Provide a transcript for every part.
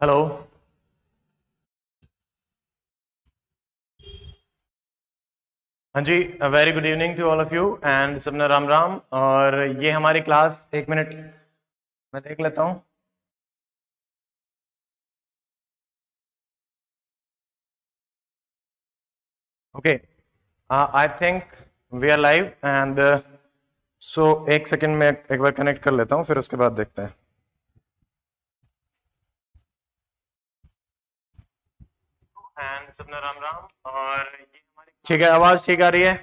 Hello. हाँ जी, very good evening to all of you and सबने राम राम। और ये हमारी क्लास, एक मिनट मैं देख लेता हूँ। Okay, I think we are live and so एक सेकेंड में एक बार कनेक्ट कर लेता हूँ, फिर उसके बाद देखते हैं। एंड सबने राम राम। और ठीक है, आवाज ठीक आ रही है?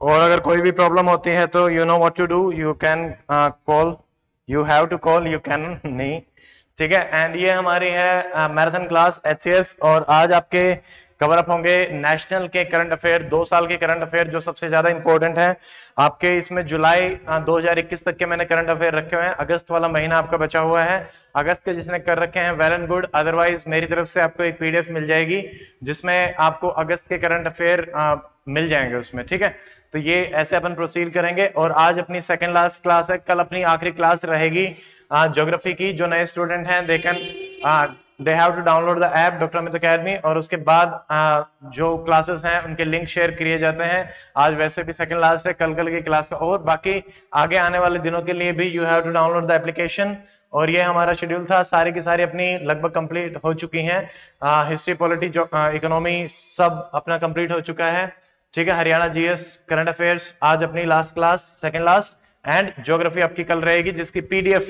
और अगर कोई भी प्रॉब्लम होती है तो you know what to do, you can call, you have to call, you can नहीं, ठीक है। एंड ये हमारी है मैराथन क्लास HCS और आज आपके कवर अप होंगे नेशनल के करंट अफेयर, 2 साल के करंट अफेयर जो सबसे ज्यादा इंपॉर्टेंट है आपके। इसमें जुलाई 2021 तक के मैंने करंट अफेयर रखे हुए हैं, अगस्त वाला महीना आपका बचा हुआ है। अगस्त के जिसने कर रखे हैं वेल एंड गुड, अदरवाइज मेरी तरफ से आपको एक PDF मिल जाएगी जिसमें आपको अगस्त के करंट अफेयर मिल जाएंगे उसमें, ठीक है। तो ये ऐसे अपन प्रोसीड करेंगे। और आज अपनी सेकेंड लास्ट क्लास है, कल अपनी आखिरी क्लास रहेगी ज्योग्राफी की। जो नए स्टूडेंट हैं they can They have to download the app Dr. Amit Academy। और उसके बाद जो क्लासेस हैं उनके लिंक शेयर किए जाते हैं। आज वैसे भी सेकंड लास्ट है, कल की क्लास का, और बाकी आगे आने वाले दिनों के लिए भी you have to download the application। और ये हमारा शेड्यूल था, सारी की सारी अपनी लगभग कंप्लीट हो चुकी हैं। हिस्ट्री, पॉलिटी, इकोनॉमी सब अपना कंप्लीट हो चुका है, ठीक है। हरियाणा GS, करंट अफेयर्स आज अपनी last class, second last, and geography आपकी कल रहेगी जिसकी PDF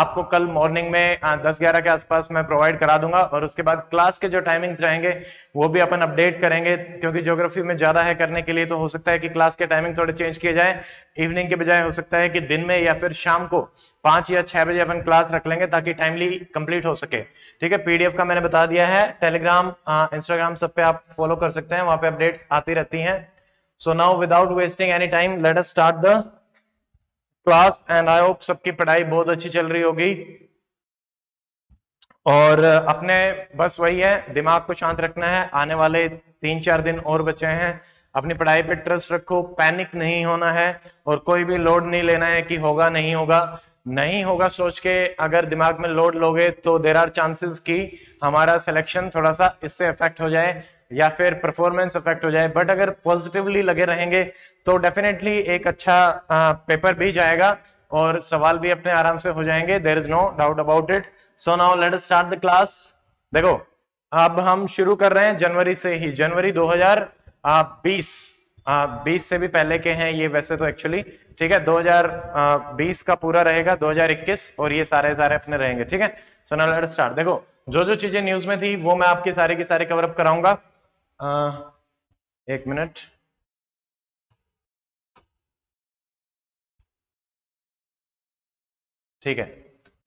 आपको कल मॉर्निंग में 10-11 के आसपास मैं प्रोवाइड करा दूंगा। और उसके बाद क्लास के जो टाइमिंग्स रहेंगे वो भी अपन अपडेट करेंगे, क्योंकि ज्योग्राफी में ज्यादा है करने के लिए, तो हो सकता है कि क्लास के टाइमिंग थोड़े चेंज किए जाए। इवनिंग के बजाय हो सकता है कि दिन में या फिर शाम को 5 या 6 बजे अपन क्लास रख लेंगे ताकि टाइमली कंप्लीट हो सके, ठीक है। PDF का मैंने बता दिया है, टेलीग्राम, इंस्टाग्राम सब पे आप फॉलो कर सकते हैं, वहां पे अपडेट्स आती रहती हैं। So now without wasting any time let us start the class. And I hope सबकी पढ़ाई बहुत अच्छी चल रही होगी। और अपने बस वही है, दिमाग को शांत रखना है। आने वाले 3-4 दिन और बचे हैं, अपनी पढ़ाई पे ट्रस्ट रखो, पैनिक नहीं होना है और कोई भी लोड नहीं लेना है कि होगा नहीं होगा। नहीं होगा सोच के अगर दिमाग में लोड लोगे तो देयर आर चांसेस कि हमारा सिलेक्शन थोड़ा सा इससे अफेक्ट हो जाए या फिर परफॉर्मेंस अफेक्ट हो जाए। बट अगर पॉजिटिवली लगे रहेंगे तो डेफिनेटली एक अच्छा पेपर भी जाएगा और सवाल भी अपने आराम से हो जाएंगे, there is no doubt about it. So now let us start the class. देखो अब हम शुरू कर रहे हैं जनवरी से ही, जनवरी 2020, 20 से भी पहले के हैं ये वैसे तो एक्चुअली, ठीक है। 2020 का पूरा रहेगा, 2021 और ये सारे अपने रहेंगे, ठीक है। So now let us start. देखो जो चीजें न्यूज में थी वो मैं आपके सारे के सारे कवर अप कराऊंगा। एक मिनट, ठीक है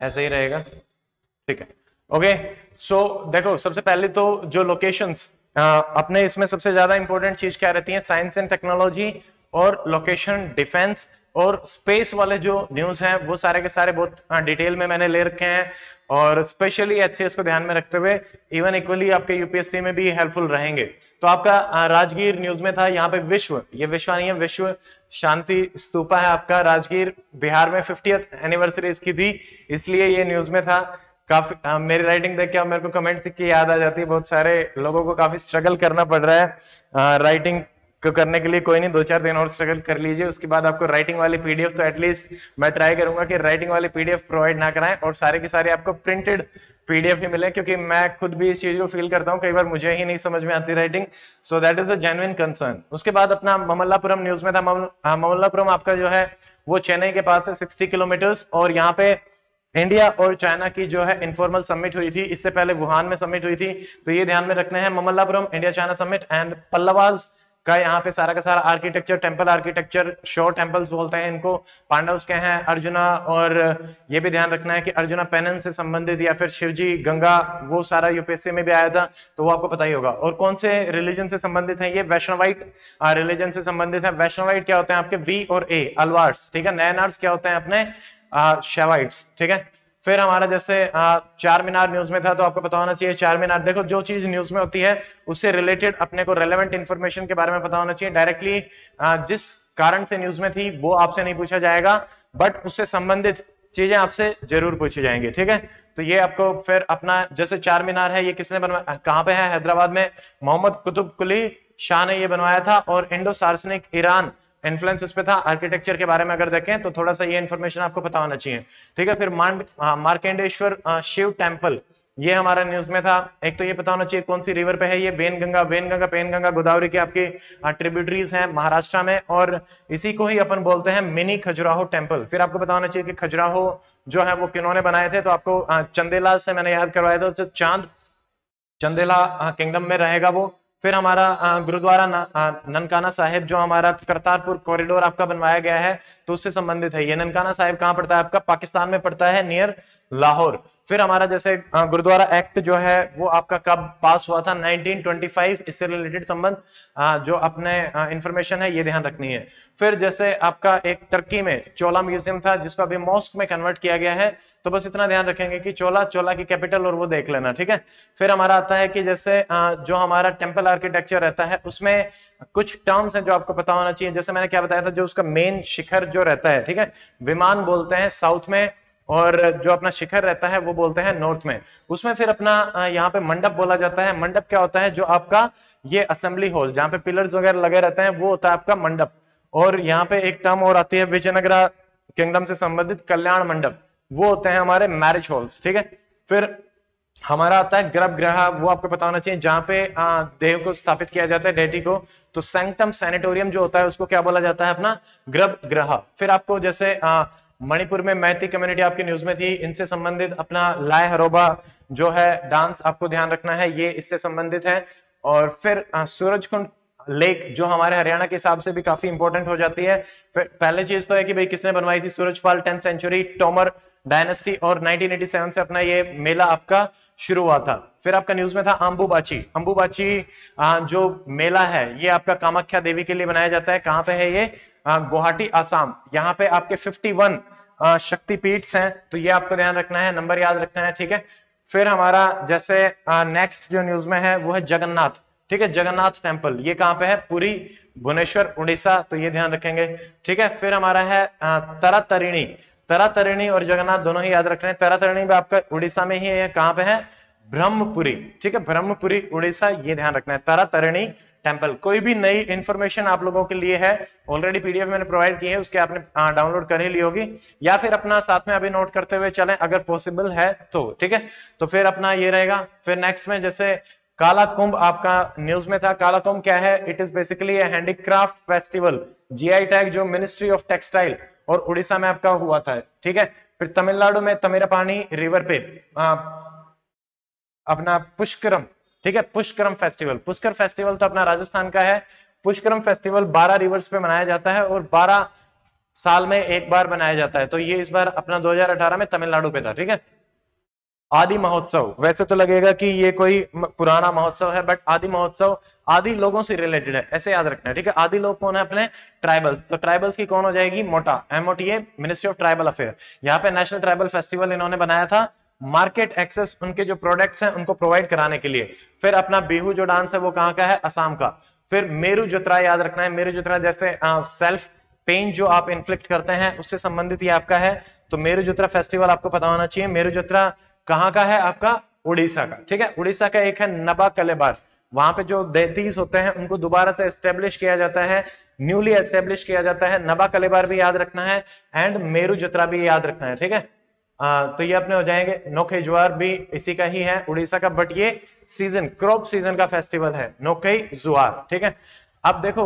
ऐसे ही रहेगा, ठीक है ओके। सो देखो सबसे पहले तो जो लोकेशंस अपने इसमें सबसे ज्यादा इंपॉर्टेंट चीज क्या रहती है, साइंस एंड टेक्नोलॉजी और लोकेशन, डिफेंस और स्पेस वाले जो न्यूज हैं वो सारे के सारे बहुत डिटेल में मैंने ले रखे हैं। और स्पेशली HCS को ध्यान में रखते हुए इवन इक्वली आपके UPSC में भी हेल्पफुल रहेंगे। तो आपका राजगीर न्यूज में था, यहाँ पे विश्व, ये विश्व नहीं है, विश्व शांति स्तूपा है आपका राजगीर, बिहार में 50th एनिवर्सरी इसकी थी इसलिए ये न्यूज में था। काफी मेरी राइटिंग देख के अब मेरे को कमेंट्स की याद आ जाती है, बहुत सारे लोगों को काफी स्ट्रगल करना पड़ रहा है राइटिंग करने के लिए। कोई नहीं, 2-4 दिन और स्ट्रगल कर लीजिए, उसके बाद आपको राइटिंग वाली PDF तो एटलीस्ट मैं ट्राई करूंगा कि राइटिंग वाली PDF प्रोवाइड ना कराएं और सारे के सारे आपको प्रिंटेड PDF ही मिले, क्योंकि मैं खुद भी इस चीज को फील करता हूं, कई बार मुझे ही नहीं समझ में आती writing. So that is a genuine concern. उसके बाद अपना ममल्लापुरम न्यूज में था, ममल्लापुरम आपका जो है वो चेन्नई के पास है, 60 किलोमीटर्स। और यहाँ पे इंडिया और चाइना की जो है इनफॉर्मल समिट हुई थी, इससे पहले वुहान में समिट हुई थी, तो ये ध्यान में रखना है, Mamallapuram India China summit. And Pallavas का यहाँ पे सारा का सारा architecture, temple architecture, shore temples बोलते हैं इनको, पांडव्स के हैं, अर्जुना, और ये भी ध्यान रखना है कि अर्जुना पेनन से संबंधित या फिर शिवजी, गंगा, वो सारा UPSC में भी आया था तो वो आपको पता ही होगा। और कौन से रिलीजन से संबंधित है, ये वैष्णवाइट रिलीजन से संबंधित है। वैष्णवाइट क्या होते हैं आपके V और A अलवार्स, ठीक है। नैनार्स क्या होते हैं अपने शैवाइट्स, ठीक है। फिर हमारा जैसे 4 मीनार न्यूज में था, तो आपको पता होना चाहिए 4 मीनार। देखो जो चीज न्यूज में होती है उससे रिलेटेड अपने को रेलेवेंट इंफॉर्मेशन के बारे में पता होना चाहिए। डायरेक्टली जिस कारण से न्यूज में थी वो आपसे नहीं पूछा जाएगा, बट उससे संबंधित चीजें आपसे जरूर पूछी जाएंगी, ठीक है। तो ये आपको फिर अपना, जैसे चार मीनार है, ये किसने बनवाया, कहाँ पे है, हैदराबाद में मोहम्मद कुतुब कुली शाह ने ये बनवाया था। और इंडो सार्सनिक ईरान इन्फ्लुएंस इस पे था। आर्किटेक्चर के बारे में अगर देखें तो थोड़ा सा ये इन्फॉर्मेशन आपको पता होना चाहिए, ठीक है। फिर मार्कंडेश्वर शिव टेम्पल, ये हमारा न्यूज में था। एक तो ये पता होना चाहिए कौन सी रिवर पे है, ये वेनगंगा पेनगंगा गोदावरी की आपकी ट्रिब्यूटरीज हैं महाराष्ट्र में, और इसी को ही अपन बोलते हैं मिनी खजुराहो टेम्पल। फिर आपको पता होना चाहिए कि खजुराहो जो है वो किन्होंने बनाए थे, तो आपको चंदेला से मैंने याद करवाया था, तो चांद चंदेला किंगडम में रहेगा वो। फिर हमारा गुरुद्वारा ननकाना साहिब, जो हमारा करतारपुर कॉरिडोर आपका बनवाया गया है, तो उससे संबंधित है। ये ननकाना साहिब कहाँ पड़ता है आपका, पाकिस्तान में पड़ता है, नियर लाहौर। फिर हमारा जैसे गुरुद्वारा एक्ट जो है वो आपका कब पास हुआ था, 1925, इससे रिलेटेड संबंध जो अपने इंफॉर्मेशन है ये ध्यान रखनी है। फिर जैसे आपका एक तुर्की में चोला म्यूजियम था जिसको अभी मॉस्क में कन्वर्ट किया गया है, तो बस इतना ध्यान रखेंगे कि चोला की कैपिटल और वो देख लेना, ठीक है। फिर हमारा आता है कि जैसे जो हमारा टेम्पल आर्किटेक्चर रहता है उसमें कुछ टर्म्स हैं जो आपको पता होना चाहिए। जैसे मैंने क्या बताया था, जो उसका मेन शिखर जो रहता है, ठीक है, विमान बोलते हैं साउथ में, और जो अपना शिखर रहता है वो बोलते हैं नॉर्थ में। उसमें फिर अपना यहाँ पे मंडप बोला जाता है। मंडप क्या होता है, जो आपका ये असेंबली हॉल जहाँ पे पिलर्स वगैरह लगे रहते हैं वो होता है आपका मंडप। और यहाँ पे एक टर्म और आती है विजयनगरा किंगडम से संबंधित, कल्याण मंडप, वो होते हैं हमारे मैरिज हॉल्स, ठीक है। फिर हमारा आता है गर्भगृह, वो आपको पता होना चाहिए, जहाँ पे देव को स्थापित किया जाता है, डेटी को, तो सैंक्टम सैनिटोरियम जो होता है उसको क्या बोला जाता है, अपना गर्भगृह। फिर आपको जैसे मणिपुर में मैती कम्युनिटी आपकी न्यूज में थी, इनसे संबंधित अपना लाय हरोबा जो है डांस आपको ध्यान रखना है, ये इससे संबंधित है। और फिर सूरजकुंड लेक जो हमारे हरियाणा के हिसाब से भी काफी इंपॉर्टेंट हो जाती है। पहले चीज तो है कि भाई किसने बनवाई थी, Surajpal, 10th century, Tomar dynasty, और 1987 से अपना ये मेला आपका शुरू हुआ था। फिर आपका न्यूज में था अंबुबाची जो मेला है ये आपका कामाख्या देवी के लिए बनाया जाता है। कहाँ पे है ये, गुवाहाटी आसाम। यहाँ पे आपके 51 शक्तिपीठ हैं, तो ये आपको ध्यान रखना है, नंबर याद रखना है, ठीक है। फिर हमारा जैसे नेक्स्ट जो न्यूज में है वो है जगन्नाथ, ठीक है, जगन्नाथ टेम्पल, ये कहाँ पे है, पुरी, भुवनेश्वर, उड़ीसा, तो ये ध्यान रखेंगे, ठीक है। फिर हमारा है तरातरिणी और जगन्नाथ दोनों ही याद रखना है। तरातरिणी भी आपका उड़ीसा में ही है, कहाँ पे है, ब्रह्मपुरी, ठीक है, ब्रह्मपुरी उड़ीसा, ये ध्यान रखना है, तरातरिणी टेम्पल। कोई भी नई इंफॉर्मेशन आप लोगों के लिए है, ऑलरेडी पीडीएफ मैंने प्रोवाइड की है, उसके आपने डाउनलोड कर ही ली होगी, या फिर अपना साथ में अभी नोट करते हुए चलें अगर पॉसिबल है तो, ठीक है। तो फिर अपना ये रहेगा। फिर नेक्स्ट में जैसे काला कुंभ आपका न्यूज में था। काला कुंभ क्या है, it is basically a handicraft festival, GI tag जो मिनिस्ट्री ऑफ टेक्सटाइल और उड़ीसा में आपका हुआ था, ठीक है। फिर तमिलनाडु में तमिरापानी रिवर पे अपना पुष्करम, ठीक है, पुष्करम फेस्टिवल, पुष्कर फेस्टिवल तो अपना राजस्थान का है। पुष्करम फेस्टिवल 12 रिवर्स पे मनाया जाता है और 12 साल में एक बार मनाया जाता है, तो ये इस बार अपना 2018 में तमिलनाडु पे था, ठीक है। आदि महोत्सव, वैसे तो लगेगा कि ये कोई पुराना महोत्सव है, बट आदि महोत्सव आदि लोगों से रिलेटेड है, ऐसे याद रखना है, ठीक है। आदि लोग कौन है, अपने ट्राइबल्स, तो ट्राइबल्स की कौन हो जाएगी, MOTA, MOTA, ministry of tribal affair. यहाँ पे नेशनल ट्राइबल फेस्टिवल इन्होंने बनाया था, मार्केट एक्सेस उनके जो प्रोडक्ट्स हैं उनको प्रोवाइड कराने के लिए। फिर अपना बिहू जो डांस है वो कहाँ का है, असम का। फिर मेरू जतरा याद रखना है, मेरू जतरा जैसे सेल्फ पेन जो आप इन्फ्लिक्ट करते हैं उससे संबंधित ये आपका है, तो मेरू जतरा फेस्टिवल आपको पता होना चाहिए। मेरू जतरा कहाँ का है आपका, उड़ीसा का, ठीक है। उड़ीसा का एक है नबा कलेबार, वहां पे जो दैतीस होते हैं उनको दोबारा से एस्टेब्लिश किया जाता है, न्यूली एस्टेब्लिश किया जाता है। नबा कलेबार भी याद रखना है एंड मेरू जतरा भी याद रखना है, ठीक है। तो ये अपने हो जाएंगे। नोखई जुआर भी इसी का ही है, उड़ीसा का, बट ये सीजन, क्रॉप सीजन का फेस्टिवल है, नोखई जुआर, ठीक है। अब देखो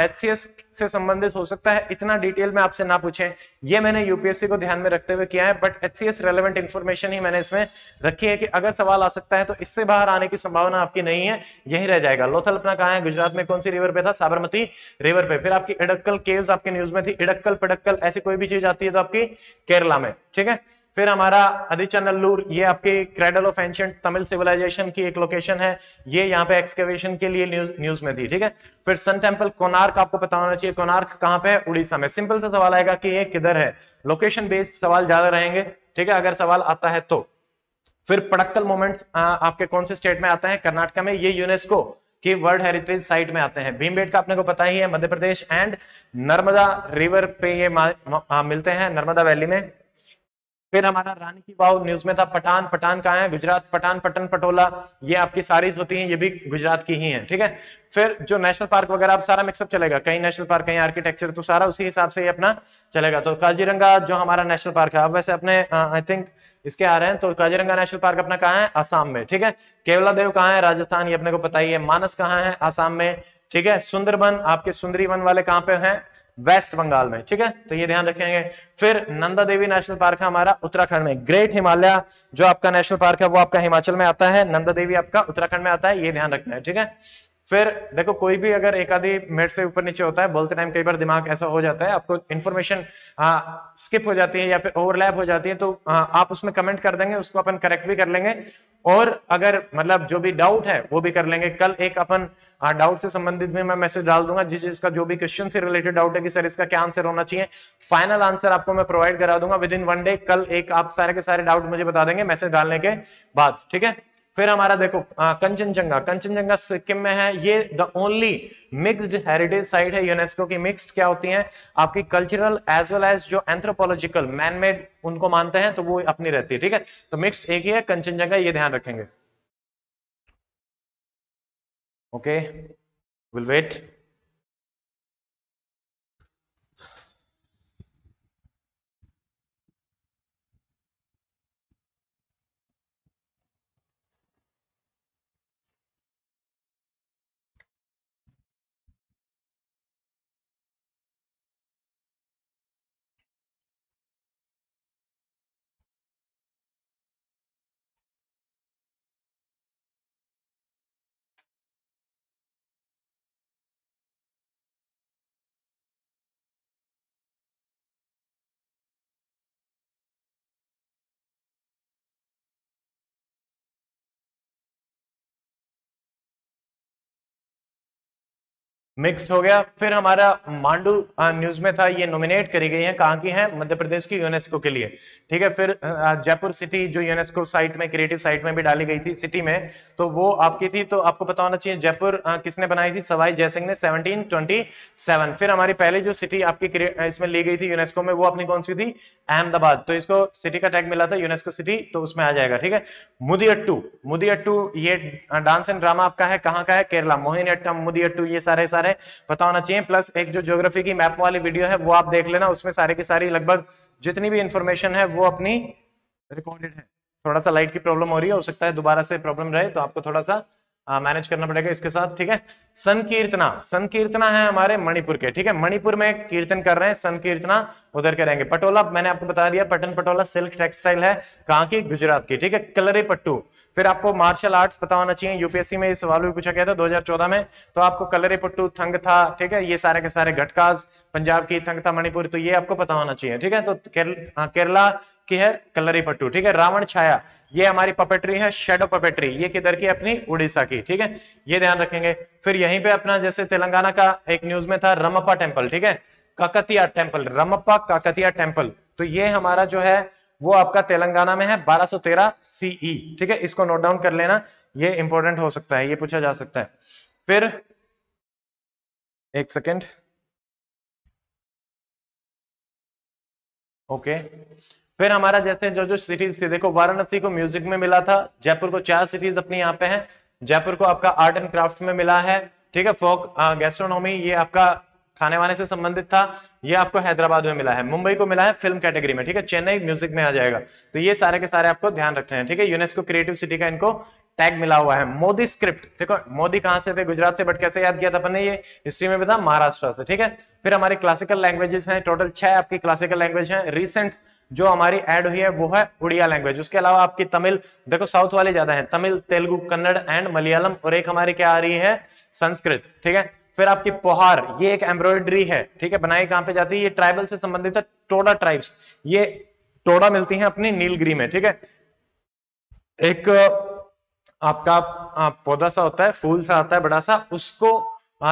HCS से संबंधित हो सकता है, इतना डिटेल में आपसे ना पूछें, ये मैंने यूपीएससी को ध्यान में रखते हुए किया है, बट HCS रेलेवेंट इंफॉर्मेशन ही मैंने इसमें रखी है कि अगर सवाल आ सकता है तो इससे बाहर आने की संभावना आपकी नहीं है, यही रह जाएगा। लोथल अपना कहाँ है, गुजरात में, कौन सी रिवर पे था, साबरमती रिवर पे। फिर आपकी इडक्कल केव्स आपके न्यूज में थी, इडक्कल पिडक्कल ऐसी कोई भी चीज आती है तो आपकी केरला में, ठीक है। फिर हमारा अदिचनल्लूर, ये आपके cradle of ancient Tamil civilization की एक लोकेशन है, ये यहाँ पे एक्सकेवेशन के लिए न्यूज में थी, ठीक है। फिर सन टेम्पल कोणार्क आपको पता होना चाहिए, कोणार्क कहाँ पे है, उड़ीसा में। सिंपल सा सवाल आएगा कि ये किधर है, लोकेशन बेस्ड सवाल ज्यादा रहेंगे, ठीक है, अगर सवाल आता है तो। फिर पड़क्कल मोमेंट्स आपके कौन से स्टेट में आता है, कर्नाटका में, ये यूनेस्को कि वर्ल्ड हेरिटेज साइट में आते हैं। भीमबेटका अपने को पता ही है, मध्य प्रदेश, एंड नर्मदा रिवर पे ये मिलते हैं, नर्मदा वैली में। फिर हमारा रानी की वाव न्यूज में था, पठान, पठान कहाँ है गुजरात, पठान पटन पटोला, ये आपकी सारीज होती हैं, ये भी गुजरात की ही हैं, ठीक है। फिर जो नेशनल पार्क वगैरह आप सारा मिक्सअप चलेगा, कहीं नेशनल पार्क कहीं आर्किटेक्चर, तो सारा उसी हिसाब से ये अपना चलेगा। तो काजीरंगा जो हमारा नेशनल पार्क है, अब वैसे अपने आई थिंक इसके आ रहे हैं, तो काजीरंगा नेशनल पार्क अपना कहाँ है आसाम में, ठीक है। केवलादेव कहाँ है राजस्थान, ये अपने को पता ही है। मानस कहाँ है आसाम में, ठीक है। सुंदरबन आपके सुंदरीवन वाले कहाँ पे हैं वेस्ट बंगाल में, ठीक है, तो ये ध्यान रखेंगे। फिर नंदा देवी नेशनल पार्क है हमारा उत्तराखंड में। ग्रेट हिमालय जो आपका नेशनल पार्क है वो आपका हिमाचल में आता है, नंदा देवी आपका उत्तराखंड में आता है, ये ध्यान रखना है, ठीक है। फिर देखो कोई भी अगर एक आधी मिनट से ऊपर नीचे होता है बोलते टाइम, कई बार दिमाग ऐसा हो जाता है आपको इन्फॉर्मेशन स्किप हो जाती है या फिर ओवरलैप हो जाती है, तो आप उसमें कमेंट कर देंगे, उसको अपन करेक्ट भी कर लेंगे, और अगर मतलब जो भी डाउट है वो भी कर लेंगे। कल एक अपन डाउट से संबंधित भी मैं मैसेज डाल दूंगा, जिस चीज का जो भी क्वेश्चन से रिलेटेड डाउट है कि सर इसका क्या आंसर होना चाहिए, फाइनल आंसर आपको मैं प्रोवाइड करा दूंगा विद इन 1 डे। कल एक आप सारे के सारे डाउट मुझे बता देंगे मैसेज डालने के बाद, ठीक है। फिर हमारा देखो कंचनजंगा, कंचनजंगा सिक्किम में है, ये the only mixed heritage site है यूनेस्को की। मिक्स्ड क्या होती है आपकी कल्चरल एज वेल एज जो एंथ्रोपोलॉजिकल मैनमेड उनको मानते हैं तो वो अपनी रहती है, ठीक है। तो मिक्स्ड एक ही है कंचनजंगा, ये ध्यान रखेंगे। Okay will wait. मिक्स्ड हो गया। फिर हमारा मांडू न्यूज में था, ये नॉमिनेट करी गई है, कहाँ की है मध्य प्रदेश की यूनेस्को के लिए, ठीक है। फिर जयपुर सिटी जो यूनेस्को साइट में क्रिएटिव साइट में भी डाली गई थी सिटी में, तो वो आपकी थी, तो आपको पता होना चाहिए जयपुर किसने बनाई थी, सवाई जयसिंह ने 1727। फिर हमारी पहली जो सिटी आपकी इसमें ली गई थी यूनेस्को में वो अपनी कौन सी थी अहमदाबाद, तो इसको सिटी का टैग मिला था यूनेस्को सिटी, तो उसमें आ जाएगा, ठीक है। मुदियट्टू, मुदियट्टू ये डांस एंड ड्रामा आपका है, कहाँ का है केरला, मोहिनीअट्टम मुदियट्टू ये सारे सारे पता होना चाहिए। प्लस एक जो ज्योग्राफी की मैप वाली वीडियो है वो आप देख लेना, उसमें सारे की सारी लगभग जितनी भी इंफॉर्मेशन है वो अपनी रिकॉर्डेड है। थोड़ा सा लाइट की प्रॉब्लम हो रही है, हो सकता है दोबारा से प्रॉब्लम रहे, तो आपको थोड़ा सा मैनेज करना पड़ेगा इसके साथ, ठीक है। संकीर्तना, संकीर्तना है हमारे मणिपुर के, ठीक है, मणिपुर में कीर्तन कर रहे हैं, संकीर्तना उधर करेंगे। पटोला मैंने आपको बता दिया, पटन पटोला सिल्क टेक्सटाइल है, कहाँ की गुजरात की, ठीक है। कलरी पट्टू, फिर आपको मार्शल आर्ट्स पता होना चाहिए, यूपीएससी में ये सवाल भी पूछा गया था 2014 में, तो आपको कलरी पट्टू थंगथा, ठीक है, ये सारे के सारे घटकास पंजाब की, थंगथा मणिपुर, तो ये आपको पता होना चाहिए, ठीक है। तो केरला की है कलरी पट्टू, ठीक है। रावण छाया ये हमारी पपेट्री है, शेडो पपेट्री, ये किधर की अपनी उड़ीसा की, ठीक है, ये ध्यान रखेंगे। फिर यहीं पे अपना जैसे तेलंगाना का एक न्यूज में था रमप्पा टेम्पल, ठीक है, काकतिया टेम्पल, रमप्पा काकतिया टेम्पल, तो ये हमारा जो है वो आपका तेलंगाना में है 1213 सीई, ठीक है, इसको नोट डाउन कर लेना, ये इंपॉर्टेंट हो सकता है, ये पूछा जा सकता है। फिर एक सेकेंड, ओके। फिर हमारा जैसे जो जो सिटीज थी, देखो वाराणसी को म्यूजिक में मिला था, जयपुर को 4 सिटीज अपनी यहाँ पे हैं, जयपुर को आपका आर्ट एंड क्राफ्ट में मिला है, ठीक है। फोक गैस्ट्रोनॉमी ये आपका खाने वाने से संबंधित था, ये आपको हैदराबाद में मिला है, मुंबई को मिला है फिल्म कैटेगरी में, ठीक है, चेन्नई म्यूजिक में आ जाएगा, तो ये सारे के सारे आपको ध्यान रखने हैं, ठीक है। यूनेस्को क्रिएटिव सिटी का इनको टैग मिला हुआ है। मोदी स्क्रिप्ट, देखो मोदी कहाँ से थे गुजरात से, बट कैसे याद किया था अपन ने, ये हिस्ट्री में भी था महाराष्ट्र से, ठीक है। फिर हमारी क्लासिकल लैंग्वेजेस हैं, टोटल 6 आपकी क्लासिकल लैंग्वेज है। रिसेंट जो हमारी ऐड हुई है वो है उड़िया लैंग्वेज, उसके अलावा आपकी तमिल, देखो साउथ वाले ज्यादा है, तमिल तेलुगु कन्नड़ एंड मलयालम, और एक हमारी क्या आ रही है संस्कृत, ठीक है। फिर आपकी पोहार ये एक एम्ब्रॉयडरी है, ठीक है, बनाई कहाँ पे जाती है, ये ट्राइबल से संबंधित है, टोडा ट्राइब्स, ये टोडा मिलती है अपनी नीलगिरी में, ठीक है। एक आपका पौधा सा होता है, फूल सा आता है बड़ा सा, उसको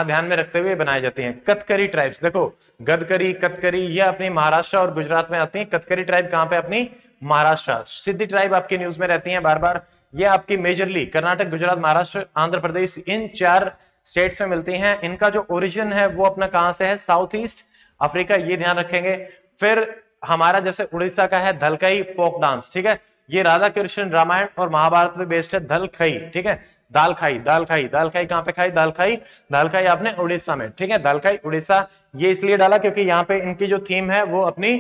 ध्यान में रखते हुए बनाई जाती हैं। कथकरी ट्राइब्स, देखो गदकरी कथकरी ये अपनी महाराष्ट्र और गुजरात में आती हैं, कथकरी ट्राइब कहाँ पे अपनी महाराष्ट्र। सिद्धि ट्राइब आपकी न्यूज में रहती हैं बार बार, ये आपकी मेजरली कर्नाटक गुजरात महाराष्ट्र आंध्र प्रदेश इन 4 स्टेट्स में मिलती हैं। इनका जो ओरिजिन है वो अपना कहाँ से है साउथ ईस्ट अफ्रीका, ये ध्यान रखेंगे। फिर हमारा जैसे उड़ीसा का है धलकई फोक डांस, ठीक है, ये राधा कृष्ण रामायण और महाभारत पे बेस्ड है। धलखई, ठीक है, दालखाई, दालखाई, दालखाई कहाँ पे खाई? दालखाई, दालखाई आपने उड़ीसा में, ठीक है, दालखाई उड़ीसा। ये इसलिए डाला क्योंकि यहाँ पे इनकी जो थीम है वो अपनी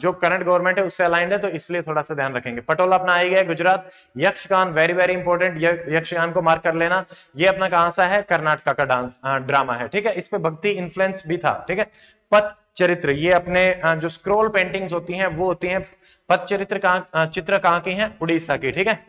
जो करंट गवर्नमेंट है उससे अलाइंड है, तो इसलिए थोड़ा सा ध्यान रखेंगे। पटोला अपना आ गया है Gujarat. Yakshagana very very important, Yakshagana को मार्क कर लेना। ये अपना कहाँ सा है? कर्नाटका का डांस ड्रामा है, ठीक है, इस पे भक्ति इन्फ्लुएंस भी था, ठीक है। पथ चरित्र, ये अपने जो स्क्रोल पेंटिंग्स होती हैं वो होती हैं। पथ चरित्र कहाँ, चित्र कहाँ की हैं? उड़ीसा की, ठीक है।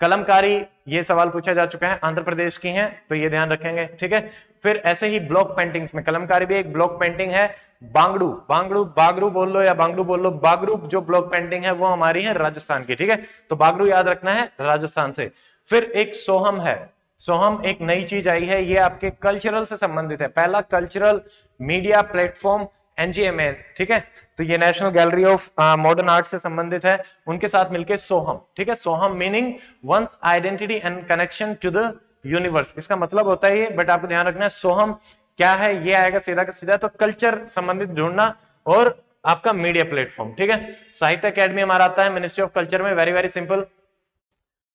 कलमकारी, ये सवाल पूछा जा चुका है, आंध्र प्रदेश की हैं, तो ये ध्यान रखेंगे, ठीक है। फिर ऐसे ही ब्लॉक पेंटिंग्स में कलमकारी भी एक ब्लॉक पेंटिंग है। बांगड़ू, बांगड़ू, बागरू बोल लो या बांगड़ू बोल लो, बागरू जो ब्लॉक पेंटिंग है वो हमारी है राजस्थान की, ठीक है, तो बागरू याद रखना है राजस्थान से। फिर एक सोहम है, सोहम एक नई चीज आई है, ये आपके कल्चरल से संबंधित है। पहला कल्चरल मीडिया प्लेटफॉर्म एनजीएमए, ठीक है, तो ये national gallery of modern art से संबंधित है, उनके साथ मिलके सोहम, ठीक है। Soham meaning one's identity and connection to the universe, इसका मतलब होता है ये, बट आपको ध्यान रखना है सोहम क्या है, ये आएगा सीधा का सीधा, तो कल्चर संबंधित ढूंढना और आपका मीडिया प्लेटफॉर्म, ठीक है। साहित्य अकेडमी हमारा आता है मिनिस्ट्री ऑफ कल्चर में, वेरी वेरी सिंपल।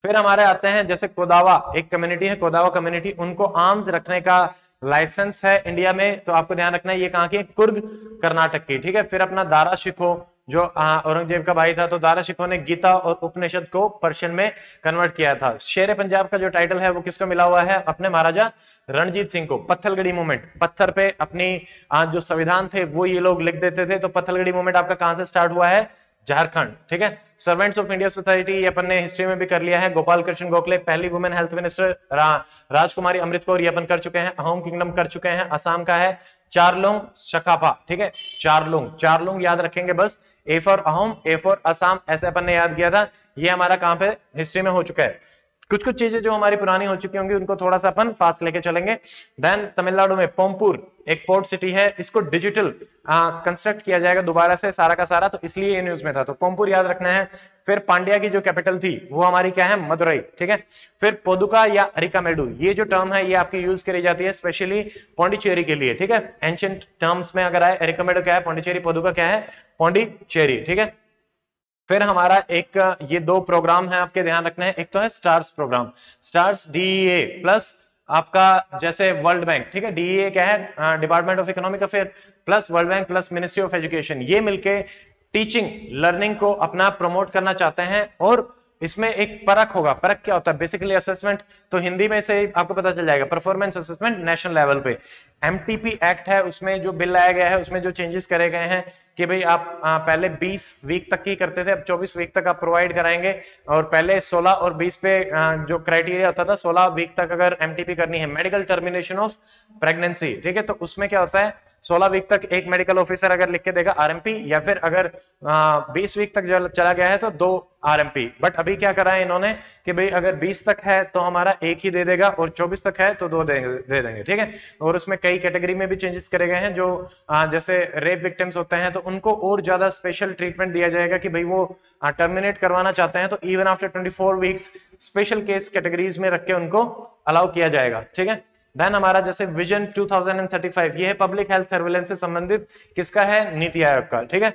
फिर हमारे आते हैं जैसे कोदावा, एक कम्युनिटी है कोदावा कम्युनिटी, उनको आर्म्स रखने का लाइसेंस है इंडिया में, तो आपको ध्यान रखना है ये कहाँ की? कुर्ग, कर्नाटक की, ठीक है। फिर अपना दारा शिखो जो औरंगजेब का भाई था, तो दारा शिखो ने गीता और उपनिषद को पर्शियन में कन्वर्ट किया था। शेर पंजाब का जो टाइटल है वो किसको मिला हुआ है? अपने महाराजा रणजीत सिंह को। पत्थलगढ़ी मूवमेंट, पत्थर पे अपनी जो संविधान थे वो ये लोग लिख देते थे, तो पत्थलगढ़ी मूवमेंट आपका कहाँ से स्टार्ट हुआ है? झारखंड, ठीक है। सर्वेंट्स ऑफ इंडिया सोसाइटी, ये अपन ने हिस्ट्री में भी कर लिया है। गोपाल कृष्ण गोखले, पहली वुमेन हेल्थ मिनिस्टर राजकुमारी अमृत कौर, ये अपन कर चुके हैं। होम किंगडम कर चुके हैं, असम का है। चारलोंग शकापा, ठीक है, चारलोंग, चारलोंग याद रखेंगे बस, A for Ahom, A for Assam, ऐसे अपन ने याद किया था। ये हमारा कहाँ पे हिस्ट्री में हो चुका है। कुछ कुछ चीजें जो हमारी पुरानी हो चुकी होंगी उनको थोड़ा सा अपन फास्ट लेके चलेंगे। देन तमिलनाडु में पोम्पूर एक पोर्ट सिटी है, इसको डिजिटल कंस्ट्रक्ट किया जाएगा दोबारा से सारा का सारा, तो इसलिए ये न्यूज में था, तो पोम्पूर याद रखना है। फिर पांड्या की जो कैपिटल थी वो हमारी क्या है? मदुरई, ठीक है। फिर पोदुका या अरिकामेडू, ये जो टर्म है ये आपकी यूज करी जाती है स्पेशली पौंडीचेरी के लिए, ठीक है। एंशिएंट टर्म्स में अगर आए, अरिकामेडू क्या है? पौंडीचेरी, पोदुका क्या है? पौंडीचेरी, ठीक है। फिर हमारा एक ये दो प्रोग्राम है आपके ध्यान रखना है, एक तो है stars programme, stars DEA plus आपका जैसे वर्ल्ड बैंक, ठीक है। डीईए क्या है? Department of economic affair plus world bank plus ministry of education, ये मिलके टीचिंग लर्निंग को अपना प्रमोट करना चाहते हैं। और इसमें एक परख होगा, परख क्या होता है? बेसिकली असेसमेंट, तो हिंदी में से आपको पता चल जाएगा, परफॉर्मेंस असेसमेंट नेशनल लेवल पे। एमटीपी एक्ट है, उसमें जो बिल लाया गया है उसमें जो चेंजेस करे गए हैं कि भाई आप पहले 20 वीक तक ही करते थे, अब 24 वीक तक आप प्रोवाइड कराएंगे। और पहले 16 और 20 पे जो क्राइटेरिया होता था, 16 वीक तक अगर एमटीपी करनी है, मेडिकल टर्मिनेशन ऑफ प्रेगनेंसी, ठीक है, तो उसमें क्या होता है 16 वीक तक एक मेडिकल ऑफिसर अगर लिख के देगा आरएमपी, या फिर अगर 20 वीक तक चला गया है तो 2 आरएमपी। बट अभी क्या करा है इन्होंने कि भाई अगर 20 तक है तो हमारा 1 ही दे देगा, और 24 तक है तो 2 दे देंगे, ठीक है। और उसमें कई कैटेगरी में भी चेंजेस करे गए हैं, जो जैसे रेप विक्टिम्स होते हैं तो उनको और ज्यादा स्पेशल ट्रीटमेंट दिया जाएगा कि भाई वो टर्मिनेट करवाना चाहते हैं तो even after 24 weeks special case categories में रख के उनको अलाउ किया जाएगा, ठीक है। देन हमारा जैसे विजन 2035, ये है पब्लिक हेल्थ सर्वेलेंस से संबंधित, किसका है? नीति आयोग का, ठीक है।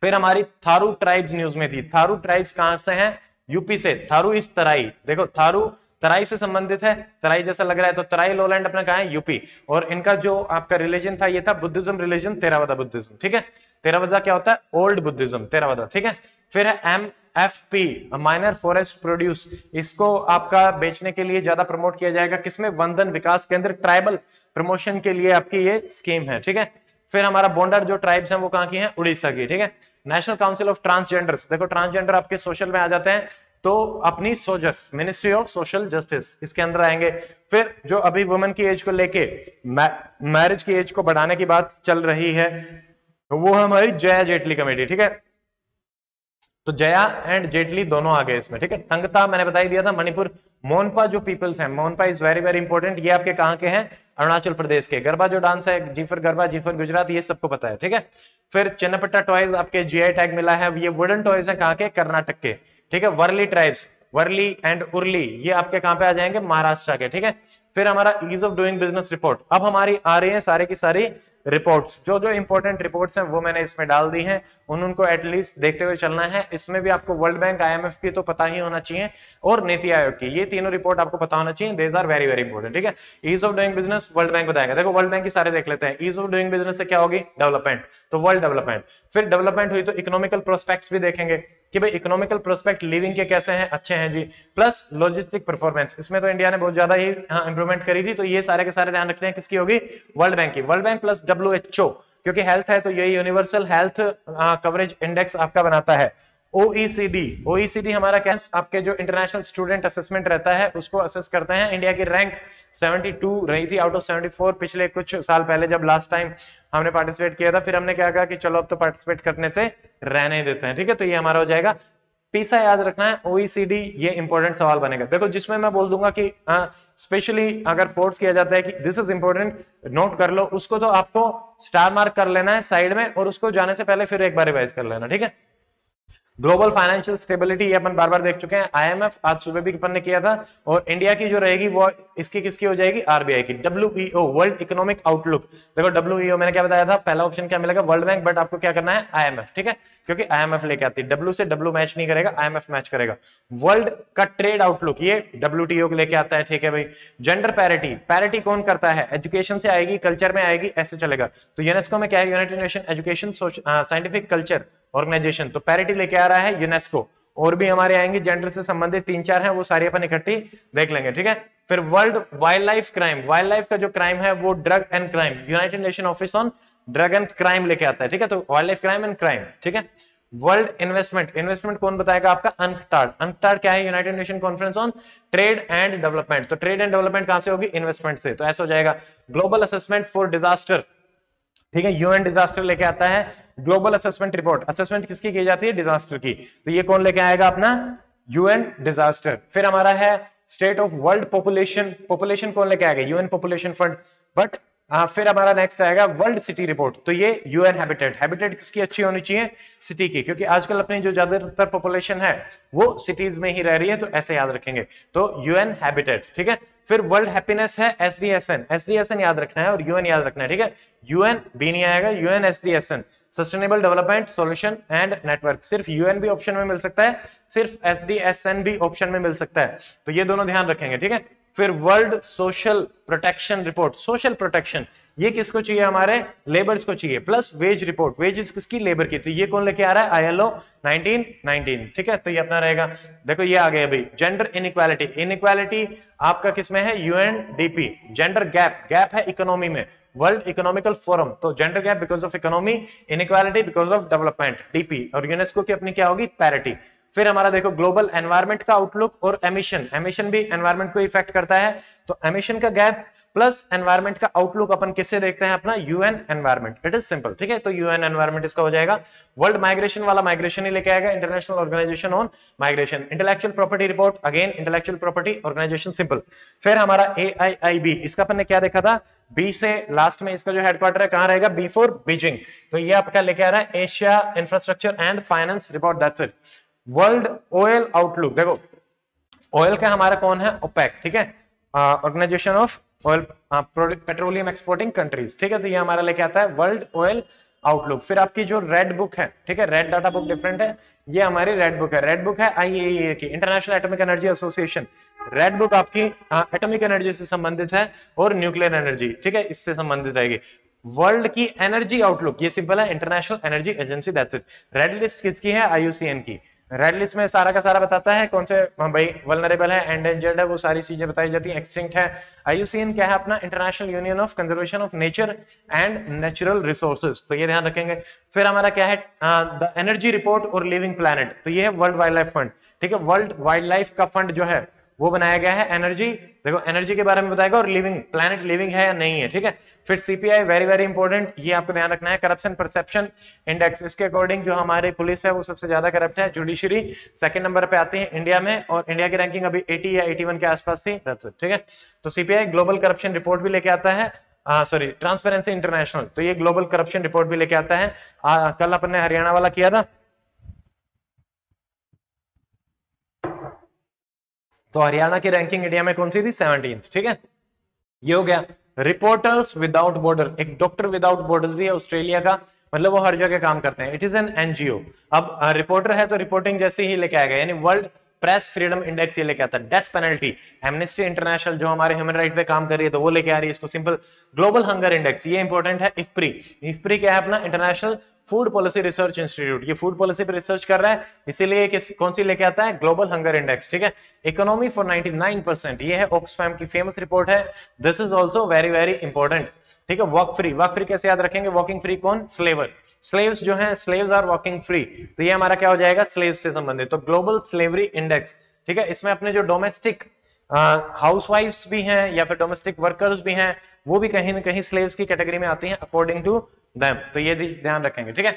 फिर हमारी थारू ट्राइब्स न्यूज में थी। थारू ट्राइब्स कहां से हैं? यूपी से। थारू इस तराई, देखो थारू तराई से संबंधित है, तराई जैसा लग रहा है, तो तराई लोलैंड अपना कहां है? यूपी। और इनका जो आपका रिलीजन था ये था बुद्धिज्म रिलीजन, थेरावादा बुद्धिज्म, ठीक है। थेरावादा क्या होता है? ओल्ड बुद्धिज्म, थेरावादा, ठीक है। फिर है MFP, माइनर फॉरेस्ट प्रोड्यूस, इसको आपका बेचने के लिए ज्यादा प्रमोट किया जाएगा, किसमें? वंदन विकास केंद्र, ट्राइबल प्रमोशन के लिए आपकी ये स्कीम है, ठीक है। फिर हमारा बॉन्डर जो ट्राइब्स हैं वो कहां की हैं? उड़ीसा की, ठीक है। नेशनल काउंसिल ऑफ ट्रांसजेंडर्स, देखो ट्रांसजेंडर आपके सोशल में आ जाते हैं, तो अपनी सोजस मिनिस्ट्री ऑफ सोशल जस्टिस इसके अंदर आएंगे। फिर जो अभी वुमेन की एज को लेके मैरिज की एज को बढ़ाने की बात चल रही है वो है हमारी जया जेटली कमेटी, ठीक है, तो जया एंड जेटली दोनों आ गए इसमें, ठीक है। थंगता मैंने बता ही दिया था, मणिपुर। मोनपा जो पीपल्स हैं, Monpa is very very important, ये आपके कहाँ के हैं? अरुणाचल प्रदेश के। गरबा जो डांस है, G for garba, G for Gujarat, ये सबको पता है, ठीक है। फिर चन्नपट्टा टॉयज आपके जीआई टैग मिला है, ये वुडन टॉयज है कहाँ के? कर्नाटक के, ठीक है। वर्ली ट्राइब्स, वर्ली एंड उर्ली, ये आपके कहाँ पे आ जाएंगे? महाराष्ट्र के, ठीक है। फिर हमारा ease of doing business report, अब हमारी आ रही है सारे की सारी रिपोर्ट्स, जो जो इंपॉर्टेंट रिपोर्ट्स हैं वो मैंने इसमें डाल दी हैं, उनको एटलीस्ट देखते हुए चलना है। इसमें भी आपको वर्ल्ड बैंक, आईएमएफ की तो पता ही होना चाहिए और नीति आयोग की, ये तीनों रिपोर्ट आपको पता होना चाहिए। These are very very important, ठीक है। Ease of doing business world bank बताएगा, देखो वर्ल्ड बैंक की सारे देख लेते हैं। ईज ऑफ डूइंग बिजनेस से क्या होगी, डेवलपमेंट, तो वर्ल्ड डेवलपमेंट। फिर डेवलपमेंट हुई तो इकोनॉमिकल प्रोस्पेक्ट्स भी देखेंगे कि भाई इकोनॉमिकल प्रोस्पेक्ट लिविंग के कैसे हैं, अच्छे हैं जी। प्लस लॉजिस्टिक परफॉर्मेंस, इसमें तो इंडिया ने बहुत ज्यादा ही इंप्रूवमेंट करी थी, तो ये सारे के सारे ध्यान रखते हैं किसकी होगी, वर्ल्ड बैंक की। वर्ल्ड बैंक प्लस WHO, क्योंकि हेल्थ है तो यही यूनिवर्सल हेल्थ कवरेज इंडेक्स आपका बनाता है। OECD हमारा क्या, आपके जो इंटरनेशनल स्टूडेंट असेसमेंट रहता है उसको असेस करते हैं। इंडिया की रैंक 72 रही थी आउट ऑफ 74 पिछले कुछ साल पहले जब लास्ट टाइम हमने पार्टिसिपेट किया था। फिर हमने क्या कहा कि चलो अब तो पार्टिसिपेट करने से रहने देते हैं, ठीक है। तो ये हमारा हो जाएगा, पीसा याद रखना है, OECD, ये इंपॉर्टेंट सवाल बनेगा। देखो जिसमें मैं बोल दूंगा कि स्पेशली अगर फोर्स किया जाता है कि दिस इज इंपॉर्टेंट, नोट कर लो, उसको तो आपको स्टार मार्क कर लेना है साइड में और उसको जाने से पहले फिर एक बार रिवाइज कर लेना, ठीक है। ग्लोबल फाइनेंशियल स्टेबिलिटी ये अपन बार बार देख चुके हैं, IMF आज सुबह भी अपन ने किया था, और इंडिया की जो रहेगी वो इसकी किसकी हो जाएगी, RBI की। WEO वर्ल्ड इकोनॉमिक आउटलुक, देखो WEO मैंने क्या बताया था, पहला ऑप्शन क्या मिलेगा, वर्ल्ड बैंक, बट आपको क्या करना है, IMF, ठीक है, क्योंकि IMF लेके आती है। W से W मैच नहीं करेगा, IMF मैच करेगा। वर्ल्ड का ट्रेड आउटलुक ये WTO लेके आता है, ठीक है भाई। जेंडर पैरिटी, पैरिटी कौन करता है, एजुकेशन से आएगी, कल्चर में आएगी, ऐसे चलेगा। तो यूनेस्को में क्या है, United nation education scientific culture organization, तो पैरिटी लेके आ रहा है यूनेस्को। और भी हमारे आएंगे जेंडर से संबंधित 3-4 हैं, वो सारी अपन इकट्ठी देख लेंगे, ठीक है। फिर world wild life crime, wild life का जो क्राइम है वो drug and crime, united nation office on drug and crime लेके आता है, ठीक है, तो wild life crime and crime, ठीक है। वर्ल्ड इन्वेस्टमेंट, इन्वेस्टमेंट कौन बताएगा, आपका UNCTAD। UNCTAD क्या है, United nation conference on trade and development, तो ट्रेड एंड डेवलपमेंट कहां से होगी, इन्वेस्टमेंट से, तो ऐसा हो जाएगा। ग्लोबल असेसमेंट फॉर डिजास्टर, ठीक है, UN डिजास्टर लेके आता है ग्लोबल असेसमेंट रिपोर्ट, असेसमेंट किसकी की जाती है, डिजास्टर की, तो ये कौन लेके आएगा, अपना UN डिजास्टर। फिर हमारा है state of world population, population कौन लेके आएगा, UN पॉपुलेशन फंड। बट फिर हमारा नेक्स्ट आएगा वर्ल्ड सिटी रिपोर्ट, तो ये UN हैबिटेट, हैबिटेट किसकी अच्छी होनी चाहिए, सिटी की, क्योंकि आजकल अपनी जो ज्यादातर पॉपुलेशन है वो सिटीज में ही रह रही है, तो ऐसे याद रखेंगे, तो UN हैबिटेट, ठीक है। फिर वर्ल्ड हैप्पीनेस है SDSN याद रखना है और UN याद रखना है, ठीक है। UN भी नहीं आएगा, UN SDSN sustainable development solution and network, सिर्फ UN भी ऑप्शन में मिल सकता है, सिर्फ SDSN भी ऑप्शन में मिल सकता है, तो ये दोनों ध्यान रखेंगे, ठीक है। फिर world social protection report, social protection ये किसको चाहिए, हमारे लेबर्स को चाहिए। प्लस वेज रिपोर्ट, वेजेस किसकी, लेबर की, तो ये कौन लेके आ रहा है, ILO 1919, ठीक है, तो ये अपना रहेगा। देखो ये आ गया भाई, जेंडर इनइक्वालिटी, इनइक्वालिटी आपका किसमें है, UNDP। जेंडर गैप, गैप है इकोनॉमी में, वर्ल्ड इकोनॉमिकल फोरम, तो gender gap because of economy, inequality because of development, DP, और यूनेस्को की अपनी क्या होगी, पैरिटी। फिर हमारा देखो ग्लोबल एनवायरमेंट का आउटलुक और एमिशन, एमिशन भी एनवायरमेंट को इफेक्ट करता है, तो एमिशन का गैप प्लस एनवायरमेंट का आउटलुक अपन किससे देखते हैं, अपना UN environment, it is simple, ठीक है, तो UN एनवायरमेंट इसका हो जाएगा। वर्ल्ड माइग्रेशन वाला माइग्रेशन ही लेके आएगा, international organisation on migration. Intellectual property report, again intellectual property organisation simple. फिर हमारा AIIB, इसका अपन ने क्या देखा था, B से लास्ट में इसका जो हेडक्वार्टर है कहां रहेगा, B4 बीजिंग, तो ये आपका लेके आ रहा है Asia infrastructure and finance report, that's it. World oil outlook, देखो ऑयल का हमारा कौन है, OPEC, ठीक है, organisation of oil petroleum exporting countries, ठीक है, तो ये हमारा लेके आता है वर्ल्ड ऑयल आउटलुक। फिर आपकी जो रेड बुक है, ठीक है, रेड डाटा बुक डिफरेंट है, ये हमारी रेड बुक है, रेड बुक है IAEA की, international atomic energy association. Red book आपकी एटॉमिक एनर्जी से संबंधित है और न्यूक्लियर एनर्जी, ठीक है, इससे संबंधित रहेगी। वर्ल्ड की एनर्जी आउटलुक ये सिंपल है, international energy agency, that's it. Red list किसकी है, IUCN की। रेड लिस्ट में सारा का सारा बताता है कौन से भाई वल्नरेबल है, एंडेंजर्ड है, वो सारी चीजें बताई जाती है, एक्सटिंक्ट है। IUCN क्या है, अपना international union of conservation of nature and natural resources, तो ये ध्यान रखेंगे। फिर हमारा क्या है, द एनर्जी रिपोर्ट और लिविंग प्लैनेट, तो ये है वर्ल्ड वाइल्ड लाइफ फंड, ठीक है, वर्ल्ड वाइल्ड लाइफ का फंड जो है वो बनाया गया है। एनर्जी, देखो एनर्जी के बारे में बताएगा और लिविंग प्लैनेट लिविंग है या नहीं है, ठीक है। फिर CPI वेरी वेरी इंपॉर्टेंट, ये आपको ध्यान रखना है। करप्शन परसेप्शन इंडेक्स, इसके अकॉर्डिंग जो हमारी पुलिस है वो सबसे ज्यादा करप्ट है, जुडिशरी सेकंड नंबर पे आती है इंडिया में, और इंडिया की रैंकिंग अभी 80 या 81 के आसपास थी, दैट्स इट, ठीक है। तो CPI ग्लोबल करप्शन रिपोर्ट भी लेके आता है, ट्रांसपेरेंसी इंटरनेशनल, तो ये ग्लोबल करप्शन रिपोर्ट भी लेके आता है। कल अपन ने हरियाणा वाला किया था, तो हरियाणा की रैंकिंग इंडिया में कौन सी थी, 17th, ठीक है, ये हो गया। रिपोर्टर्स विदाउट बॉर्डर, एक डॉक्टर विदाउट बॉर्डर्स भी है ऑस्ट्रेलिया का, मतलब वो हर जगह काम करते हैं। It is an NGO. अब रिपोर्टर है तो रिपोर्टिंग जैसे ही लेके आएगा, यानी वर्ल्ड प्रेस फ्रीडम इंडेक्स ये लेके आता है, डेथ पेनल्टी एमनेस्टी इंटरनेशनल जो हमारे ह्यूमन राइट पे काम कर रही है तो वो लेके आ रही है इसको, सिंपल ग्लोबल हंगर इंडेक्स ये इंपॉर्टेंट है। इफ्प्री, इफ्प्री क्या है अपना international food policy research institute, ये फूड पॉलिसी पे रिसर्च कर रहा है इसीलिए कौन सी लेके आता है ग्लोबल हंगर इंडेक्स, ठीक है। इकोनॉमी फॉर 99% ये है ऑक्सफैम की फेमस रिपोर्ट है, this is also very very important, ठीक है। वॉक फ्री, वॉक फ्री कैसे याद रखेंगे, वॉकिंग फ्री कौन, स्लेवर, स्लेव्स जो है, स्लेव्स आर वॉकिंग फ्री, तो ये हमारा क्या हो जाएगा स्लेव्स से संबंधित, तो ग्लोबल स्लेवरी इंडेक्स, ठीक है। इसमें अपने जो डोमेस्टिक हाउसवाइफ्स भी हैं या फिर डोमेस्टिक वर्कर्स भी हैं वो भी कहीं ना कहीं स्लेव्स की कैटेगरी में आती हैं अकॉर्डिंग टू देम, तो ये ध्यान रखेंगे, ठीक है।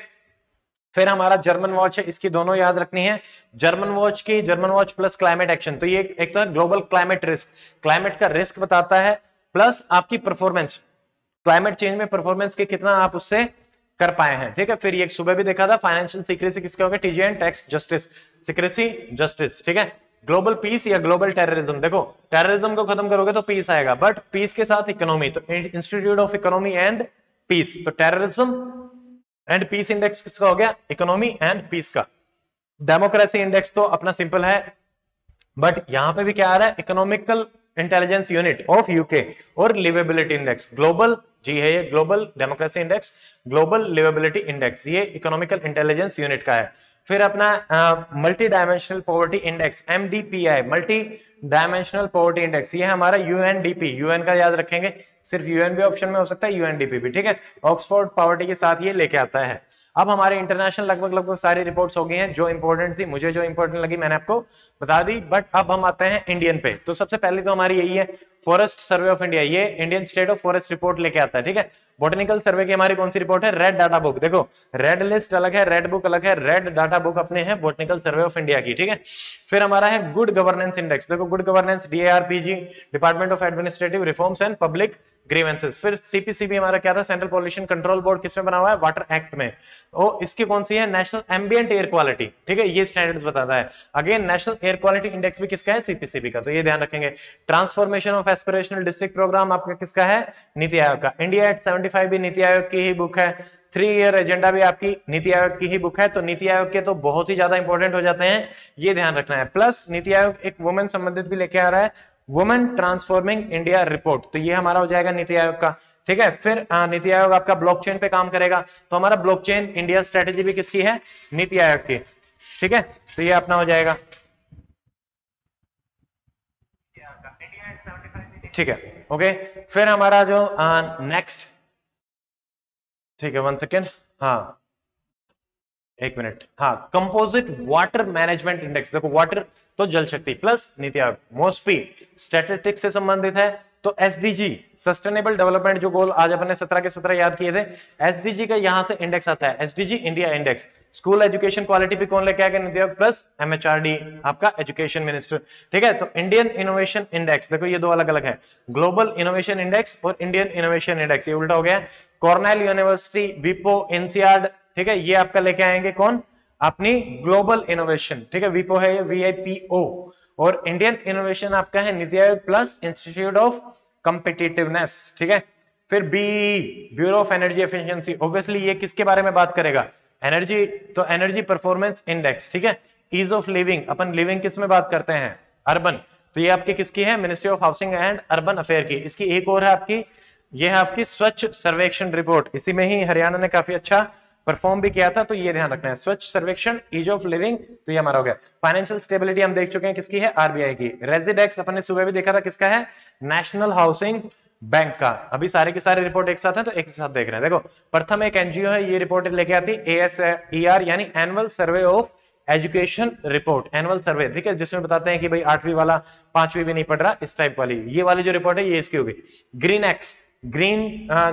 फिर हमारा जर्मन वॉच है, इसकी दोनों याद रखनी है, जर्मन वॉच की, German watch plus climate action, तो ये एक तो है ग्लोबल क्लाइमेट रिस्क, क्लाइमेट का रिस्क बताता है, प्लस आपकी परफॉर्मेंस, क्लाइमेट चेंज में परफॉर्मेंस के कितना आप उससे कर पाए हैं, ठीक है। फिर ये सुबह भी देखा था फाइनेंशियल सीक्रेसी किसके हो गए, TJ and tax justice, secrecy justice, ठीक है। ग्लोबल पीस या ग्लोबल टेररिज्म, देखो टेररिज्म को खत्म करोगे तो पीस आएगा, बट पीस के साथ इकोनॉमी, तो institute of economy and peace, तो टेररिज्म एंड पीस इंडेक्स किसका हो गया, इकोनॉमी एंड पीस का। डेमोक्रेसी इंडेक्स तो अपना सिंपल है, बट यहां पे भी क्या आ रहा है economical intelligence unit of UK और लिवेबिलिटी इंडेक्स, ग्लोबल जी है ये global democracy index, global liveability index ये इकोनॉमिकल इंटेलिजेंस यूनिट का है। फिर अपना multi dimensional poverty index MDPI, multi dimensional poverty index, ये हमारा UNDP, UN का याद रखेंगे, सिर्फ UN भी ऑप्शन में हो सकता है, UNDP भी, ठीक है। ऑक्सफोर्ड पॉवर्टी के साथ ये लेके आता है। अब हमारे इंटरनेशनल लगभग सारी रिपोर्ट्स हो गई हैं जो इंपॉर्टेंट थी, मुझे जो इंपॉर्टेंट लगी मैंने आपको बता दी, बट अब हम आते हैं इंडियन पे। तो सबसे पहले तो हमारी यही है फॉरेस्ट सर्वे ऑफ इंडिया, ये Indian state of forest report लेके आता है, ठीक है। बोटनिकल सर्वे की हमारी कौन सी रिपोर्ट है, रेड डाटा बुक, देखो रेड लिस्ट अलग है, रेड बुक अलग है, रेड डाटा बुक अपने है बोटनिकल सर्वे ऑफ इंडिया की, ठीक है। फिर हमारा है गुड गवर्नेंस इंडेक्स, देखो good governance DARPG, department of administrative reforms and public grievances. फिर CPCB हमारा क्या था, सेंट्रल पॉल्यूशन कंट्रोल बोर्ड, किसमें बना हुआ है, वाटर एक्ट में, और इसकी कौन सी है नेशनल एम्बिएंट एयर क्वालिटी, ठीक है, ये स्टैंडर्ड्स बताता है। Again national air quality index भी किसका है, CPCB का, तो ये ध्यान रखेंगे। Transformation of aspirational district programme आपका किसका है, नीति आयोग का। इंडिया एट 75 भी नीति आयोग की ही बुक है, 3-year एजेंडा भी आपकी नीति आयोग की ही बुक है, तो नीति आयोग के तो बहुत ही ज्यादा इंपॉर्टेंट हो जाते हैं, ये ध्यान रखना है। प्लस नीति आयोग एक वुमेन संबंधित भी लेके आ रहा है, वुमेन ट्रांसफॉर्मिंग इंडिया रिपोर्ट, तो ये हमारा हो जाएगा नीति आयोग का, ठीक है। फिर नीति आयोग आपका ब्लॉकचेन पे काम करेगा, तो हमारा ब्लॉकचेन इंडिया स्ट्रेटेजी भी किसकी है, नीति आयोग की, ठीक है, तो ये अपना हो जाएगा, ठीक है, ओके। फिर हमारा जो नेक्स्ट, ठीक है 1 सेकेंड, हाँ 1 मिनट, हाँ कंपोजिट वाटर मैनेजमेंट इंडेक्स, देखो वाटर तो जल शक्ति plus NITI Aayog, MoSPI statistics से संबंधित है, तो SDG सस्टेनेबल डेवलपमेंट जो गोल आज अपने 17 के 17 याद किए थे, SDG का यहाँ से इंडेक्स आता है, SDG India index. School education quality भी कौन लेके आएगा, नीति आयोग प्लस MHRD आपका एजुकेशन मिनिस्टर, ठीक है। तो इंडियन इनोवेशन इंडेक्स, देखो ये दो अलग अलग है, ग्लोबल इनोवेशन इंडेक्स और इंडियन इनोवेशन इंडेक्स, ये उल्टा हो गया। कॉर्नेल यूनिवर्सिटी, विपो, NCERT, ठीक है, ये आपका लेके आएंगे कौन, अपनी ग्लोबल इनोवेशन, ठीक है, विपो है ये VIPO, और इंडियन इनोवेशन आपका है नीति Aayog plus institute of competitiveness, ठीक है। फिर BEE, bureau of energy efficiency, obviously ये किसके बारे में बात करेगा, एनर्जी, तो एनर्जी परफॉर्मेंस इंडेक्स, ठीक है। ईज ऑफ लिविंग, अपन लिविंग किस में बात करते हैं, अर्बन, तो ये आपकी किसकी है, ministry of housing and urban affair की। इसकी एक और है आपकी, ये है आपकी स्वच्छ सर्वेक्षण रिपोर्ट, इसी में ही हरियाणा ने काफी अच्छा परफॉर्म भी किया था, तो ये ध्यान रखना है, स्वच्छ सर्वेक्षण, ईज ऑफ लिविंग, तो ये हमारा हो गया। फाइनेंशियल स्टेबिलिटी हम देख चुके हैं किसकी है, RBI की। रेजिडेक्स अपन ने सुबह भी देखा था किसका है, नेशनल हाउसिंग बैंक का। अभी सारे के सारे रिपोर्ट एक साथ हैं तो एक साथ देख रहे हैं। देखो प्रथम एक NGO है, ये रिपोर्ट लेके आती है ASER यानी annual survey of education report, annual survey, ठीक है, जिसमें बताते हैं कि भाई 8वीं वाला 5वीं भी नहीं पढ़ रहा, इस टाइप वाली, ये वाली जो रिपोर्ट है ये इसकी होगी। ग्रीन एक्स, ग्रीन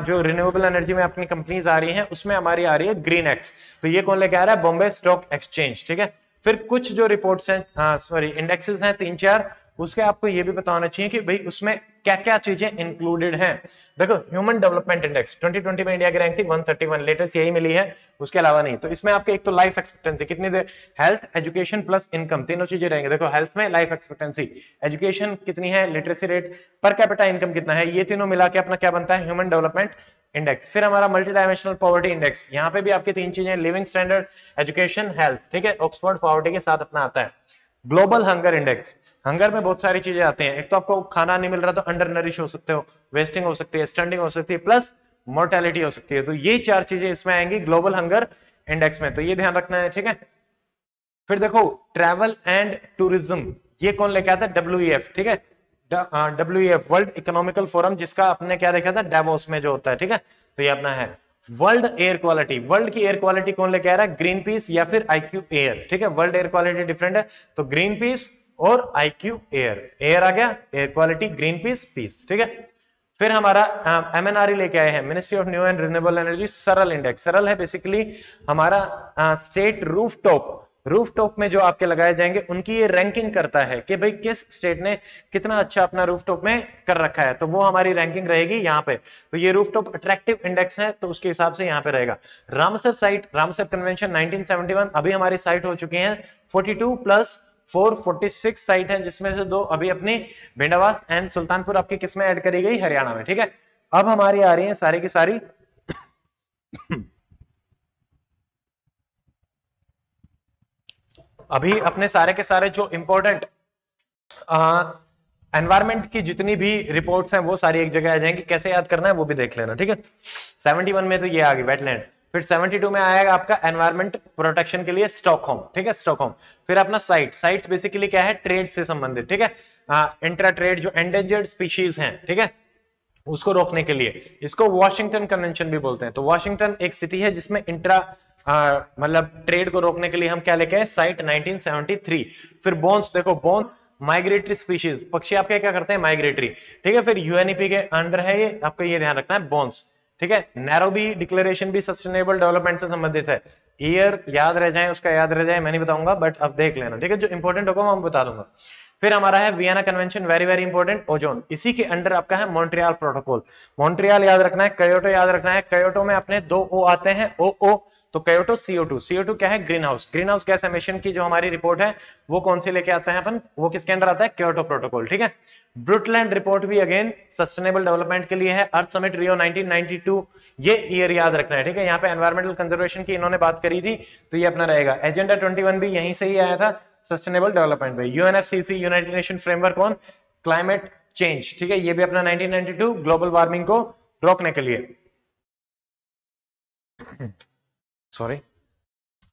जो रिन्यूएबल एनर्जी में अपनी कंपनीज आ रही हैं उसमें हमारी आ रही है ग्रीन एक्स, तो ये कौन लेके आ रहा है, बॉम्बे स्टॉक एक्सचेंज, ठीक है। फिर कुछ जो रिपोर्ट्स हैं, सॉरी इंडेक्सेस हैं 3-4, उसके आपको ये भी बताना चाहिए कि भाई उसमें क्या क्या चीजें इंक्लूडेड हैं। देखो ह्यूमन डेवलपमेंट इंडेक्स 2020 में इंडिया की रैंक थी 131, लेटेस्ट यही मिली है, उसके अलावा नहीं। तो इसमें आपके एक तो लाइफ एक्सपेक्टेंसी कितनी देर, हेल्थ एजुकेशन प्लस इनकम, तीनों चीजें रहेंगे। देखो हेल्थ में लाइफ एक्सपेक्टेंसी, एजुकेशन कितनी है, literacy rate, per capita income कितना है, ये तीनों मिला के अपना क्या बनता है ह्यूमन डेवलपमेंट इंडेक्स। फिर हमारा मल्टी डायमेंशनल पॉवर्टी इंडेक्स, यहाँ पे भी आपकी तीन चीजें, लिविंग स्टैंडर्ड, एजुकेशन, हेल्थ, ठीक है, ऑक्सफोर्ड पॉवर्टी के साथ अपना आता है। ग्लोबल हंगर इंडेक्स, हंगर में बहुत सारी चीजें आते हैं, एक तो आपको खाना नहीं मिल रहा तो अंडर नरिश हो सकते हो, वेस्टिंग हो सकती है, स्टंटिंग हो सकती है, प्लस मोर्टेलिटी हो सकती है। तो ये चार चीजें इसमें आएंगी ग्लोबल हंगर इंडेक्स में, तो ये ध्यान रखना है, ठीक है। फिर देखो ट्रैवल एंड टूरिज्म, ये कौन लेके आता है, WEF, ठीक है, WEF वर्ल्ड इकोनॉमिकल फोरम, जिसका आपने क्या देखा था डेवोस में जो होता है, ठीक है। तो ये अपना है वर्ल्ड एयर क्वालिटी, वर्ल्ड की एयर क्वालिटी कौन लेके आ रहा है, ग्रीन पीस या फिर IQ एयर, ठीक है, वर्ल्ड एयर क्वालिटी डिफरेंट है, तो ग्रीन पीस और IQ एयर, एयर आ गया, air quality, green peas, peace, ठीक है। फिर हमारा MNRE लेके आए हैं, ministry of new and renewable energy, सरल इंडेक्स, सरल है बेसिकली हमारा स्टेट रूफटॉप, रूफटॉप में जो आपके लगाए जाएंगे उनकी ये रैंकिंग करता है कि भाई किस स्टेट ने कितना अच्छा अपना रूफटॉप में कर रखा है, तो वो हमारी रैंकिंग रहेगी यहाँ पे। तो ये रूफटॉप अट्रैक्टिव इंडेक्स है, तो उसके हिसाब से यहाँ पे रहेगा। रामसर साइट, रामसर कन्वेंशन 1971, अभी हमारी साइट हो चुकी है 42 प्लस 446 साइट है, जिसमें से दो अभी अपनी भिंडवास एंड सुल्तानपुर आपकी किसमें ऐड करी गई, हरियाणा में, ठीक है। अब हमारी आ रही है सारी की सारी अभी अपने सारे के सारे जो इंपॉर्टेंट एनवायरमेंट की जितनी भी रिपोर्ट्स हैं वो सारी एक जगह आ जाएंगी, कैसे याद करना है वो भी देख लेना, ठीक है। 71 में तो ये आ गई वेटलैंड, फिर 72 में आएगा आपका एनवायरमेंट प्रोटेक्शन के लिए स्टॉकहोम, ठीक है, स्टॉकहोम। फिर अपना साइट, साइट्स बेसिकली क्या है, ट्रेड से संबंधित, ठीक है, इंट्रा ट्रेड, जो एंडेंजर्ड स्पीशीज हैं, ठीक है, उसको रोकने के लिए। इसको वॉशिंगटन कन्वेंशन भी बोलते हैं, तो वॉशिंगटन एक सिटी है जिसमें इंट्रा मतलब ट्रेड को रोकने के लिए हम क्या लेके आए साइट 1973। फिर बोन्स, देखो बोन माइग्रेटरी स्पीशीज, पक्षी आपके क्या करते हैं माइग्रेटरी, ठीक है, फिर UNEP के अंडर है ये, आपको ये ध्यान रखना है बोन्स, ठीक है। नैरोबी डिक्लेरेशन भी सस्टेनेबल डेवलपमेंट से संबंधित है, ईयर याद रह जाए, उसका याद रह जाए मैं नहीं बताऊंगा, बट आप देख लेना, ठीक है, जो इंपॉर्टेंट होगा मैं बता दूंगा। फिर हमारा है Vienna convention, very very important, ozone, इसी के अंडर आपका है मॉन्ट्रियल प्रोटोकॉल, मॉन्ट्रियल याद रखना है, क्योटो याद रखना है, क्योटो में अपने दो ओ आते हैं, OO, तो क्योटो CO2, CO2 क्या है green house, green house gas emission की जो हमारी रिपोर्ट है वो कौन सी लेके आता है अपन, वो किसके अंदर आता है क्योटो प्रोटोकॉल, ठीक है। ब्रुटलैंड रिपोर्ट भी अगेन सस्टेनेबल डेवलपमेंट के लिए है, अर्थ समिट रियो 1992, ये ईयर याद रखना है, ठीक है, यहाँ पे एनवायरमेंटल कंजर्वेशन की इन्होंने बात करी थी, तो ये अपना रहेगा। एजेंडा 21 भी यहीं से ही आया था सस्टेनेबल डेवलपमेंट में, UNFCCC united nation framework on climate change, ठीक है, ये भी अपना 1992 ग्लोबल वार्मिंग को रोकने के लिए, सॉरी।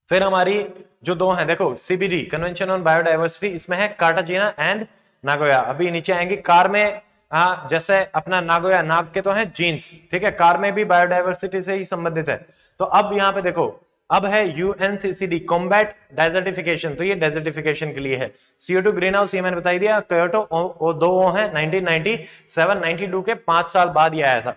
फिर हमारी जो दो हैं देखो CBD कन्वेंशन ऑन बायोडाइवर्सिटी, इसमें है कार्टाजीना एंड नागोया, अभी नीचे आएंगे कार में जैसे अपना नागोया, नाग के तो है जीन्स, ठीक है, कार में भी बायोडाइवर्सिटी से ही संबंधित है। तो अब यहाँ पे देखो अब है UNCCD कॉम्बैट डेजर्टिफिकेशन, तो ये डेजर्टिफिकेशन के लिए है, CO2 ग्रीन हाउस ये मैंने बता दिया, क्योटो ओ दो है 1997 92 के 5 साल बाद ये आया था।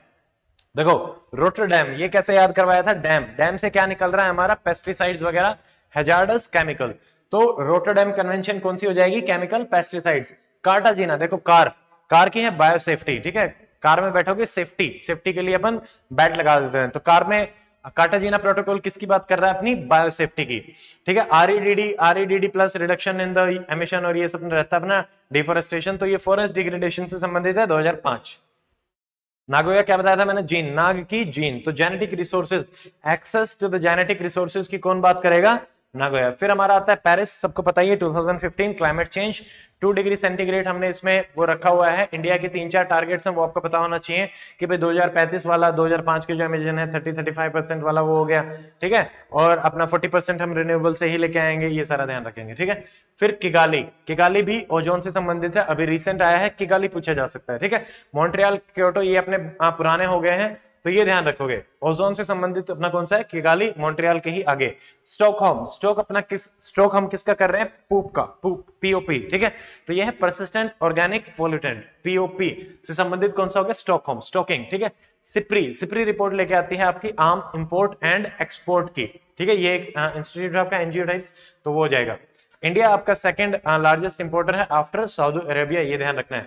देखो रोटरडैम, ये कैसे याद करवाया था, डैम, डैम से क्या निकल रहा है हमारा पेस्टिसाइड्स वगैरह हैजार्डस केमिकल, तो रोटरडैम कन्वेंशन कौन सी हो जाएगी केमिकल पेस्टिसाइड्स। कार्टाजीना देखो कार, कार की है बायोसेफ्टी, ठीक है, कार में बैठोगे सेफ्टी, सेफ्टी के लिए अपन बैट लगा देते हैं, तो कार में कार्टाजीना प्रोटोकॉल किसकी बात कर रहा है अपनी बायोसेफ्टी की, ठीक है। REDD plus reduction in the emission और ये सब रहता है अपना डिफोरेस्टेशन, तो ये फॉरेस्ट डिग्रेडेशन से संबंधित है 2005। नागोया क्या बताया था मैंने, जीन, नाग की जीन, तो genetic resources, access to the genetic resources की कौन बात करेगा नागोया। फिर हमारा आता है पेरिस, सबको पता ही है 2015 क्लाइमेट चेंज 2 डिग्री सेंटीग्रेड हमने इसमें वो रखा हुआ है। इंडिया के 3-4 टारगेट्स हैं वो आपको पता होना चाहिए कि भाई 2035 वाला, 2005 के जो एमिशन है 30-35% वाला वो हो गया, ठीक है, और अपना 40% हम रिन्यूएबल से ही लेके आएंगे, ये सारा ध्यान रखेंगे, ठीक है। फिर किगाली, किगाली भी ओजोन से संबंधित है, अभी रिसेंट आया है, किगाली पूछा जा सकता है, ठीक है। मॉन्ट्रियल, क्योटो ये अपने पुराने हो गए हैं, तो ये ध्यान रखोगे, ओजोन से संबंधित अपना कौन सा है किगाली, मॉन्ट्रियल के ही आगे। स्टॉकहोम, स्टॉक अपना किस, स्टॉक हम किसका कर रहे हैं पूप का, पूप POP, ठीक है, तो ये है परसिस्टेंट ऑर्गेनिक पोल्यूटेंट, POP से संबंधित कौन सा हो गया स्टॉकहोम, स्टॉकिंग, ठीक है। सिप्री, सिप्री रिपोर्ट लेके आती है आपकी आम इंपोर्ट एंड एक्सपोर्ट की, ठीक है, ये एक इंस्टीट्यूट आपका NGO टाइप्स, तो वो हो जाएगा। इंडिया आपका सेकंड लार्जेस्ट इंपोर्टर है आफ्टर सऊदी अरेबिया, ये ध्यान रखना है।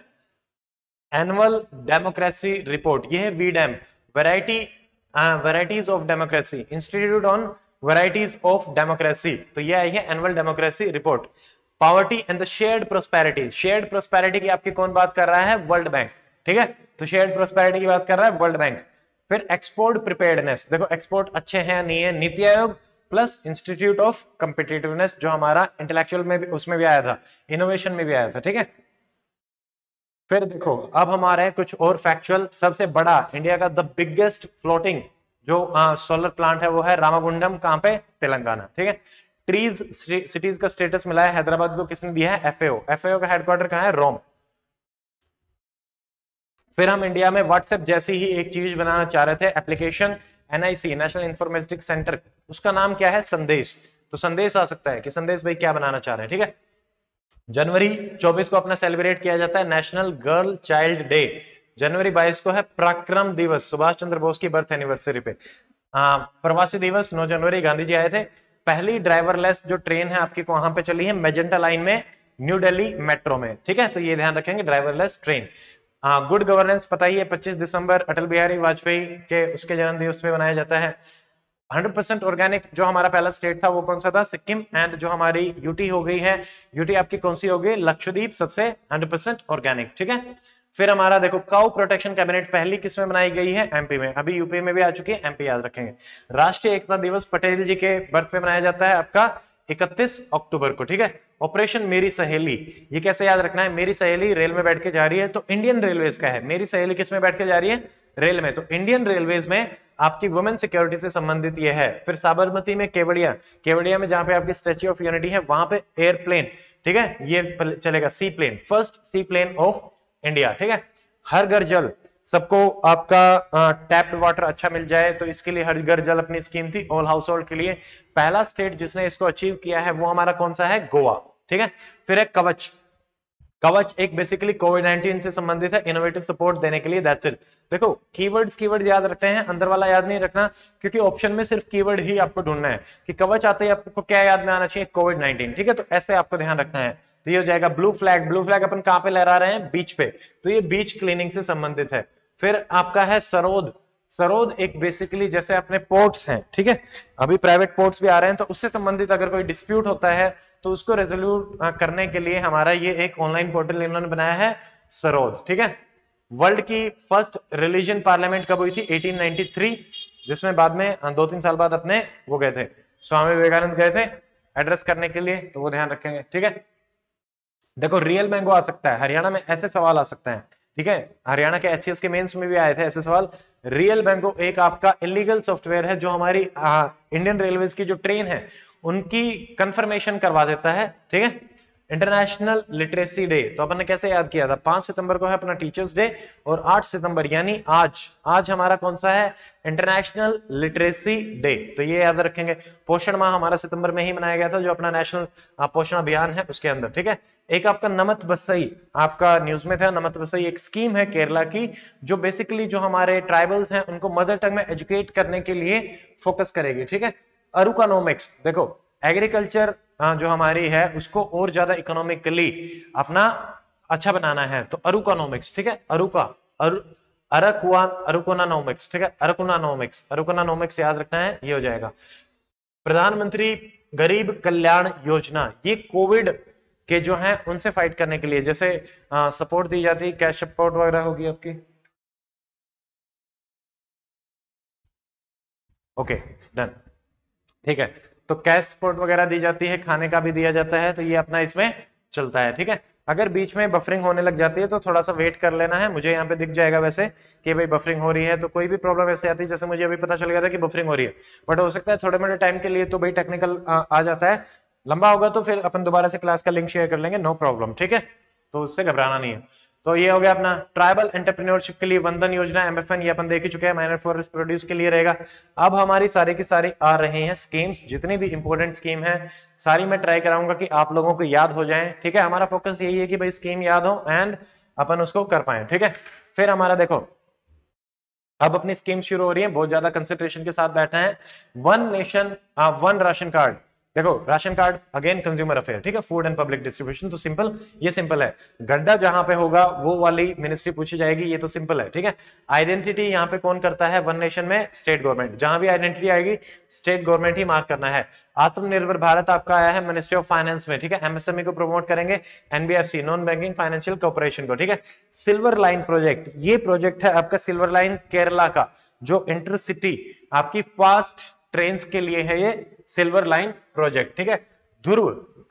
एनुअल डेमोक्रेसी रिपोर्ट, ये है V Dem, varieties of democracy, institute on varieties of democracy, तो ये आई है annual democracy report. Poverty and the shared prosperity, shared prosperity की आपकी कौन बात कर रहा है? वर्ल्ड बैंक, ठीक है, तो शेयर्ड प्रोस्पेरिटी की बात कर रहा है वर्ल्ड बैंक। फिर एक्सपोर्ट प्रिपेयर्डनेस, देखो एक्सपोर्ट अच्छे हैं नहीं है, नीति Aayog plus institute of competitiveness जो हमारा इंटेलेक्चुअल में भी, उसमें भी आया था, इनोवेशन में भी आया था, ठीक है। फिर देखो अब हमारे कुछ और फैक्चुअल, सबसे बड़ा इंडिया का द बिगेस्ट फ्लोटिंग जो सोलर प्लांट है वो है रामागुंडम, कहां पे? तेलंगाना, ठीक है। ट्रीज सिटीज का स्टेटस मिला है हैदराबाद को, किसने दिया है? एफएओ, एफएओ का हेडक्वार्टर कहां है? रोम। फिर हम इंडिया में व्हाट्सएप जैसी ही एक चीज बनाना चाह रहे थे, application, NIC national informatics centre, उसका नाम क्या है? संदेश, तो संदेश आ सकता है कि संदेश भाई क्या बनाना चाह रहे हैं, ठीक है। जनवरी 24 को अपना सेलिब्रेट किया जाता है नेशनल गर्ल चाइल्ड डे, जनवरी 22 को है पराक्रम दिवस, सुभाष चंद्र बोस की बर्थ एनिवर्सरी पे, प्रवासी दिवस 9 जनवरी गांधी जी आए थे, पहली ड्राइवरलेस जो ट्रेन है आपकी वहां पे चली है मेजेंटा लाइन में न्यू दिल्ली मेट्रो में, ठीक है, तो ये ध्यान रखेंगे ड्राइवरलेस ट्रेन। गुड गवर्नेंस पता ही है 25 दिसंबर अटल बिहारी वाजपेयी के उसके जन्मदिवस पे मनाया जाता है। 100% ऑर्गेनिक जो हमारा पहला स्टेट था वो कौन सा था? सिक्किम, एंड जो हमारी यूटी हो गई है, यूटी आपकी कौन सी हो गई? लक्षद्वीप, सबसे 100% ऑर्गेनिक, ठीक है। फिर हमारा देखो काउ प्रोटेक्शन कैबिनेट पहली किसमें बनाई गई है? एमपी में, अभी यूपी में भी आ चुकी है, एमपी याद रखेंगे। राष्ट्रीय एकता दिवस पटेल जी के बर्थ पे मनाया जाता है आपका 31 अक्टूबर को, ठीक है। ऑपरेशन मेरी सहेली, ये कैसे याद रखना है? मेरी सहेली रेल में बैठ के जा रही है, तो इंडियन रेलवेज का है, मेरी सहेली किस में बैठ के जा रही है? रेल में, तो इंडियन रेलवेज में आपकी वुमेन सिक्योरिटी से संबंधित ये है। फिर साबरमती में केवड़िया, केवड़िया में जहां पे आपकी स्टैच्यू ऑफ यूनिटी है वहां पे एयरप्लेन, ठीक है, ये चलेगा सी plane, first C plane of India, ठीक है। हर घर जल, सबको आपका टैप्ड वाटर अच्छा मिल जाए तो इसके लिए हर घर जल अपनी स्कीम थी, ऑल हाउस होल्ड के लिए। पहला स्टेट जिसने इसको अचीव किया है वो हमारा कौन सा है? गोवा, ठीक है। फिर है कवच, कवच एक बेसिकली कोविड-19 से संबंधित है, इनोवेटिव सपोर्ट देने के लिए, दैट्स इट। देखो कीवर्ड्स, कीवर्ड याद रखते हैं, अंदर वाला याद नहीं रखना, क्योंकि ऑप्शन में सिर्फ कीवर्ड ही आपको ढूंढना है कि कवच आते ही आपको क्या याद में आना चाहिए? कोविड-19, ठीक है, तो ऐसे आपको ध्यान रखना है। तो ये हो जाएगा ब्लू फ्लैग, ब्लू फ्लैग अपन कहां पे लहरा रहे हैं? बीच पे, तो ये बीच क्लीनिंग से संबंधित है। फिर आपका है सरोद, सरोद एक बेसिकली जैसे अपने पोर्ट्स हैं, ठीक है, अभी प्राइवेट पोर्ट्स भी आ रहे हैं, तो उससे संबंधित अगर कोई डिस्प्यूट होता है तो उसको रेजोल्यूट करने के लिए हमारा ये एक ऑनलाइन पोर्टल इन्होंने बनाया है सरोद, ठीक है। वर्ल्ड की फर्स्ट रिलीजन पार्लियामेंट कब हुई थी? 1893, जिसमें बाद में 2-3 साल बाद अपने वो गए थे, स्वामी विवेकानंद गए थे एड्रेस करने के लिए, तो वो ध्यान रखेंगे, ठीक है। देखो रियल मैंगो आ सकता है, हरियाणा में ऐसे सवाल आ सकते हैं, ठीक है, हरियाणा के एचसीएस के मेंस में भी आए थे ऐसे सवाल। रियल मैंगो एक आपका इलीगल सॉफ्टवेयर है जो हमारी इंडियन रेलवेज की जो ट्रेन है उनकी कंफर्मेशन करवा देता है, ठीक है। इंटरनेशनल लिटरेसी डे, तो अपन ने कैसे याद किया था? 5 सितंबर को है अपना टीचर्स डे, और 8 सितंबर यानी आज हमारा कौन सा है? इंटरनेशनल लिटरेसी डे, तो ये याद रखेंगे। पोषण माह हमारा सितंबर में ही मनाया गया था, जो अपना नेशनल पोषण अभियान है उसके अंदर, ठीक है। एक आपका नमत वसई, आपका न्यूज में था, नमत वसई एक स्कीम है केरला की जो बेसिकली जो हमारे ट्राइबल्स हैं उनको मदर टंग में एजुकेट करने के लिए फोकस करेगी, ठीक है। अरुकानोमिक्स, देखो एग्रीकल्चर जो हमारी है उसको और ज्यादा इकोनॉमिकली अपना अच्छा बनाना है, तो अरुकानोमिक्स, ठीक है। अरुकोनानोमिक्स, ठीक है, अरुकोनानोमिक्स, अरुकोनानोमिक्स याद रखना है, ये हो जाएगा। प्रधानमंत्री गरीब कल्याण योजना, ये कोविड के जो हैं उनसे फाइट करने के लिए जैसे सपोर्ट दी जाती है, कैश सपोर्ट वगैरह होगी आपकी, ओके डन, ठीक है, तो कैश सपोर्ट वगैरह दी जाती है, खाने का भी दिया जाता है, तो ये अपना इसमें चलता है, ठीक है। अगर बीच में बफरिंग होने लग जाती है तो थोड़ा सा वेट कर लेना है, मुझे यहाँ पे दिख जाएगा वैसे कि भाई बफरिंग हो रही है, तो कोई भी प्रॉब्लम ऐसे आती है, जैसे मुझे अभी पता चल गया था कि बफरिंग हो रही है, बट हो सकता है थोड़े मोटे टाइम के लिए तो भाई टेक्निकल आ जाता है, लंबा होगा तो फिर अपन दोबारा से क्लास का लिंक शेयर कर लेंगे, नो प्रॉब्लम, ठीक है, तो उससे घबराना नहीं है। तो ये हो गया अपना ट्राइबल एंटरप्रेन्योरशिप के लिए वंदन योजना, एमएफएन, ये अपन देख ही चुके हैं, माइनर फॉरेस्ट प्रोड्यूस के लिए रहेगा। अब हमारी सारी की सारी आ रही हैं स्कीम्स, जितनी भी इंपॉर्टेंट स्कीम है सारी मैं ट्राई कराऊंगा कि आप लोगों को याद हो जाए, ठीक है, हमारा फोकस यही है कि भाई स्कीम याद हो एंड अपन उसको कर पाए, ठीक है। फिर हमारा देखो अब अपनी स्कीम शुरू हो रही है, बहुत ज्यादा कंसेंट्रेशन के साथ बैठे हैं, one nation one ration card, देखो ration card again consumer affair, ठीक है, फूड एंड पब्लिक डिस्ट्रीब्यूशन, तो सिंपल, ये सिंपल है। गड्ढा जहां पे होगा वो वाली मिनिस्ट्री पूछी जाएगी, ये तो सिंपल है, ठीक है। आइडेंटिटी यहाँ पे कौन करता है वन नेशन में? State government. जहां भी आइडेंटिटी आएगी स्टेट गवर्नमेंट ही मार्क करना है। आत्मनिर्भर भारत आपका आया है मिनिस्ट्री ऑफ फाइनेंस में, ठीक है। एमएसएमई को प्रमोट करेंगे, NBFC non banking financial corporation को, ठीक है। सिल्वर लाइन प्रोजेक्ट, ये प्रोजेक्ट है आपका सिल्वर लाइन केरला का, जो इंटरसिटी आपकी फास्ट ट्रेन्स के लिए है, ये सिल्वर लाइन प्रोजेक्ट, ठीक है। ध्रुव,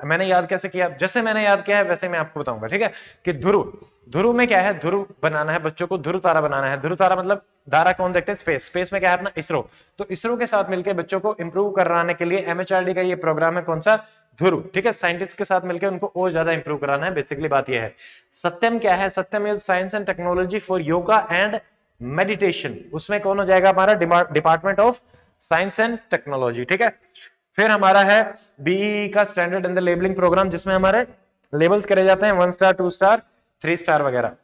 मैंने याद कैसे किया, जैसे मैंने याद किया है वैसे मैं आपको बताऊंगा, ठीक है, कि ध्रुव, ध्रुव में क्या है, ध्रुव बनाना है बच्चों को, ध्रुव तारा बनाना है। ध्रुव तारा मतलब दारा कौन देखते हैं? स्पेस। स्पेस में क्या है अपना इसरो, तो इसरो के साथ मिलकर बच्चों को इंप्रूव कराने के लिए एमएचआरडी का ये प्रोग्राम है, कौन सा? ध्रुव, ठीक है। साइंटिस्ट के साथ मिलकर उनको और ज्यादा इंप्रूव कराना है, बेसिकली बात यह है। सत्यम क्या है? सत्यम is science and technology for yoga and meditation, उसमें कौन हो जाएगा हमारा? Department of science and technology, ठीक है। फिर हमारा है बीई का standard and the labelling programme, जिसमें हमारे लेबल्स करे जाते हैं 1 स्टार 2 स्टार 3 स्टार वगैरह।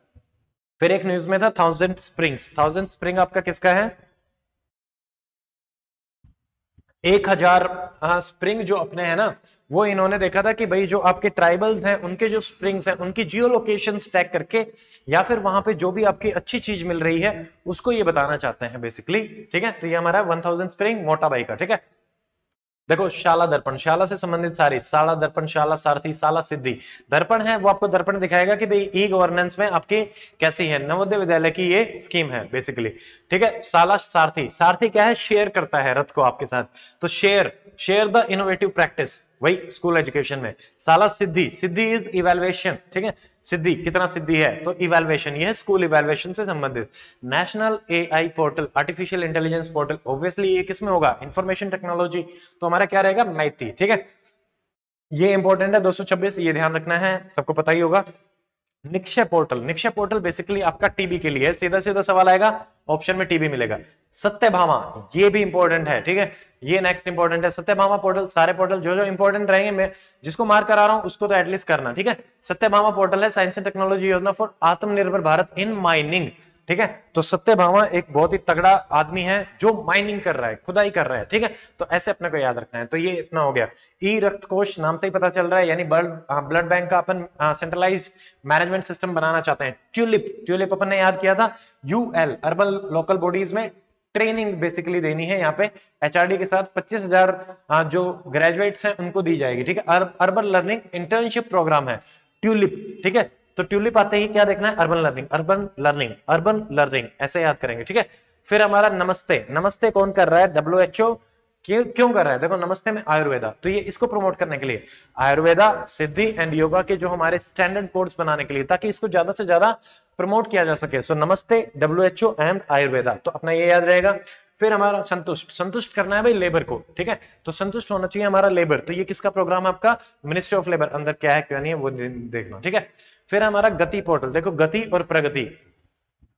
फिर एक न्यूज में था 1000 स्प्रिंग्स। 1000 स्प्रिंग आपका किसका है? 1000 स्प्रिंग जो अपने है ना, वो इन्होंने देखा था कि भाई जो आपके ट्राइबल्स हैं उनके जो स्प्रिंग्स हैं उनकी जियो लोकेशन टैग करके, या फिर वहां पे जो भी आपकी अच्छी चीज मिल रही है उसको ये बताना चाहते हैं बेसिकली, ठीक है। तो ये हमारा 1000 स्प्रिंग मोटा भाई का, ठीक है। देखो शाला दर्पण, शाला से संबंधित सारी, शाला दर्पण, शाला सारथी, शाला सिद्धि। दर्पण है वो आपको दर्पण दिखाएगा कि भाई ई गवर्नेंस में आपकी कैसी है, नवोदय विद्यालय की ये स्कीम है बेसिकली, ठीक है। शाला सारथी, सारथी क्या है? शेयर करता है रथ को आपके साथ, तो share, share the innovative practice, वही स्कूल एजुकेशन में। शाला सिद्धि, सिद्धि इज इवेल्युएशन, ठीक है, सिद्धि कितना सिद्धि है, तो इवेल्युएशन, यह है स्कूल इवेल्युएशन से संबंधित। National AI portal, artificial intelligence portal, obviously ये किसमें होगा? इंफॉर्मेशन टेक्नोलॉजी, तो हमारा क्या रहेगा? मैथी, ठीक है। ये इंपॉर्टेंट है 226, ये ध्यान रखना है, सबको पता ही होगा। Nikshay portal, Nikshay portal basically आपका टीबी के लिए, सीधा सीधा सवाल आएगा, ऑप्शन में टीबी मिलेगा। सत्यभामा, ये भी इंपॉर्टेंट है, ठीक है, ये नेक्स्ट इंपॉर्टेंट है। सत्यभामा पोर्टल, सारे पोर्टल जो जो इंपॉर्टेंट रहेंगे, मैं जिसको मार्क करा रहा हूं उसको तो एटलीस्ट करना, ठीक है। सत्यभामा पोर्टल है साइंस एंड टेक्नोलॉजी योजना फॉर आत्मनिर्भर भारत इन माइनिंग, ठीक है। तो सत्यभामा एक बहुत ही तगड़ा आदमी है जो माइनिंग कर रहा है, खुदाई कर रहा है, ठीक है। तो ऐसे अपने को याद रखना है। तो ये इतना हो गया। ई रक्त कोष, नाम से ही पता चल रहा है, यानी ब्लड बैंक का अपन सेंट्रलाइज्ड मैनेजमेंट सिस्टम बनाना चाहते हैं। ट्यूलिप, ट्यूलिप अपन ने याद किया था, यूएल अर्बन लोकल बॉडीज में ट्रेनिंग बेसिकली देनी है, यहाँ पे एचआरडी के साथ 25,000 जो ग्रेजुएट्स हैं उनको दी जाएगी, ठीक है। अर्बन लर्निंग इंटर्नशिप प्रोग्राम है ट्यूलिप, ठीक है। तो ट्यूलिप आते ही क्या देखना है? Urban learning, urban learning, urban learning, ऐसे याद करेंगे, ठीक है। फिर हमारा नमस्ते, नमस्ते कौन कर रहा है? WHO क्यों कर रहा है? देखो नमस्ते में आयुर्वेदा, तो ये इसको प्रमोट करने के लिए, आयुर्वेदा, सिद्धि एंड योगा के जो हमारे स्टैंडर्ड कोर्स बनाने के लिए, ताकि इसको ज्यादा से ज्यादा प्रमोट किया जा सके। सो नमस्ते, WHO एंड आयुर्वेदा, तो अपना ये याद रहेगा। फिर हमारा संतुष्ट, संतुष्ट करना है भाई लेबर को, ठीक है, तो संतुष्ट होना चाहिए हमारा लेबर, तो ये किसका प्रोग्राम है आपका? मिनिस्ट्री ऑफ लेबर, अंदर क्या है क्या नहीं है वो देखना, ठीक है। फिर हमारा गति पोर्टल, देखो गति और प्रगति,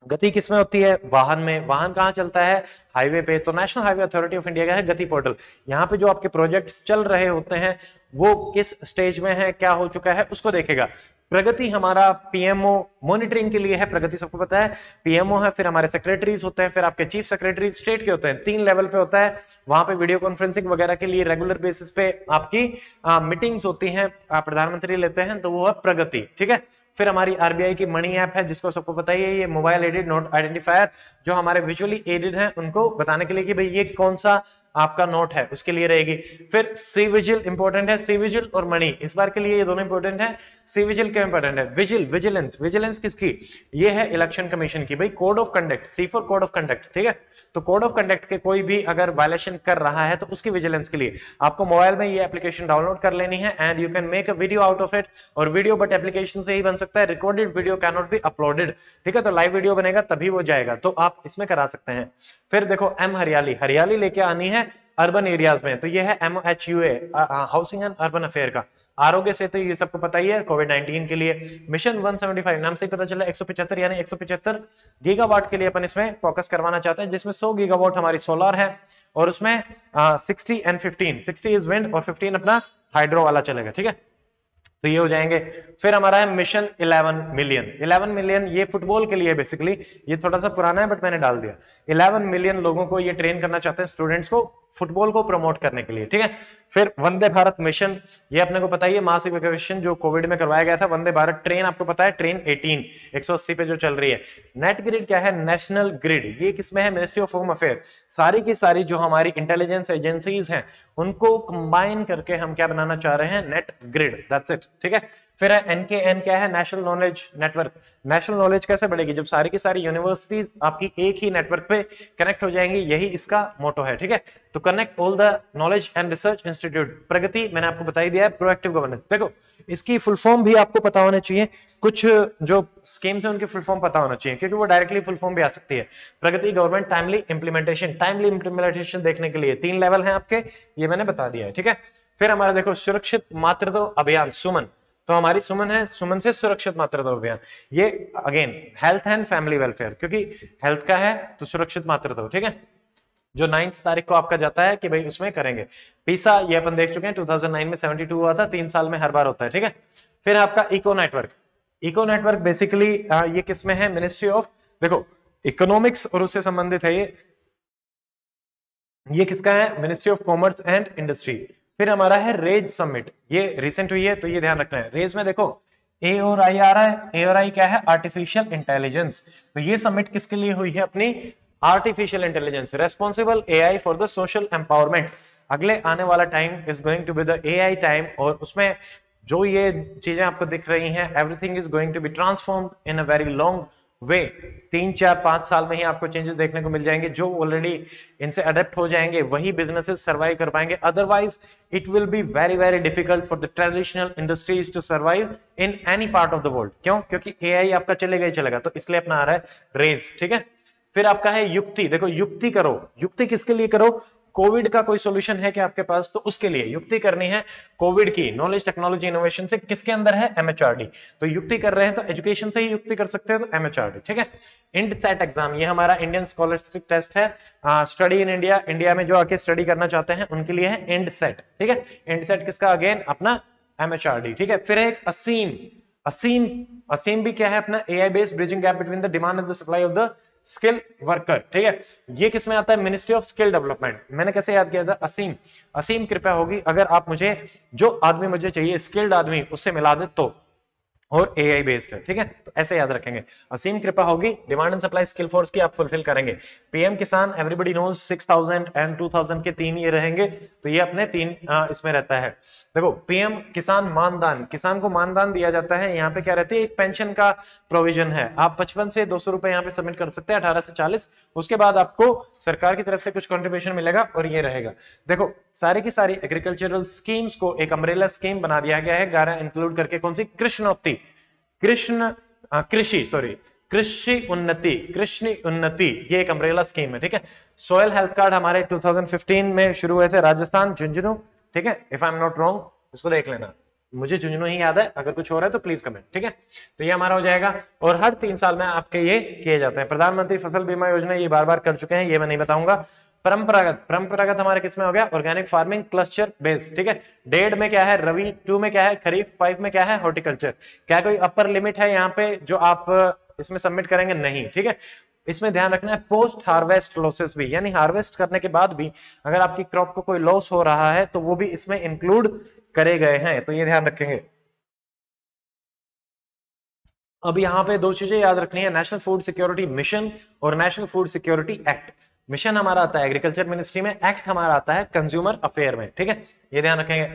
गति किसमें होती है? वाहन में। वाहन कहाँ चलता है? हाईवे पे, तो national highway authority of India का है गति पोर्टल। यहाँ पे जो आपके प्रोजेक्ट्स चल रहे होते हैं वो किस स्टेज में है, क्या हो चुका है, उसको देखेगा। प्रगति हमारा पीएमओ मॉनिटरिंग के लिए है, प्रगति सबको पता है पीएमओ है। फिर हमारे सेक्रेटरीज होते हैं, फिर आपके चीफ सेक्रेटरीज स्टेट के होते हैं, 3 लेवल पे होता है, वहां पे वीडियो कॉन्फ्रेंसिंग वगैरह के लिए रेगुलर बेसिस पे आपकी मीटिंग्स होती हैं, प्रधानमंत्री लेते हैं, तो वो है प्रगति, ठीक है। फिर हमारी आरबीआई की मनी ऐप है, जिसको सबको पता ही है, ये मोबाइल एडेड नोट आइडेंटिफायर, जो हमारे विजुअली एडेड हैं उनको बताने के लिए कि भाई ये कौन सा आपका नोट है, उसके लिए रहेगी। फिर सी विजिल इंपॉर्टेंट है, सी विजिल और मणि इस बार के लिए ये दोनों इंपॉर्टेंट है। सी विजिल क्यों इंपॉर्टेंट है? विजिल, विजिलेंस, विजिलेंस किसकी? ये है इलेक्शन कमीशन की, भाई code of conduct, C for code of conduct, ठीक है। तो कोड ऑफ कंडक्ट के कोई भी अगर वायलेशन कर रहा है तो उसकी विजिलेंस के लिए आपको मोबाइल में ये एप्लीकेशन डाउनलोड कर लेनी है, and you can make a video out of it, और वीडियो बट एप्लीकेशन से ही बन सकता है, recorded video can not be uploaded, ठीक है। तो लाइव वीडियो बनेगा तभी वो जाएगा, तो आप इसमें करा सकते हैं। फिर देखो एम हरियाली, हरियाली लेके आनी है अर्बन एरियाज में, तो ये है MHUA housing and urban affair का। आरोग्य सेतु, ये सबको पता ही है, कोविड-19 के लिए। मिशन 175, नाम से ही पता चला, 175 यानी 175 गीगावाट के लिए अपन इसमें फोकस करवाना चाहते हैं, जिसमें 100 गीगावाट हमारी सोलर है, और उसमें 60 एंड 15, 60 इज विंड और 15 अपना हाइड्रो वाला चलेगा, ठीक है। तो ये हो जाएंगे। फिर हमारा है मिशन 11 मिलियन, 11 मिलियन ये फुटबॉल के लिए बेसिकली, ये थोड़ा सा पुराना है बट मैंने डाल दिया। 11 मिलियन लोगों को ये ट्रेन करना चाहते हैं, स्टूडेंट्स को फुटबॉल को प्रमोट करने के लिए, ठीक है। फिर वंदे भारत मिशन, ये अपने को पता ही है, मासिक वेकेशन जो कोविड में करवाया गया था। वंदे भारत ट्रेन आपको पता है, ट्रेन 18 180 पे जो चल रही है। नेट ग्रिड क्या है, नेशनल ग्रिड, ये किसमें है, मिनिस्ट्री ऑफ होम अफेयर। सारी की सारी जो हमारी इंटेलिजेंस एजेंसीज हैं उनको कंबाइन करके हम क्या बनाना चाह रहे हैं, नेट ग्रिड, दैट्स इट, ठीक है। फिर एनकेएन क्या है, national knowledge network. National knowledge कैसे बढ़ेगी, जब सारी की सारी यूनिवर्सिटीज आपकी एक ही नेटवर्क पे कनेक्ट हो जाएंगी, यही इसका मोटो है, ठीक है। तो connect all the knowledge and research institute. प्रगति मैंने आपको बताई दिया है, प्रोएक्टिव गवर्नेंस। देखो इसकी फुल फॉर्म भी आपको पता होना चाहिए, कुछ जो स्कीम्स है उनकी फुल फॉर्म पता होना चाहिए, क्योंकि वो डायरेक्टली फुल फॉर्म भी आ सकती है। प्रगति government timely implementation, timely implementation देखने के लिए 3 लेवल है आपके, ये मैंने बता दिया है, ठीक है। फिर हमारा देखो सुरक्षित मातृत्व अभियान सुमन, तो हमारी सुमन है, सुमन से सुरक्षित मातृत्व अभियान, ये again health and family welfare, क्योंकि हेल्थ का है तो सुरक्षित मातृत्व, ठीक है, जो 9 तारीख को आपका जाता है कि भाई उसमें करेंगे। पीसा ये अपन देख चुके हैं, 2009 में 72 हुआ था, 3 साल में हर बार होता है, ठीक है। फिर आपका eco network, eco network basically ये किसमें है, मिनिस्ट्री ऑफ, देखो इकोनॉमिक्स और उससे संबंधित है ये किसका है, ministry of commerce and industry. फिर हमारा है रेज समिट, ये रिसेंट हुई है तो ये ध्यान रखना है। रेज में देखो ए और आई आ रहा है, ए और आई क्या है, आर्टिफिशियल इंटेलिजेंस, तो ये समिट किसके लिए हुई है अपनी, artificial intelligence, responsible AI for the social empowerment. अगले आने वाला time is going to be the AI time, और उसमें जो ये चीजें आपको दिख रही हैं, everything is going to be transformed in a very long way. 3 4 5 साल में ही आपको चेंजेस देखने को मिल जाएंगे, जो ऑलरेडी इनसे अडेप्ट हो जाएंगे वही बिजनेसेस सर्वाइव कर पाएंगे, otherwise it will be very very difficult for the traditional industries to survive in any part of the world. क्यों, क्योंकि एआई आपका चलेगा ही चलेगा, तो इसलिए अपना आ रहा है रेज, ठीक है। फिर आपका है युक्ति, देखो युक्ति करो, युक्ति किसके लिए करो, कोविड का कोई सॉल्यूशन है क्या आपके पास, तो उसके लिए युक्ति करनी है कोविड की। नॉलेज टेक्नोलॉजी इनोवेशन से किसके अंदर है, एमएचआरडी, तो युक्ति कर रहे हैं तो एजुकेशन से ही युक्ति कर सकते हैं, तो एमएचआरडी, ठीक है। इंडसेट एग्जाम, ये हमारा इंडियन स्कॉलरशिप टेस्ट है, स्टडी इन इंडिया, इंडिया में जो आके स्टडी करना चाहते हैं उनके लिए है इंडसेट, ठीक है। इंडसेट किसका, अगेन अपना एमएचआरडी, ठीक है। फिर एक असीम, असीम असीम भी क्या है अपना, AI based bridging gap between the demand and the supply of the skill worker, ठीक है। ये किसमें आता है, मिनिस्ट्री ऑफ स्किल डेवलपमेंट। मैंने कैसे याद किया था, असीम, असीम कृपया होगी अगर आप मुझे, जो आदमी मुझे चाहिए स्किल्ड आदमी, उससे मिला दे तो, और एआई बेस्ड है, ठीक है, तो ऐसे याद रखेंगे। असीम कृपा होगी, demand and supply skill force की आप फुलफिल करेंगे। PM Kisan everybody knows 6000 and 2000 के 3 ये रहेंगे, तो ये अपने 3 इसमें रहता है। देखो पीएम किसान मानदान, किसान को मानदान दिया जाता है, यहाँ पे क्या रहती है, एक पेंशन का प्रोविजन है, आप 55 से 200 रुपए यहाँ पे सबमिट कर सकते हैं, 18 से 40, उसके बाद आपको सरकार की तरफ से कुछ कंट्रीब्यूशन मिलेगा और ये रहेगा। देखो सारी की सारी एग्रीकल्चरल स्कीम्स को एक अम्ब्रेला स्कीम बना दिया गया है, 11 इंक्लूड करके, कौन सी, कृषि उन्नति, ये एक अम्ब्रेला स्कीम है, ठीक है। सोयल हेल्थ कार्ड हमारे 2015 में शुरू हुए थे, राजस्थान, झुंझुनू, ठीक है, if I am not wrong, इसको देख लेना, मुझे झुंझुनू ही याद है, अगर कुछ हो रहा है तो प्लीज कमेंट, ठीक है। तो ये हमारा हो जाएगा, और हर 3 साल में आपके ये किए जाते हैं। प्रधानमंत्री फसल बीमा योजना ये बार बार कर चुके हैं, ये मैं नहीं बताऊंगा। परंपरागत हमारे किसमें हो गया, ऑर्गेनिक फार्मिंग क्लस्टर बेस्ड, ठीक है। 1.5 में क्या है, रवि, 2 में क्या है, खरीफ, 5 में क्या है, हॉर्टिकल्चर। क्या कोई अपर लिमिट है यहाँ पे जो आप इसमें सबमिट करेंगे, नहीं, ठीक है। इसमें ध्यान रखना है पोस्ट हार्वेस्ट लॉसेस भी, यानी हार्वेस्ट करने के बाद भी अगर आपकी क्रॉप को कोई लॉस हो रहा है तो वो भी इसमें इंक्लूड करे गए हैं, तो ये ध्यान रखेंगे। अब यहाँ पे 2 चीजें याद रखनी है, नेशनल फूड सिक्योरिटी मिशन और national food security act. Mission हमारा आता है एग्रीकल्चर मिनिस्ट्री में, एक्ट हमारा आता है कंज्यूमर अफेयर में, ठीक है, ये ध्यान रखेंगे।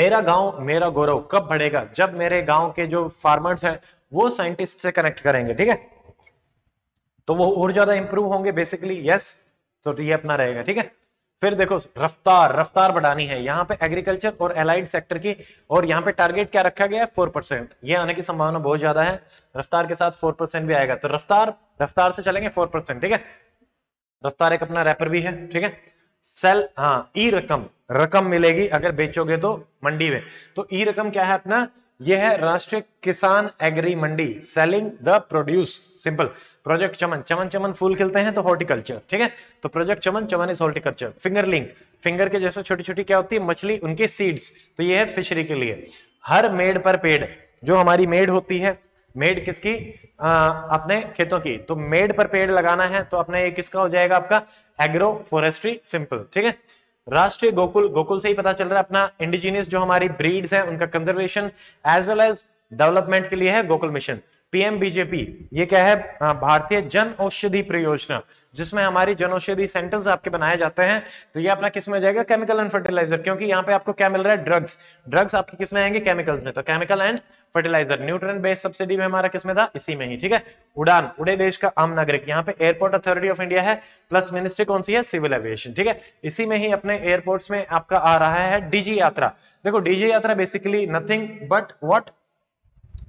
मेरा गांव मेरा गौरव कब बढ़ेगा, जब मेरे गांव के जो फार्मर्स हैं वो साइंटिस्ट से कनेक्ट करेंगे, ठीक है, तो वो और ज्यादा इंप्रूव होंगे बेसिकली, यस, तो ये अपना रहेगा, ठीक है। फिर देखो रफ्तार बढ़ानी है, यहाँ पे एग्रीकल्चर और एलाइड सेक्टर की, और यहाँ पे टारगेट क्या रखा गया है, 4%, ये आने की संभावना बहुत ज्यादा है, रफ्तार के साथ 4% भी आएगा, तो रफ्तार से चलेंगे 4%, ठीक है। रफ्तार एक अपना रैपर भी है, ठीक है। सेल, हाँ, ई रकम मिलेगी अगर बेचोगे तो मंडी में, तो ई रकम क्या है अपना, यह है राष्ट्रीय किसान agri Mandi, selling the produce, simple. Project Chaman, चमन फूल खिलते हैं तो हॉर्टिकल्चर, ठीक है, तो project Chaman, Chaman is horticulture. Fingerling, finger के जैसे छोटी छोटी क्या होती है मछली, उनके सीड्स, तो ये है फिशरी के लिए। हर मेड पर पेड़, जो हमारी मेड होती है मेड किसकी? अपने खेतों की। तो मेड पर पेड़ लगाना है तो अपने ये किसका हो जाएगा आपका एग्रो फॉरेस्ट्री सिंपल। ठीक है, राष्ट्रीय गोकुल, गोकुल से ही पता चल रहा है अपना इंडिजीनियस जो हमारी ब्रीड्स हैं उनका conservation as well as development के लिए है गोकुल मिशन। पीएमबीजेपी ये क्या है? भारतीय जन औषधि परियोजना, जिसमें हमारी जन औषधि सेंटर्स आपके बनाए जाते हैं। तो ये अपना किस में जाएगा? केमिकल एंड फर्टिलाइजर, क्योंकि यहाँ पे आपको क्या मिल रहा है? ड्रग्स। ड्रग्स आपके किस में आएंगे? केमिकल्स में। तो chemical and fertiliser nutrient based subsidy में हमारा किस में था? इसी में ही। ठीक है, उड़ान, उड़े देश का आम नागरिक, यहाँ पे एयरपोर्ट अथॉरिटी ऑफ इंडिया है, प्लस मिनिस्ट्री कौन सी है? Civil aviation. ठीक है, इसी में ही अपने एयरपोर्ट्स में आपका आ रहा है डीजी यात्रा। देखो Digi Yatra basically nothing but what,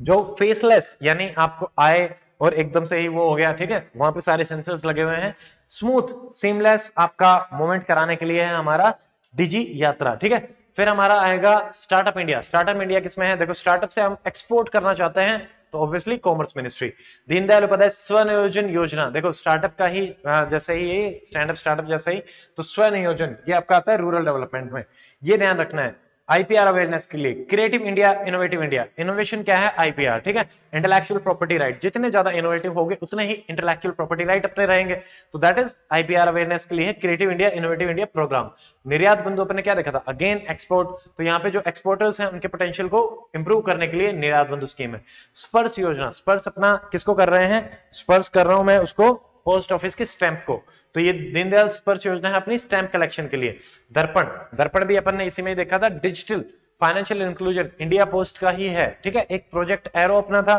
जो फेसलेस यानी आपको आए और एकदम से ही वो हो गया। ठीक है, वहां पे सारे सेंसर्स लगे हुए हैं, स्मूथ सीमलेस आपका मूवमेंट कराने के लिए है हमारा डिजी यात्रा। ठीक है, फिर हमारा आएगा स्टार्टअप इंडिया। स्टार्टअप इंडिया किसमें है? देखो स्टार्टअप से हम एक्सपोर्ट करना चाहते हैं तो obviously commerce ministry. Deendayal Upadhyay Swaniyojan Yojana, देखो स्टार्टअप का ही जैसे ही ये स्टैंडअप स्टार्टअप जैसे ही, तो स्वनियोजन ये आपका आता है रूरल डेवलपमेंट में, ये ध्यान रखना है। आईपीआर अवेयरनेस के लिए creative India, innovative India. Innovation क्या है? आईपीआर। ठीक है, इंटेलेक्चुअल प्रॉपर्टी राइट, जितने ज्यादा इनोवेटिव होंगे उतने ही इंटेलेक्चुअल प्रॉपर्टी राइट अपने रहेंगे। तो दैट इज आईपीआर अवेयरनेस के लिए creative India innovative India programme. Niryat Bandhu ने क्या देखा था? अगेन एक्सपोर्ट, तो यहाँ पे जो एक्सपोर्टर्स हैं उनके पोटेंशियल को इंप्रूव करने के लिए निर्यात बंधु स्कीम है। स्पर्श योजना, स्पर्श अपना किसको कर रहे हैं? स्पर्श कर रहा हूं मैं उसको पोस्ट ऑफिस की स्टैंप को, तो ये दीनदयाल स्पर्श योजना है अपनी स्टैंप कलेक्शन के लिए। दर्पण, दर्पण भी अपन ने इसी में ही देखा था। Digital financial inclusion India post का ही है। ठीक है, एक प्रोजेक्ट एरो अपना था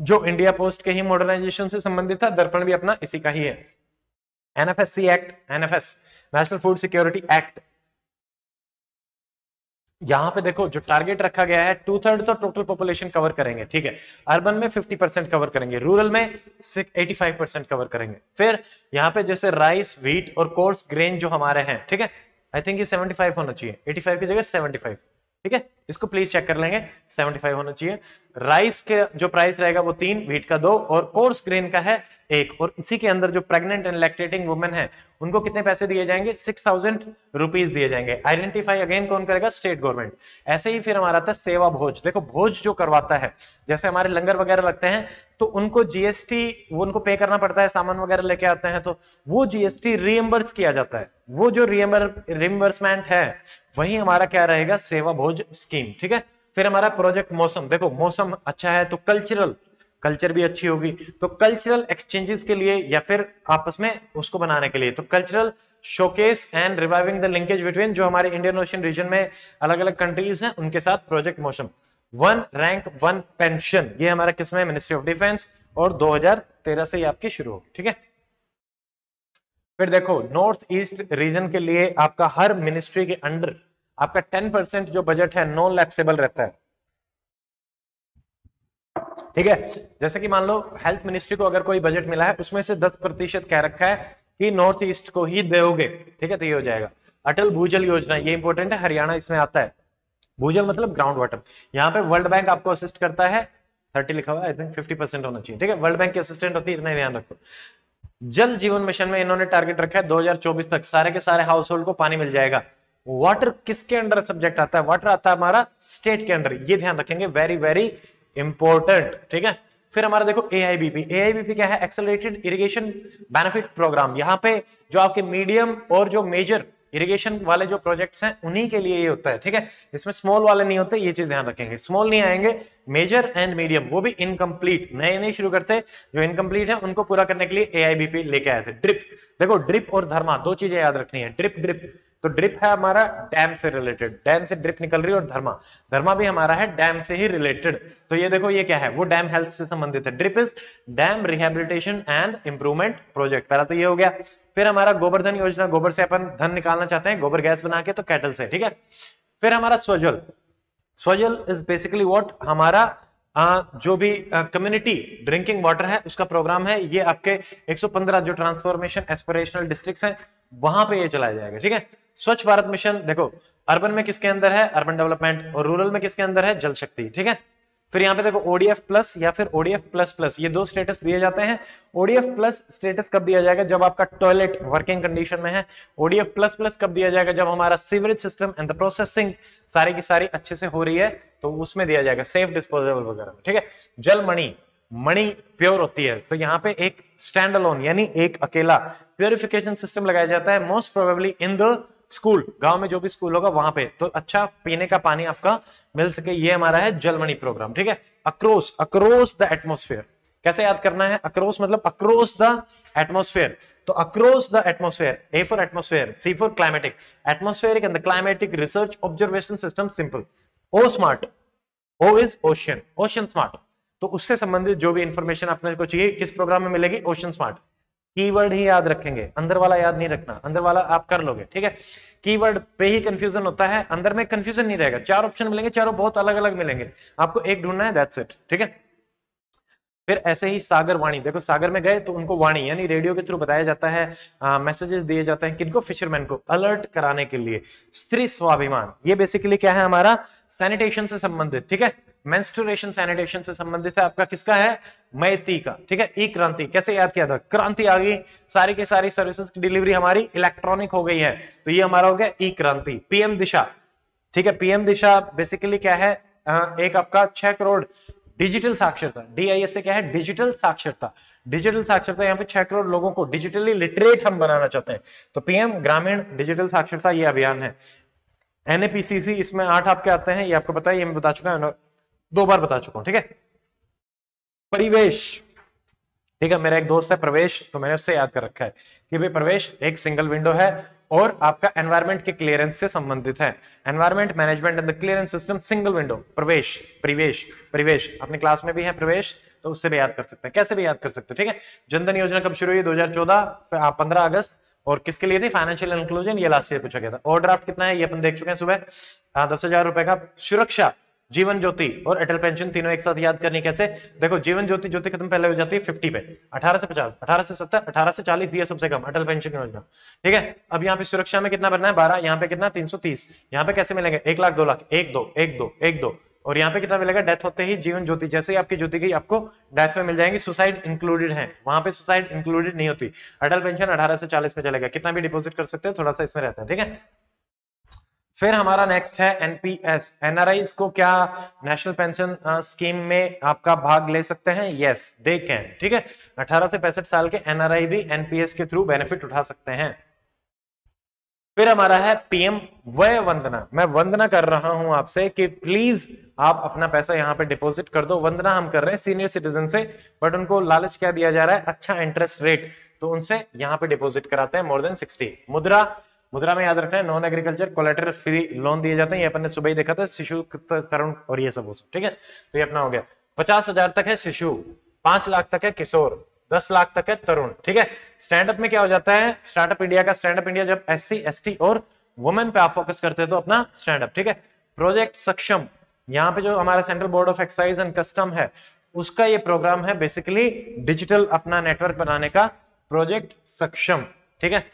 जो इंडिया पोस्ट के ही मॉडर्नाइजेशन से संबंधित था, दर्पण भी अपना इसी का ही है। NFSC act, NFS national food security act, यहाँ पे देखो जो टारगेट रखा गया है 2/3 तो टोटल पॉपुलेशन कवर करेंगे। ठीक है, अर्बन में 50% कवर करेंगे, रूरल में 85% कवर करेंगे। फिर यहाँ पे जैसे राइस, व्हीट और कोर्स ग्रेन जो हमारे हैं, ठीक है, आई थिंक ये 75 होना चाहिए, 85 की जगह 75। ठीक है, इसको प्लीज चेक कर लेंगे, 75 होना चाहिए। राइस के जो प्राइस रहेगा वो 3, व्हीट का 2 और कोर्स ग्रेन का है 1। और इसी के अंदर जो प्रेग्नेंट एंड लैक्टेटिंग वुमेन है उनको कितने पैसे दिए जाएंगे? 6000 रुपीज दिए जाएंगे। आइडेंटिफाई अगेन कौन करेगा? State government. ऐसे ही फिर हमारा था सेवा भोज। देखो भोज जो करवाता है, जैसे हमारे लंगर वगैरह लगते हैं तो उनको जीएसटी वो उनको पे करना पड़ता है, सामान वगैरह लेके आते हैं तो वो जीएसटी रीएम्बर्स किया जाता है। वो जो रीएम्बर्समेंट है वही हमारा क्या रहेगा? सेवा भोज स्कीम। ठीक है, फिर हमारा प्रोजेक्ट मौसम। देखो मौसम अच्छा है तो कल्चरल, कल्चर भी अच्छी होगी, तो कल्चरल एक्सचेंजेस के लिए या फिर आपस में उसको बनाने के लिए, तो cultural showcase and reviving the linkage between जो हमारे इंडियन ओशन रीजन में अलग अलग कंट्रीज हैं उनके साथ प्रोजेक्ट मौसम। 1 रैंक 1 पेंशन ये हमारा किसमें? मिनिस्ट्री ऑफ डिफेंस, और 2013 से ये आपकी शुरू होगी। ठीक है, फिर देखो नॉर्थ ईस्ट रीजन के लिए आपका हर मिनिस्ट्री के अंडर आपका 10% जो बजट है नॉन लैप्सेबल रहता है। ठीक है, जैसे कि मान लो हेल्थ मिनिस्ट्री को अगर कोई बजट मिला है उसमें से 10% कह रखा है कि नॉर्थ ईस्ट को ही दोगे। ठीक है, तो ये हो जाएगा। अटल भूजल योजना ये इंपॉर्टेंट है, हरियाणा इसमें आता है। भूजल मतलब ग्राउंड वाटर। यहाँ पे वर्ल्ड बैंक आपको असिस्ट करता है, 30 लिखा हुआ है, आई थिंक 50% होना चाहिए। ठीक है, वर्ल्ड बैंक की असिस्टेंट होती है, इतना ध्यान रखो। जल जीवन मिशन में इन्होंने टारगेट रखा है 2024 तक सारे के सारे हाउस होल्ड को पानी मिल जाएगा। वाटर किसके अंडर सब्जेक्ट आता है? वाटर आता है हमारा स्टेट के अंडर, ये ध्यान रखेंगे, वेरी वेरी इंपॉर्टेंट। ठीक है, फिर हमारा देखो एआईबीपी। एआईबीपी क्या है? Accelerated irrigation benefit programme. यहाँ पे जो आपके मीडियम और जो मेजर इरिगेशन वाले जो प्रोजेक्ट्स हैं उन्हीं के लिए ये होता है। ठीक है, इसमें स्मॉल वाले नहीं होते, ये चीज ध्यान रखेंगे, स्मॉल नहीं आएंगे। मेजर एंड मीडियम वो भी इनकम्प्लीट, नए नहीं शुरू करते, जो इनकम्प्लीट है उनको पूरा करने के लिए एआईबीपी लेके आए थे। ड्रिप, देखो ड्रिप और धर्मा दो चीजें याद रखनी है। ड्रिप, ड्रिप तो ड्रिप है हमारा डैम से रिलेटेड, डैम से ड्रिप निकल रही है, और धर्मा, धर्मा भी हमारा है डैम से ही रिलेटेड। तो ये देखो ये क्या है? वो डैम हेल्थ से संबंधित है। DRIP is dam rehabilitation and improvement project, पहला तो ये हो गया। फिर हमारा गोबरधन योजना, गोबर से अपन धन निकालना चाहते हैं, गोबर गैस बना के, तो कैटल से। ठीक है, फिर हमारा Swajal. Swajal is basically what? हमारा जो भी कम्युनिटी ड्रिंकिंग वाटर है उसका प्रोग्राम है। ये आपके 115 जो ट्रांसफॉर्मेशन एस्पिरेशनल डिस्ट्रिक्ट्स हैं वहां पे ये चलाया जाएगा। ठीक है, स्वच्छ भारत मिशन, देखो अर्बन में किसके अंदर है? अर्बन डेवलपमेंट, और रूरल में किसके अंदर है? जल शक्ति। ठीक है, फिर यहाँ पे देखो ओडीएफ प्लस या फिर ओडीएफ प्लस प्लस, ये दो स्टेटस दिए जाते हैं। ओडीएफ प्लस स्टेटस कब दिया जाएगा? जब आपका टॉयलेट वर्किंग कंडीशन में है। ओडीएफ प्लस प्लस कब दिया जाएगा? जब हमारा sewerage system and the processing सारी की सारी अच्छे से हो रही है। तो उसमें दिया जाएगा सेफ डिस्पोजेबल वगैरह। ठीक है, जल मणि, मणि प्योर होती है, तो यहाँ पे एक स्टैंड अलोन यानी एक अकेला प्योरिफिकेशन सिस्टम लगाया जाता है most probably in the school, गांव में जो भी स्कूल होगा वहां पे, तो अच्छा पीने का पानी आपका मिल सके। ये हमारा है जलमणि प्रोग्राम। ठीक है, अक्रॉस, अक्रॉस द एटमोस्फेयर, कैसे याद करना है? अक्रॉस मतलब अक्रॉस द एटमोस्फेयर, तो across the atmosphere, A for atmosphere, C for climatic, atmospheric and the climatic research observation system simple. O smart, O is ocean, ocean smart, तो उससे संबंधित जो भी इंफॉर्मेशन आपने को चाहिए किस प्रोग्राम में मिलेगी? Ocean smart. कीवर्ड ही याद रखेंगे, अंदर वाला याद नहीं रखना, अंदर वाला आप कर लोगे। ठीक है, कीवर्ड पे ही कंफ्यूजन होता है, अंदर में कंफ्यूजन नहीं रहेगा। चार ऑप्शन मिलेंगे, चारों बहुत अलग अलग मिलेंगे, आपको एक ढूंढना है, दैट्स इट। ठीक है, फिर ऐसे ही सागर वाणी, देखो सागर में गए तो उनको वाणी यानी रेडियो के थ्रू बताया जाता है, मैसेजेस दिए जाते हैं, किनको? फिशरमैन को, अलर्ट कराने के लिए। स्त्री स्वाभिमान, ये बेसिकली क्या है हमारा? सैनिटेशन से संबंधित। ठीक है, मेंस्ट्रुएशन सैनिटेशन से संबंधित है, आपका किसका है? मैती का। ठीक है, ई क्रांति, कैसे याद किया था? क्रांति आ गई, सारी के सारी सर्विसेज की डिलीवरी हमारी इलेक्ट्रॉनिक हो गई है, तो ये हमारा हो गया ई क्रांति। पीएम दिशा, ठीक है, पीएम दिशा बेसिकली क्या है? एक आपका 6 करोड़ डिजिटल साक्षरता, DIS से क्या है? डिजिटल साक्षरता, डिजिटल साक्षरता, यहाँ पे 6 करोड़ लोगों को डिजिटली लिटरेट हम बनाना चाहते हैं, तो पीएम ग्रामीण डिजिटल साक्षरता ये अभियान है। NAPCC, इसमें 8 आपके आते हैं, ये आपको पता है, ये मैं बता चुका हूं, 2 बार बता चुका हूं। ठीक है, परिवेश, ठीक है, मेरा एक दोस्त है प्रवेश, तो मैंने उससे याद कर रखा है कि भाई प्रवेश एक सिंगल विंडो है और आपका एनवायरमेंट के क्लियरेंस से संबंधित है। Environment management and the clearance system single window, प्रवेश, परिवेश, परिवेश अपने क्लास में भी है प्रवेश, तो उससे भी याद कर सकते हैं, कैसे भी याद कर सकते हो। ठीक है, जनधन योजना कब शुरू हुई? 2014 15 अगस्त, और किसके लिए थी? फाइनेंशियल इंक्लूजन, ये लास्ट ईयर पूछा गया था। और ड्राफ्ट कितना है ये अपन देख चुके हैं सुबह, 10,000 रुपए का। सुरक्षा, जीवन ज्योति और अटल पेंशन, तीनों एक साथ याद करनी कैसे? देखो जीवन ज्योति, ज्योति खत्म पहले हो जाती है 50 पे, 18 से 50, 18 से 70, 18 से 40, ये सबसे कम अटल पेंशन योजना। ठीक है, अब यहाँ पे सुरक्षा में कितना बनना है? 12, यहाँ पे कितना? 330, यहाँ पे कैसे मिलेंगे? 1 लाख, 2 लाख, 1 2 1 2 1 2, और यहाँ पे कितना मिलेगा? डेथ होते ही जीवन ज्योति, जैसे ही आपकी ज्योति गई आपको डेथ में मिल जाएंगी। सुसाइड इंक्लूडेड है, वहां पे सुसाइड इंक्लूडेड नहीं होती। अटल पेंशन 18 से 40 में चलेगा, कितना भी डिपोजिट कर सकते हो, थोड़ा सा इसमें रहता है। ठीक है, फिर हमारा नेक्स्ट है NPS, NRIs को क्या नेशनल पेंशन स्कीम में आपका भाग ले सकते हैं? Yes they can. ठीक है, 18 से 65 साल के NRI भी NPS के थ्रू बेनिफिट उठा सकते हैं। फिर हमारा है PM वय वंदना, मैं वंदना कर रहा हूं आपसे कि प्लीज आप अपना पैसा यहाँ पे डिपॉजिट कर दो। वंदना हम कर रहे हैं सीनियर सिटीजन से, बट उनको लालच क्या दिया जा रहा है? अच्छा इंटरेस्ट रेट, तो उनसे यहाँ पे डिपॉजिट कराते हैं मोर देन 60। मुद्रा, मुद्रा में याद रखना है non agriculture collateral free loan दिए जाते हैं, ये अपन ने सुबह ही देखा था, शिशु तरुण और ये सब वो सब। ठीक है, तो ये अपना हो गया। 50,000 तक है शिशु, 5 लाख तक है किशोर, 10 लाख तक है तरुण। ठीक है, स्टैंडअप में क्या हो जाता है? स्टार्टअप इंडिया का, स्टैंडअप इंडिया जब SC ST और वुमेन पे आप फोकस करते हैं तो अपना स्टैंडअप। ठीक है, प्रोजेक्ट सक्षम, यहाँ पे जो हमारा central board of excise and custom है उसका ये प्रोग्राम है बेसिकली डिजिटल अपना नेटवर्क बनाने का, प्रोजेक्ट सक्षम। ठीक है,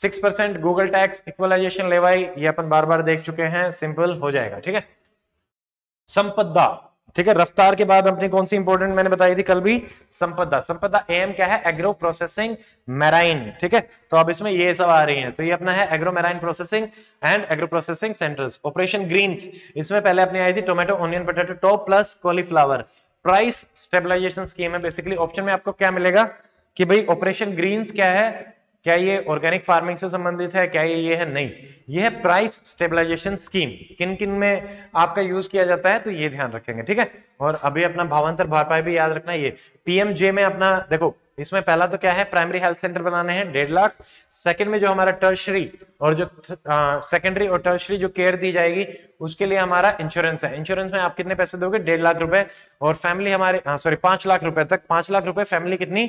6% गूगल टैक्स इक्वलाइजेशन लेवाई, ये अपन बार बार देख चुके हैं, सिंपल हो जाएगा। ठीक है, संपदा, ठीक है, रफ्तार के बाद अपनी कौन सी इंपोर्टेंट मैंने बताई थी कल भी? संपदा। संपदा AM क्या है? Agro processing marine. ठीक है, तो अब इसमें ये सब आ रही हैं, तो ये अपना है agro marine processing and agro processing centres. Operation greens, इसमें पहले अपनी आई थी tomato onion potato top plus cauliflower. Price stabilisation scheme है बेसिकली, ऑप्शन में आपको क्या मिलेगा कि भाई ऑपरेशन ग्रीन्स क्या है, क्या ये ऑर्गेनिक फार्मिंग से संबंधित है, क्या ये है? नहीं, ये है प्राइस स्टेबलाइजेशन स्कीम। किन किन में आपका यूज किया जाता है, तो ये ध्यान रखेंगे। ठीक है, और अभी अपना भावांतर भरपाई भी याद रखना। ये PMJ में अपना देखो, इसमें पहला तो क्या है? प्राइमरी हेल्थ सेंटर बनाने हैं 1.5 लाख। सेकंड में जो हमारा टर्शरी और जो सेकेंडरी और टर्शरी जो केयर दी जाएगी उसके लिए हमारा इंश्योरेंस है। इंश्योरेंस में आप कितने पैसे दोगे? 1.5 लाख रुपए, और फैमिली हमारे 5 लाख रुपए तक, 5 लाख रुपए फैमिली, कितनी?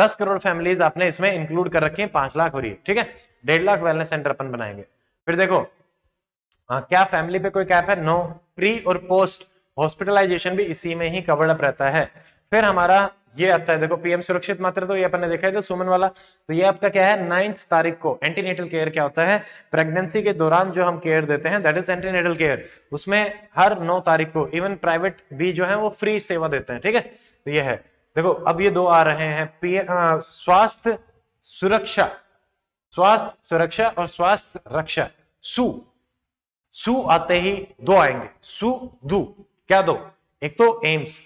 10 करोड़ फैमिलीज आपने इसमें इंक्लूड कर रखी है, 5 लाख हो रही है। ठीक है, 1.5 लाख वेलनेस सेंटर अपन बनाएंगे। फिर देखो क्या फैमिली पे कोई कैप है? नो। प्री और पोस्ट हॉस्पिटलाइजेशन भी इसी में ही कवर्ड अप रहता है। फिर हमारा ये आता है देखो PM सुरक्षित मातृत्व, तो ये अपन ने देखा है सुमन वाला, तो ये आपका क्या है? 9 तारीख को। एंटीनेटल केयर क्या होता है? प्रेगनेंसी के दौरान जो हम केयर देते हैं दैट इज एंटीनेटल केयर, उसमें हर 9 तारीख को इवन प्राइवेट भी जो है वो फ्री सेवा देते हैं। ठीक है, तो ये है देखो। अब ये दो आ रहे हैं स्वास्थ्य सुरक्षा, स्वास्थ्य सुरक्षा और स्वास्थ्य रक्षा। सू सु आते ही दो आएंगे, सु दू, क्या दो? एक तो एम्स,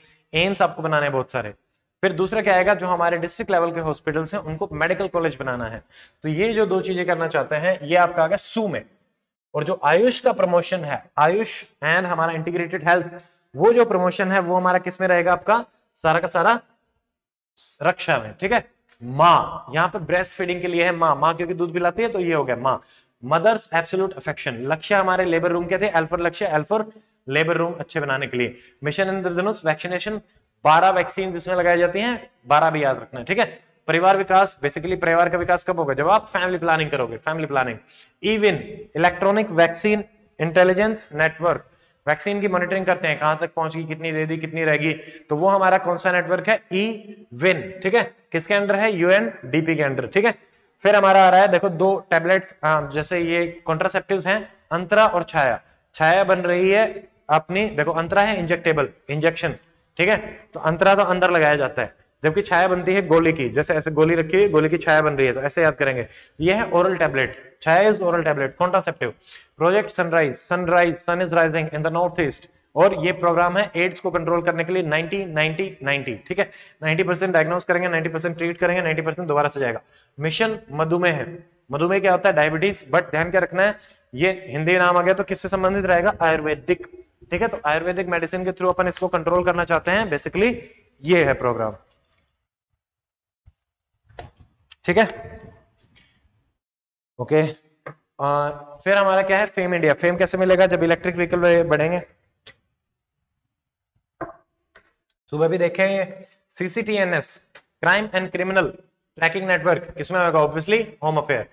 एम्स आपको बनाने हैं बहुत सारे, फिर दूसरा क्या आएगा जो हमारे डिस्ट्रिक्ट लेवल के हॉस्पिटल्स हैं उनको मेडिकल कॉलेज बनाना है। तो ये जो दो चीजें करना चाहते हैं ये आपका आएगा सु में। और जो आयुष का प्रमोशन है, आयुष एंड हमारा इंटीग्रेटेड हेल्थ, वो जो प्रमोशन है वो हमारा किस में रहेगा? आपका सारा का सारा रक्षा में, ठीक है। माँ, यहाँ पे ब्रेस्ट फीडिंग के लिए है माँ, माँ क्योंकि दूध पिलाती है, तो ये हो गया माँ। मदर्स एब्सोल्यूट अफेक्शन, लक्ष्य हमारे लेबर रूम के थे, L for Lakshya, L for labour room अच्छे बनाने के लिए। मिशन इंद्रधनुष, वैक्सीनेशन 12 वैक्सीन इसमें लगाई जाती हैं, 12 भी याद रखना है, ठीक है। परिवार विकास, बेसिकली परिवार का विकास कब होगा? जब आप फैमिली प्लानिंग करोगे, family planning. Even electronic vaccine intelligence network, vaccine की मॉनिटरिंग करते हैं, कहां तक पहुंच गई, कितनी दे दी, कितनी रहेगी, तो वो हमारा कौन सा नेटवर्क है? ई विन, ठीक है। किसके अंडर है? यूएनडीपी के अंडर, ठीक है। फिर हमारा आ रहा है, देखो दो टैबलेट्स जैसे ये कॉन्ट्रासेप्टिव्स हैं, अंतरा और छाया। छाया बन रही है अपनी, देखो अंतरा है इंजेक्टेबल, इंजेक्शन, ठीक है, तो अंतरा तो अंदर लगाया जाता है, जबकि छाया बनती है गोली की, जैसे ऐसे गोली रखी हुई, गोली की छाया बन रही है, तो ऐसे याद करेंगे। ये है oral tablet, Chhaya is oral tablet, contraceptive. Project sunrise, sunrise, sun is rising in the north east, और ये प्रोग्राम है एड्स को कंट्रोल करने के लिए 90-90-90, ठीक है। 90% डायग्नोस करेंगे, 90% ट्रीट करेंगे, 90% दोबारा से जाएगा। मिशन मधुमेह है, मधुमेह क्या होता है? डायबिटीज, बट ध्यान क्या रखना है, ये हिंदी नाम आ गया तो किससे संबंधित रहेगा? आयुर्वेदिक, ठीक है। तो आयुर्वेदिक मेडिसिन के थ्रू अपन इसको कंट्रोल करना चाहते हैं, बेसिकली ये है प्रोग्राम, ठीक है, ओके। फिर हमारा क्या है? Fame India. फेम कैसे मिलेगा? जब इलेक्ट्रिक व्हीकल बढ़ेंगे, सुबह भी देखे हैं। CCTNS, crime and criminal tracking network, किसमें होगा? Obviously home affair.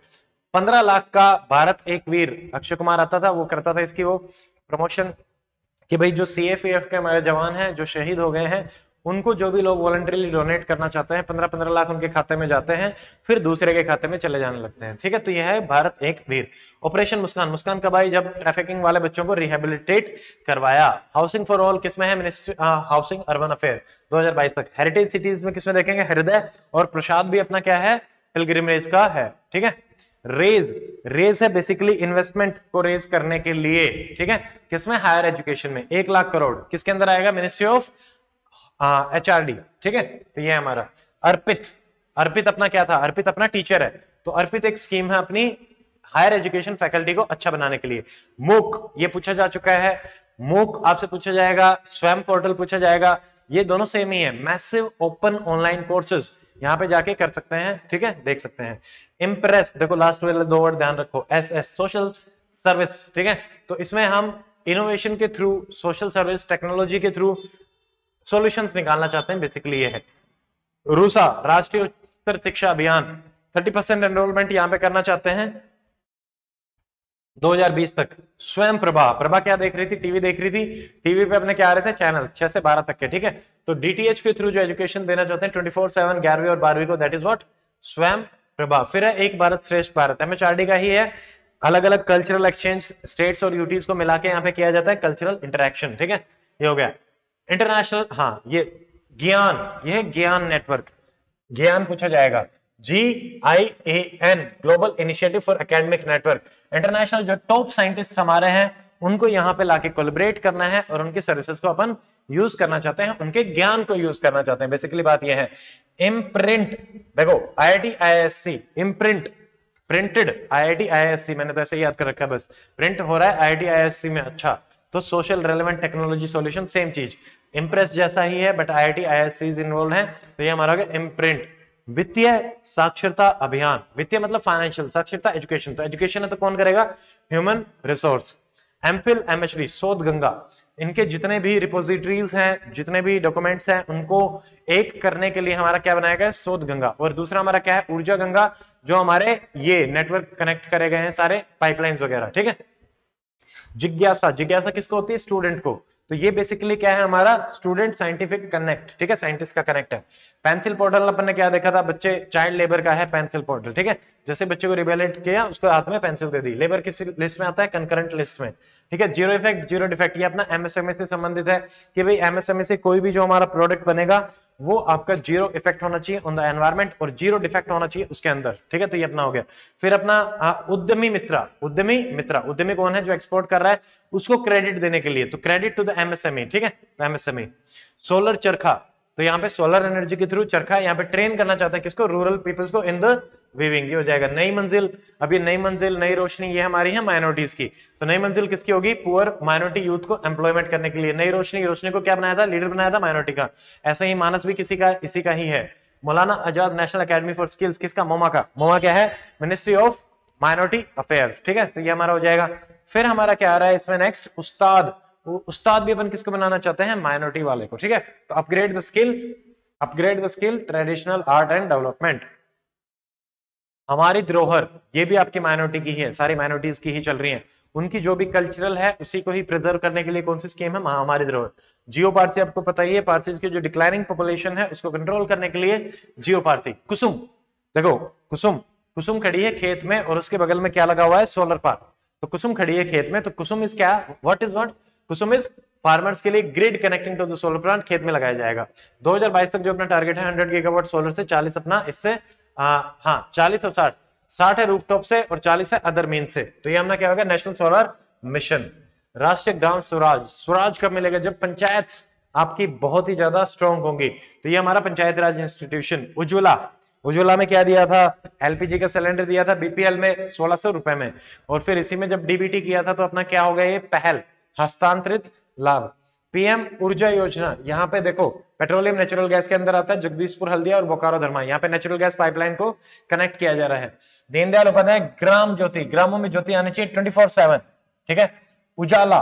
15 लाख का भारत एक वीर, अक्षय कुमार आता था, वो करता था इसकी वो प्रमोशन कि भाई जो सीएफएफ के हमारे जवान हैं जो शहीद हो गए हैं उनको जो भी लोग वॉलंटरीली डोनेट करना चाहते हैं 15-15 लाख उनके खाते में जाते हैं, फिर दूसरे के खाते में चले जाने लगते हैं, ठीक है। तो यह है भारत एक वीर। ऑपरेशन मुस्कान, मुस्कान कब आई? जब ट्रैफिकिंग वाले बच्चों को रिहेबिलिटेट करवाया। हाउसिंग फॉर ऑल किसमें है? मिनिस्ट्री हाउसिंग अर्बन अफेयर, 2022 तक। हेरिटेज सिटीज में किसमें देखेंगे? हृदय और प्रसाद भी अपना क्या है? पिलग्रिमेज का है, ठीक है। रेज, रेज है बेसिकली इन्वेस्टमेंट को रेज करने के लिए, ठीक है, किसमें? हायर एजुकेशन में 1 लाख करोड़, किसके अंदर आएगा? मिनिस्ट्री ऑफ HRD, ठीक है। तो ये हमारा अर्पित, अर्पित अपना क्या था? अर्पित अपना टीचर है, तो अर्पित एक स्कीम है अपनी हायर एजुकेशन फैकल्टी को अच्छा बनाने के लिए। मूक, ये पूछा जा चुका है, मूक आपसे पूछा जाएगा, स्वयं पोर्टल पूछा जाएगा, ये दोनों सेम ही है। मैसिव ओपन ऑनलाइन कोर्सेज, यहाँ पे जाके कर सकते हैं, ठीक है, देख सकते हैं। इम्प्रेस, देखो लास्ट वाले दो वर्ड ध्यान रखो, SS सोशल सर्विस, ठीक है। तो इसमें हम इनोवेशन के थ्रू, सोशल सर्विस, टेक्नोलॉजी के थ्रू सॉल्यूशंस निकालना चाहते हैं, बेसिकली ये है। रूसा, राष्ट्रीय उच्चतर शिक्षा अभियान, 30% एनरोलमेंट यहाँ पे करना चाहते हैं 2020 तक। स्वयं प्रभा, प्रभा क्या देख रही थी? टीवी देख रही थी, टीवी पे अपने क्या आ रहे थे? चैनल 6 से 12 तक के, ठीक है। तो DTH के थ्रू जो एजुकेशन देना चाहते हैं 24/7 11वीं और 12वीं को, दैट इज व्हाट? स्वयं प्रभा। फिर है एक भारत श्रेष्ठ भारत, MHRD का ही है, अलग अलग कल्चरल एक्सचेंज स्टेट्स और यूटीज को मिला के यहाँ पे किया जाता है, कल्चरल इंटरेक्शन, ठीक है, ये हो गया। इंटरनेशनल, हाँ ये ज्ञान, यह ज्ञान नेटवर्क, ज्ञान पूछा जाएगा। GIAN, global initiative for academic network, international जो टॉप साइंटिस्ट हमारे हैं उनको यहाँ पे लाके कोलैबोरेट करना है और उनकी सर्विसेज को अपन यूज करना चाहते हैं, उनके ज्ञान को यूज करना चाहते हैं, बेसिकली बात यह है। इम्प्रिंट, देखो IIT IISc, imprint printed, IIT IISc मैंने तो ऐसे याद कर रखा है, बस प्रिंट हो रहा है IIT IISc में, अच्छा। तो social relevant technology solution same चीज, इम्प्रेस जैसा ही है बट IIT IISc इन्वॉल्व है, तो ये हमारा हो गया इम्प्रिंट। वित्तीय साक्षरता अभियान, वित्तीय मतलब फाइनेंशियल, साक्षरता एजुकेशन, तो एजुकेशन है तो कौन करेगा? Human resource. एमफिल MHD, शोध गंगा, इनके जितने भी रिपोजिटरीज हैं, जितने भी डॉक्यूमेंट्स हैं, उनको एक करने के लिए हमारा क्या बनाया गया? शोध गंगा। और दूसरा हमारा क्या है? ऊर्जा गंगा, जो हमारे ये नेटवर्क कनेक्ट करे गए हैं सारे पाइपलाइंस वगैरह, ठीक है। जिज्ञासा, जिज्ञासा किसको होती है? स्टूडेंट को, तो ये बेसिकली क्या है हमारा? स्टूडेंट साइंटिफिक कनेक्ट, ठीक है, साइंटिस्ट का कनेक्ट है। पेंसिल पोर्टल अपन ने क्या देखा था? बच्चे, चाइल्ड लेबर का है पेंसिल पोर्टल, ठीक है, जैसे बच्चे को रिबेलेट किया उसको हाथ में पेंसिल दे दी। लेबर किस लिस्ट में आता है? कंकरेंट लिस्ट में, ठीक है। जीरो इफेक्ट, जीरो डिफेक्ट, ये अपना MSME से संबंधित है कि भाई MSME से कोई भी जो हमारा प्रोडक्ट बनेगा वो आपका जीरो इफेक्ट होना चाहिए ऑन द एनवायरमेंट और जीरो डिफेक्ट होना चाहिए उसके अंदर, ठीक है। तो ये अपना हो गया। फिर अपना उद्यमी कौन है, जो एक्सपोर्ट कर रहा है, उसको क्रेडिट देने के लिए, तो क्रेडिट टू द एमएसएमई, ठीक है, एमएसएमई। सोलर चरखा, तो यहाँ पे सोलर एनर्जी के थ्रू चरखा यहाँ पे ट्रेन करना चाहता है किसको, रूरल पीपल्स को इन द वीविंग। ये हो जाएगा नई मंजिल। अब ये नई मंजिल, नई रोशनी, ये हमारी है माइनॉरिटीज की, तो नई मंजिल किसकी होगी, पुअर माइनॉरिटी यूथ को एम्प्लॉयमेंट करने के लिए। नई रोशनी, रोशनी को क्या बनाया था, लीडर बनाया था माइनॉरिटी का। ऐसा ही मानस भी किसी का, इसी का ही है। Maulana Azad national academy for skills किसका, मोमा का। मोमा क्या है, मिनिस्ट्री ऑफ माइनॉरिटी अफेयर, ठीक है। तो ये हमारा हो जाएगा। फिर हमारा क्या आ रहा है इसमें नेक्स्ट, उस्ताद। उस्ताद भी अपन किसको बनाना चाहते हैं, माइनॉरिटी वाले को, ठीक है। तो upgrade the skill, upgrade the skill, traditional art and development. हमारी धरोहर, ये भी आपकी माइनॉरिटी की ही है, सारी माइनॉरिटीज की ही चल रही हैं, उनकी जो भी कल्चरल है उसी को ही प्रिजर्व करने के लिए कौन सी स्कीम है, हमारी धरोहर। जियो पारसी, आपको पता ही है, पारसीज की जो डिक्लाइनिंग पॉपुलेशन है उसको कंट्रोल करने के लिए जियो पारसी। कुसुम, देखो कुसुम, कुसुम खड़ी है खेत में और उसके बगल में क्या लगा हुआ है, सोलर पार्क। तो कुसुम खड़ी है खेत में, तो कुसुम इज क्या, what is what, Kusum is farmers के लिए grid connecting to the solar plant, खेत में लगाया जाएगा। 2022 तक जो अपना टारगेट है 100 गीगावाट सोलर से, 40 अपना इससे, हाँ 40 और 60, 60 है रूफटॉप से और 40 है अदर मीन से। तो ये हमारा क्या होगा, नेशनल सोलर मिशन। राष्ट्रीय ग्राम स्वराज, स्वराज कब मिलेगा, जब पंचायत आपकी बहुत ही ज्यादा स्ट्रांग होंगी। तो ये हमारा पंचायत राज इंस्टीट्यूशन। उज्ज्वला, उज्ज्वला में क्या दिया था, एलपीजी का सिलेंडर दिया था बीपीएल में 1600 रुपए में, और फिर इसी में जब डीबीटी किया था तो अपना क्या हो गया, ये पहल हस्तांतरित लाभ। पीएम ऊर्जा योजना, यहाँ पे देखो पेट्रोलियम नेचुरल गैस के अंदर आता है, जगदीशपुर हल्दिया और बोकारो धर्मा, यहाँ पे नेचुरल गैस पाइपलाइन को कनेक्ट किया जा रहा है। दीनदयाल उपाध्याय ग्राम ज्योति, ग्रामों में ज्योति आनी चाहिए 24/7, ठीक है। उजाला,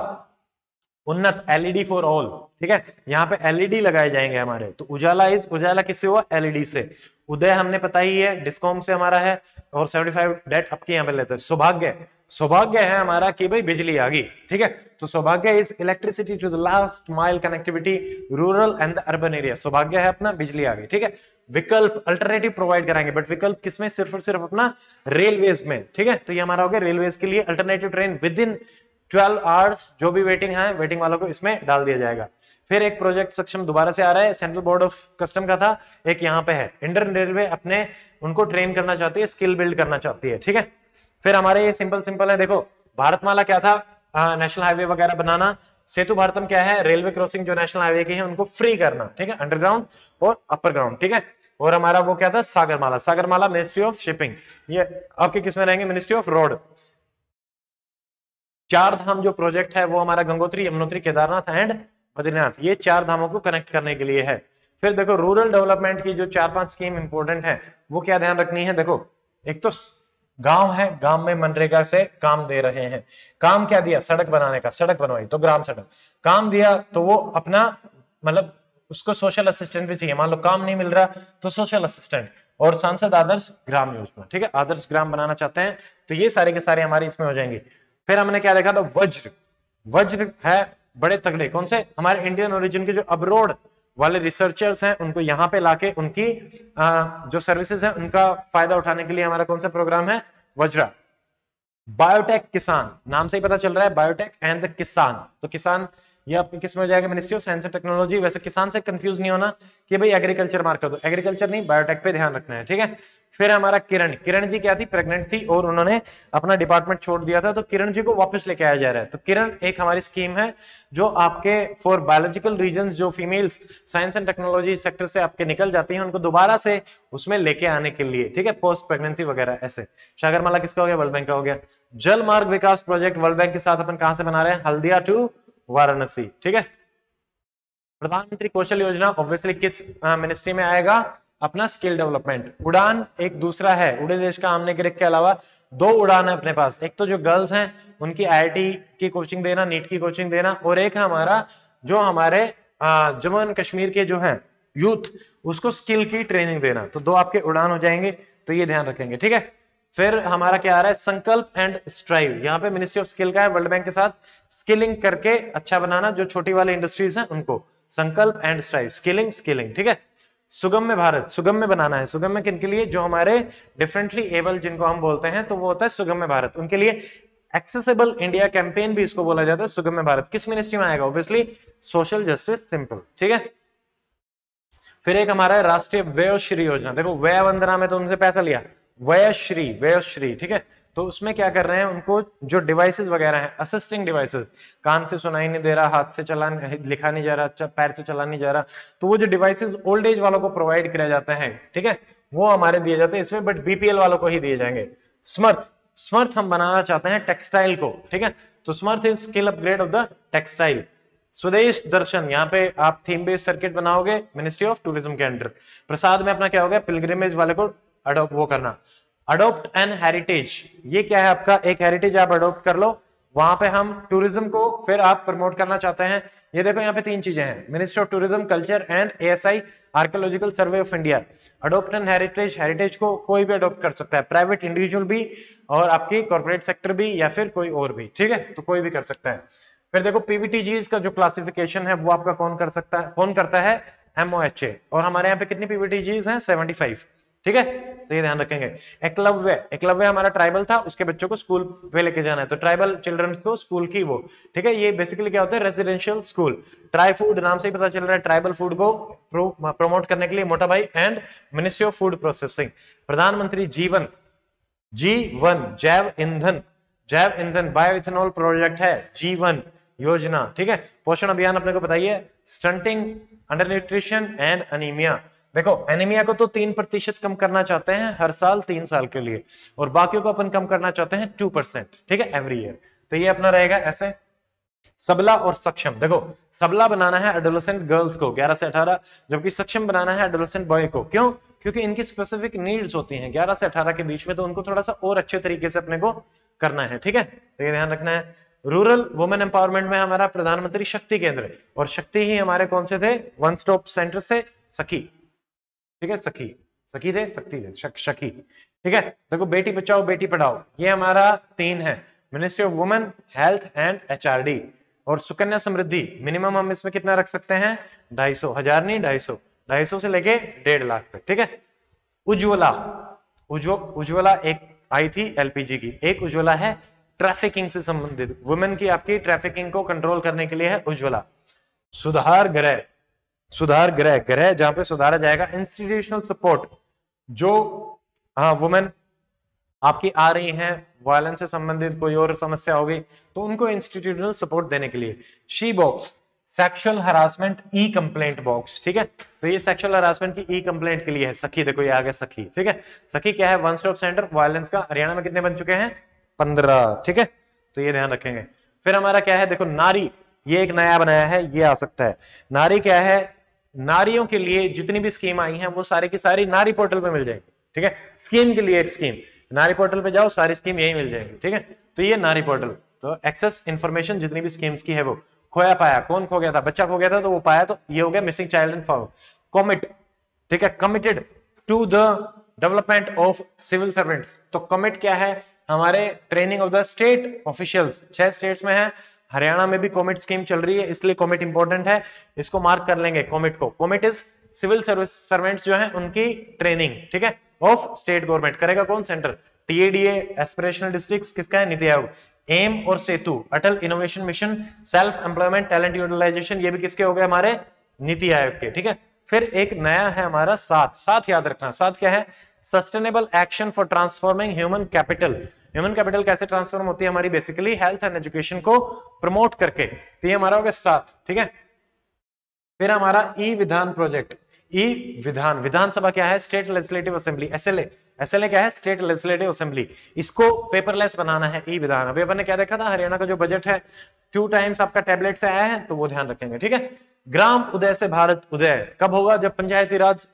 उन्नत, एलईडी फॉर ऑल, ठीक है, यहाँ पे एलईडी लगाए जाएंगे हमारे। तो उजाला इज, उजाला किससे हुआ, एलईडी से। उदय हमने पता ही है, डिस्कॉम से हमारा है, और 75 डेट आपके यहाँ पे लेते हैं। सौभाग्य, सौभाग्य है हमारा कि भाई बिजली आ गई, ठीक है। तो Saubhagya is electricity to the last mile connectivity, rural and the urban area. Saubhagya है अपना, बिजली आ गई, ठीक है। विकल्प, अल्टरनेटिव प्रोवाइड कराएंगे, बट विकल्प किसमें, सिर्फ और सिर्फ अपना रेलवेज में, ठीक है। तो ये हमारा हो गया रेलवेज के लिए alternative train within 12 hours, जो भी वेटिंग है वेटिंग वालों को इसमें डाल दिया जाएगा। फिर एक प्रोजेक्ट सक्षम दोबारा से आ रहा है, सेंट्रल बोर्ड ऑफ कस्टम का था, एक यहाँ पे है। इंडियन रेलवे अपने उनको ट्रेन करना चाहती है, स्किल बिल्ड करना चाहती है, ठीक है। फिर हमारे ये सिंपल सिंपल है, देखो भारतमाला क्या था, नेशनल हाईवे वगैरह बनाना। सेतु भारतम क्या है, रेलवे क्रॉसिंग जो नेशनल हाईवे की है उनको फ्री करना, ठीक है, अंडरग्राउंड और अपर ग्राउंड, ठीक है। और हमारा वो क्या था, Sagarmala, Sagarmala ministry of shipping, ये आपके किसमें रहेंगे, मिनिस्ट्री ऑफ रोड। चार धाम जो प्रोजेक्ट है वो हमारा गंगोत्री, यमुनोत्री, केदारनाथ एंड बद्रीनाथ, ये चार धामों को कनेक्ट करने के लिए है। फिर देखो रूरल डेवलपमेंट की जो 4-5 स्कीम इंपॉर्टेंट है वो क्या ध्यान रखनी है, देखो एक तो गांव है, गांव में मनरेगा से काम दे रहे हैं। काम क्या दिया, सड़क बनाने का, सड़क बनवाई तो ग्राम सड़क। काम दिया तो वो अपना मतलब उसको सोशल असिस्टेंट भी चाहिए, मान लो काम नहीं मिल रहा तो सोशल असिस्टेंट। और सांसद आदर्श ग्राम योजना, ठीक है, आदर्श ग्राम बनाना चाहते हैं, तो ये सारे के सारे हमारे इसमें हो जाएंगे। फिर हमने क्या देखा था, वज्र, वज्र है बड़े तगड़े, कौन से, हमारे इंडियन ओरिजिन के जो अब्रोड वाले रिसर्चर्स हैं उनको यहाँ पे लाके उनकी जो सर्विसेज है उनका फायदा उठाने के लिए हमारा कौन सा प्रोग्राम है, वज्रा। बायोटेक किसान, नाम से ही पता चल रहा है, बायोटेक एंड द किसान। तो किसान ये आपके किसमें हो जाएगा, ministry of science and technology. वैसे किसान से कंफ्यूज नहीं होना कि भाई एग्रीकल्चर मार्क कर दो, एग्रीकल्चर नहीं, बायोटेक पे ध्यान रखना है, ठीक है। फिर हमारा किरण, किरण जी क्या थी, प्रेग्नेंट थी और उन्होंने अपना डिपार्टमेंट छोड़ दिया था, तो किरण जी को वापस लेके आया जा रहा है। तो किरण एक हमारी स्कीम है जो आपके फॉर बायोलॉजिकल रीजंस जो females science and technology sector से आपके निकल जाती है उनको दोबारा से उसमें लेके आने के लिए, ठीक है, पोस्ट प्रेगनेंसी वगैरह ऐसे। सागरमाला किसका हो गया, वर्ल्ड बैंक का हो गया। जल मार्ग विकास प्रोजेक्ट वर्ल्ड बैंक के साथ अपन कहां से बना रहे हैं, हल्दिया टू वाराणसी, ठीक है। प्रधानमंत्री कौशल योजना ऑब्वियसली किस मिनिस्ट्री में आएगा, अपना स्किल डेवलपमेंट। उड़ान एक दूसरा है, उड़े देश का आमने के अलावा 2 उड़ान है अपने पास, एक तो जो गर्ल्स हैं उनकी आईआईटी की कोचिंग देना, नीट की कोचिंग देना, और एक हमारा जो हमारे जम्मू एंड कश्मीर के जो है यूथ उसको स्किल की ट्रेनिंग देना। तो 2 आपके उड़ान हो जाएंगे, तो ये ध्यान रखेंगे, ठीक है। फिर हमारा क्या आ रहा है, संकल्प एंड स्ट्राइव, यहाँ पे मिनिस्ट्री ऑफ स्किल का है, वर्ल्ड बैंक के साथ स्किलिंग करके अच्छा बनाना जो छोटी वाले इंडस्ट्रीज हैं उनको, संकल्प एंड स्ट्राइव, स्किलिंग स्किलिंग, ठीक है। सुगम्य भारत, सुगम्य बनाना है, सुगम्य किन के लिए, जो हमारे डिफरेंटली एबल जिनको हम बोलते हैं, तो वो होता है सुगम्य भारत, उनके लिए एक्सेसिबल इंडिया कैंपेन भी इसको बोला जाता है। सुगम्य भारत किस मिनिस्ट्री में आएगा, ऑब्वियसली सोशल जस्टिस सिंपल, ठीक है। फिर एक हमारा है राष्ट्रीय व्ययश्री योजना। देखो व्यय वंदना में तो उनसे पैसा लिया, व्ययश्री, व्ययश्री, ठीक है। तो उसमें क्या कर रहे हैं, उनको जो डिवाइसेस वगैरह हैं, असिस्टिंग डिवाइसेस, कान से सुनाई नहीं दे रहा, हाथ से चला लिखा नहीं जा रहा, पैर से चला नहीं जा रहा, तो वो जो डिवाइसेस ओल्ड एज वालों को प्रोवाइड किया जाता है, ठीक है, वो हमारे दिए जाते हैं इसमें, बट बीपीएल वालों को ही दिए जाएंगे। स्मर्थ, स्मर्थ हम बनाना चाहते हैं टेक्सटाइल को, ठीक है, तो Samarth is skill upgrade of the textile. Swadesh Darshan, यहाँ पे आप थीम बेस्ड सर्किट बनाओगे मिनिस्ट्री ऑफ टूरिज्म के अंडर। प्रसाद में अपना क्या होगा, पिलग्रिमेज वाले को अडोप्ट वो करना, अडोप्ट एन हेरिटेज, ये क्या है आपका, एक हेरिटेज आप अडोप्ट कर लो, वहां पे हम टूरिज्म को फिर आप प्रमोट करना चाहते हैं। ये देखो यहाँ पे तीन चीजें हैं, ministry of tourism, culture and ASI, archaeological survey of India. Adopt an heritage, heritage को कोई भी अडोप्ट कर सकता है, प्राइवेट इंडिविजुअल भी और आपकी कॉर्पोरेट सेक्टर भी या फिर कोई और भी, ठीक है, तो कोई भी कर सकता है। फिर देखो पीवीटीजीज का जो क्लासिफिकेशन है वो आपका कौन कर सकता है, कौन करता है, एमओएचए, और हमारे यहाँ पे कितनी पीवीटीजीज हैं, 75, ठीक है, तो ये ध्यान रखेंगे। एकलव्य, एकलव्य हमारा ट्राइबल था, उसके बच्चों को स्कूल पे लेके जाना है, तो ट्राइबल चिल्ड्रन को स्कूल की वो, ठीक है, ये बेसिकली क्या होता है, रेजिडेंशियल स्कूल। ट्राई फूड, नाम से ही पता चल रहा है, ट्राइबल फूड को प्रमोट करने के लिए मोटा भाई and ministry of food processing. प्रधानमंत्री जीवन, जीवन जैव ईंधन, जैव ईंधन बायोइथेनॉल प्रोजेक्ट है, जीवन योजना, ठीक है। पोषण अभियान अपने को बताइए, stunting, under nutrition and anaemia. देखो एनीमिया को तो 3% कम करना चाहते हैं हर साल 3 साल के लिए, और बाकियों को अपन कम करना चाहते हैं 2%, ठीक है, एवरी ईयर। तो ये अपना रहेगा ऐसे। सबला और सक्षम, देखो सबला बनाना है एडोलेसेंट गर्ल्स को 11 से 18, जबकि सक्षम बनाना है एडोलेसेंट बॉय को। क्यों? क्योंकि इनकी स्पेसिफिक नीड्स होती हैं 11 से 18 के बीच में, तो उनको थोड़ा सा और अच्छे तरीके से अपने को करना है, ठीक है, तो ये ध्यान रखना है। रूरल वुमेन एम्पावरमेंट में हमारा प्रधानमंत्री शक्ति केंद्र, और शक्ति ही हमारे कौन से थे, वन स्टॉप सेंटर से सखी, ठीक है, सखी, सखी थे, शक्ति थे, सखी, ठीक है। देखो बेटी बचाओ बेटी पढ़ाओ, ये हमारा 3 है, ministry of women, health and HRD, और सुकन्या समृद्धि। मिनिमम हम इसमें कितना रख सकते हैं, 250, 1000 नहीं 250, 250 से लेके 1.5 लाख तक, ठीक है। उज्ज्वला, उज्ज्वला एक आई थी एलपीजी की, एक उज्ज्वला है ट्रैफिकिंग से संबंधित, वुमेन की आपकी ट्रैफिकिंग को कंट्रोल करने के लिए है उज्ज्वला। सुधार गृह, सुधार गृह, गृह जहां पे सुधारा जाएगा, इंस्टीट्यूशनल सपोर्ट, जो वुमेन आपकी आ रही हैं वायलेंस से संबंधित कोई और समस्या होगी तो उनको इंस्टीट्यूशनल सपोर्ट देने के लिए। She box, sexual harassment e complaint box, ठीक है, तो ये सेक्सुअल हरासमेंट की ई कंप्लेंट के लिए है। सखी, देखो ये आगे सखी, ठीक है, सखी क्या है, वन स्टॉप सेंटर वायलेंस का। हरियाणा में कितने बन चुके हैं, 15, ठीक है, तो ये ध्यान रखेंगे। फिर हमारा क्या है, देखो नारी, ये एक नया बनाया है, ये आ सकता है। नारी क्या है, नारियों के लिए जितनी भी स्कीम आई है वो सारी की सारी नारी पोर्टल पे मिल जाएगी, ठीक है, स्कीम के लिए एक स्कीम, नारी पोर्टल पे जाओ सारी स्कीम यही मिल जाएगी, ठीक है, तो ये नारी पोर्टल, तो एक्सेस इंफॉर्मेशन जितनी भी स्कीम्स की है वो। खोया पाया, कौन खो गया था, बच्चा खो गया था तो वो पाया, तो ये हो गया missing child and found. Commit, ठीक है, committed to the development of civil servants, तो कमिट क्या है, हमारे training of the state officials, 6 states में है, हरियाणा में भी कॉमेट स्कीम चल रही है, इसलिए कॉमेट इंपॉर्टेंट है, इसको मार्क कर लेंगे कॉमेट को। कॉमेट इज सिविल सर्वेंट्स जो हैं उनकी ट्रेनिंग, ठीक है, ऑफ स्टेट गवर्नमेंट, करेगा कौन, सेंटर। टीएडीए, एस्पिरेशनल डिस्ट्रिक्ट्स किसका है, नीति आयोग। एम और SETU, Atal innovation mission, self employment, talent utilisation, ये भी किसके हो गए, हमारे नीति आयोग के, ठीक है। फिर एक नया है हमारा 7, याद रखना, 7 क्या है, sustainable action for transforming human capital. Human capital कैसे ट्रांसफॉर्म होती है हमारी, बेसिकली हेल्थ एंड एजुकेशन को प्रमोट करके, तो ये हमारा हो गया 7, ठीक है। फिर हमारा ई विधान प्रोजेक्ट, ई विधान, विधानसभा क्या है, state legislative assembly, SLA, SLA क्या है, स्टेट लेजिस्लेटिव असेंबली, इसको पेपरलेस बनाना है ई विधान। अभी अपन ने क्या देखा था, हरियाणा का जो बजट है 2 टाइम्स आपका टैबलेट से आया है, तो वो ध्यान रखेंगे, ठीक है। ग्राम उदय से भारत उदय कब होगा, जब पंचायती राज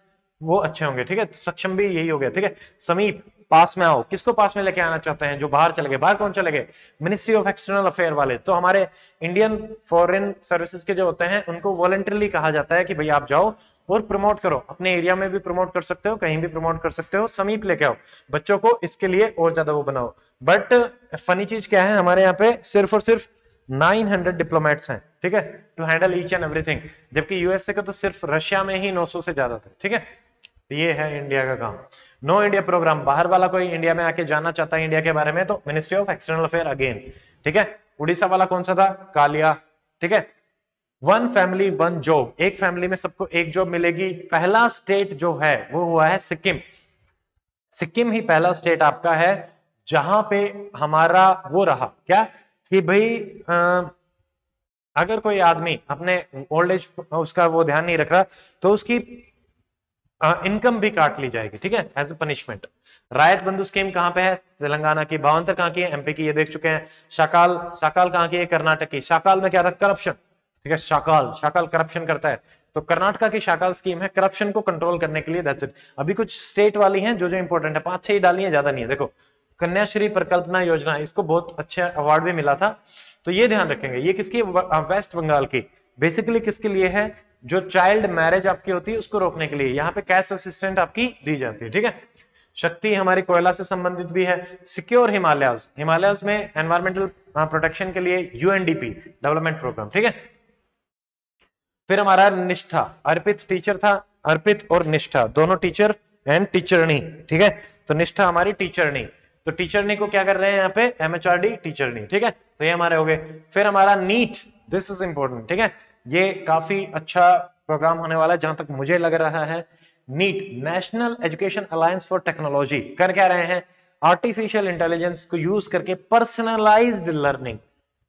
वो अच्छे होंगे, ठीक है, तो सक्षम भी यही हो गया, ठीक है। समीप, पास में आओ, किसको पास में लेके आना चाहते हैं, जो बाहर चले गए, बाहर कौन चले गए, मिनिस्ट्री ऑफ एक्सटर्नल अफेयर वाले, तो हमारे इंडियन फॉरेन सर्विसेज के जो होते हैं उनको वॉलंटरली कहा जाता है कि भाई आप जाओ और प्रमोट करो, अपने एरिया में भी प्रमोट कर सकते हो, कहीं भी प्रमोट कर सकते हो, समीप लेके आओ बच्चों को, इसके लिए और ज्यादा वो बनाओ। बट फनी चीज क्या है, हमारे यहाँ पे सिर्फ और सिर्फ 900 डिप्लोमेट्स हैं, ठीक है, to handle each and everything, जबकि यूएसए का तो सिर्फ रशिया में ही 900 से ज्यादा थे, ठीक है, तो ये है इंडिया का काम। नो इंडिया प्रोग्राम, बाहर वाला कोई इंडिया में आके जानना चाहता है इंडिया के बारे में तो ministry of external affair again, ठीक है। उड़ीसा वाला कौन सा था, कालिया, ठीक है। वन फैमिली वन जॉब, एक फैमिली में सबको एक जॉब मिलेगी। पहला स्टेट जो है वो हुआ है सिक्किम। सिक्किम ही पहला स्टेट आपका है जहां पे हमारा वो रहा क्या कि भाई अगर कोई आदमी अपने ओल्ड एज उसका वो ध्यान नहीं रख रहा तो उसकी इनकम भी काट ली जाएगी, ठीक है, एज ए पनिशमेंट। रायत बंधु स्कीम कहाँ पे है? तेलंगाना की। भावंतर कहाँ की है? एमपी की, ये देख चुके हैं। शाकाल, शाकाल कहाँ की है? कर्नाटक की। शाकाल में क्या था? करप्शन, ठीक है, शाकाल, शाकाल करप्शन करता है तो कर्नाटका की शाकाल स्कीम है करप्शन को कंट्रोल करने के लिए। That's it. अभी कुछ स्टेट वाली हैं जो जो इंपॉर्टेंट है, 5-6 ही डाली है, ज्यादा नहीं है। देखो कन्याश्री परिकल्पना योजना, इसको बहुत अच्छा अवार्ड भी मिला था, तो ये ध्यान रखेंगे। ये किसकी? वेस्ट बंगाल की। बेसिकली किसके लिए है? जो चाइल्ड मैरिज आपकी होती है उसको रोकने के लिए यहाँ पे कैश असिस्टेंट आपकी दी जाती है, ठीक है। शक्ति हमारी कोयला से संबंधित भी है। सिक्योर हिमालयाज, हिमालयाज में एनवायरमेंटल प्रोटेक्शन के लिए यूएनडीपी डेवलपमेंट प्रोग्राम, ठीक है। फिर हमारा निष्ठा, अर्पित टीचर था, अर्पित और निष्ठा दोनों टीचर एंड टीचरनी, ठीक है। तो निष्ठा हमारी टीचरनी, तो टीचरनी को क्या कर रहे हैं यहाँ पे? एमएचआरडी टीचरनी, ठीक है। तो ये हमारे हो गए। फिर हमारा नीट, दिस इज इंपॉर्टेंट, ठीक है, ये काफी अच्छा प्रोग्राम होने वाला है जहां तक मुझे लग रहा है। NEAT, national education alliance for technology, कर क्या रहे हैं? आर्टिफिशियल इंटेलिजेंस को यूज करके पर्सनलाइज्ड लर्निंग,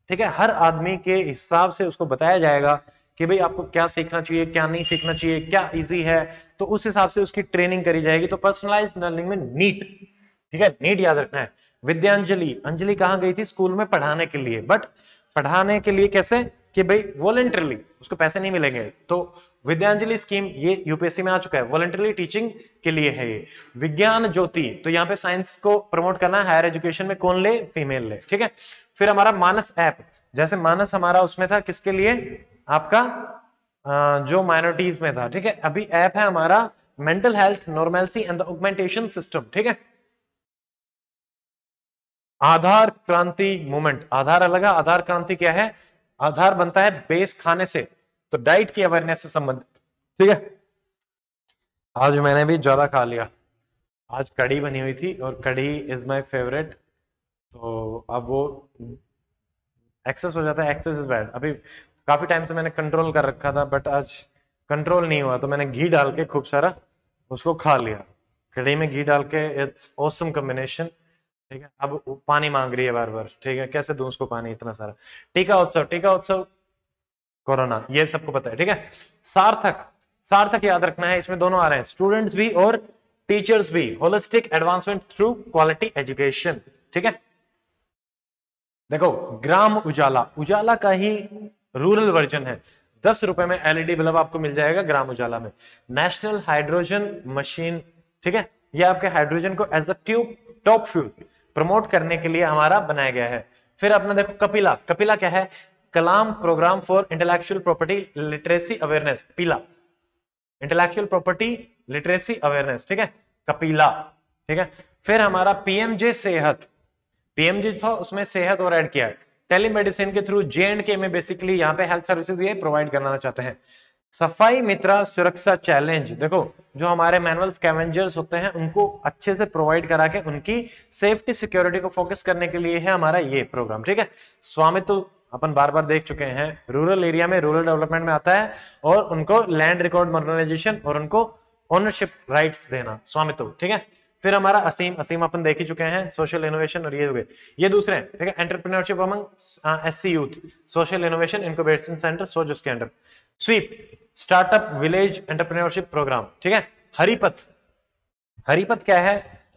ठीक है, हर आदमी के हिसाब से उसको बताया जाएगा कि भाई आपको क्या सीखना चाहिए, क्या नहीं सीखना चाहिए, क्या इजी है, तो उस हिसाब से उसकी ट्रेनिंग करी जाएगी। तो पर्सनलाइज्ड लर्निंग में नीट, ठीक है, नीट याद रखना है। विद्यांजलि, अंजलि कहाँ गई थी? स्कूल में पढ़ाने के लिए, बट पढ़ाने के लिए कैसे कि भाई वॉलंटरली, उसको पैसे नहीं मिलेंगे। तो विद्यांजलि स्कीम ये यूपीएससी में आ चुका है, वॉलंटरली टीचिंग के लिए है ये। विज्ञान ज्योति, तो यहाँ पे साइंस को प्रमोट करना, हायर एजुकेशन में कौन ले? फीमेल ले, ठीक है। फिर हमारा मानस ऐप, जैसे मानस हमारा उसमें था किसके लिए? आपका जो माइनॉरिटीज में था, ठीक है। अभी ऐप है हमारा mental health, normalcy and the augmentation system, ठीक है। आधार क्रांति मूवमेंट, आधार अलग है, आधार क्रांति क्या है? आधार बनता है बेस खाने से, तो डाइट की अवेयरनेस से संबंधित, ठीक है। आज मैंने भी ज्यादा खा लिया, आज कढ़ी बनी हुई थी और कढ़ी इज माय फेवरेट, तो अब वो एक्सेस हो जाता है, एक्सेस इज बैड। अभी काफी टाइम से मैंने कंट्रोल कर रखा था बट आज कंट्रोल नहीं हुआ, तो मैंने घी डाल के खूब सारा उसको खा लिया, कढ़ी में घी डाल के। इट्स ऑसम कॉम्बिनेशन, ठीक है। अब पानी मांग रही है बार बार, ठीक है, कैसे दूं उसको पानी इतना सारा। टीका उत्सव, टीका उत्सव कोरोना, ये सबको पता है, ठीक है। सार्थक, सार्थक याद रखना है, इसमें दोनों आ रहे हैं, स्टूडेंट्स भी और टीचर्स भी। Holistic advancement through quality education, ठीक है। देखो ग्राम उजाला, उजाला का ही रूरल वर्जन है, 10 रुपए में एलईडी बल्ब आपको मिल जाएगा ग्राम उजाला में। नेशनल हाइड्रोजन मिशन, ठीक है, ये आपके हाइड्रोजन को as a tube top fuel promote करने के लिए हमारा बनाया गया है। फिर अपना देखो कपिला, कपिला क्या है? Kalam programme for intellectual property literacy awareness, पीला, इंटेलेक्चुअल प्रॉपर्टी लिटरेसी अवेयरनेस, ठीक है, कपिला, ठीक है। फिर हमारा पीएमजे सेहत, पीएमजे था उसमें सेहत और ऐड किया है। टेलीमेडिसिन के थ्रू J&K में बेसिकली यहाँ पे हेल्थ सर्विसेज ये प्रोवाइड करना चाहते हैं। सफाई मित्रा सुरक्षा चैलेंज, देखो जो हमारे मैनुअल स्कैवेंजर्स होते हैं उनको अच्छे से प्रोवाइड करा के उनकी सेफ्टी सिक्योरिटी को फोकस करने के लिए है हमारा ये प्रोग्राम, ठीक है। स्वामित्व अपन बार बार देख चुके हैं, रूरल एरिया में, रूरल डेवलपमेंट में आता है, और उनको लैंड रिकॉर्ड मॉडर्नाइजेशन और उनको ओनरशिप राइट्स देना, स्वामित्व, ठीक है। फिर हमारा असीम, असीम अपन देख ही चुके हैं, सोशल इनोवेशन, और ये हो गए, ये दूसरे हैं, ठीक है। Entrepreneurship among SC youth, social innovation incubation centre सोजस के under. SVEP, startup village entrepreneurship programme, ठीक है। हरिपथ, हरिपथ क्या है?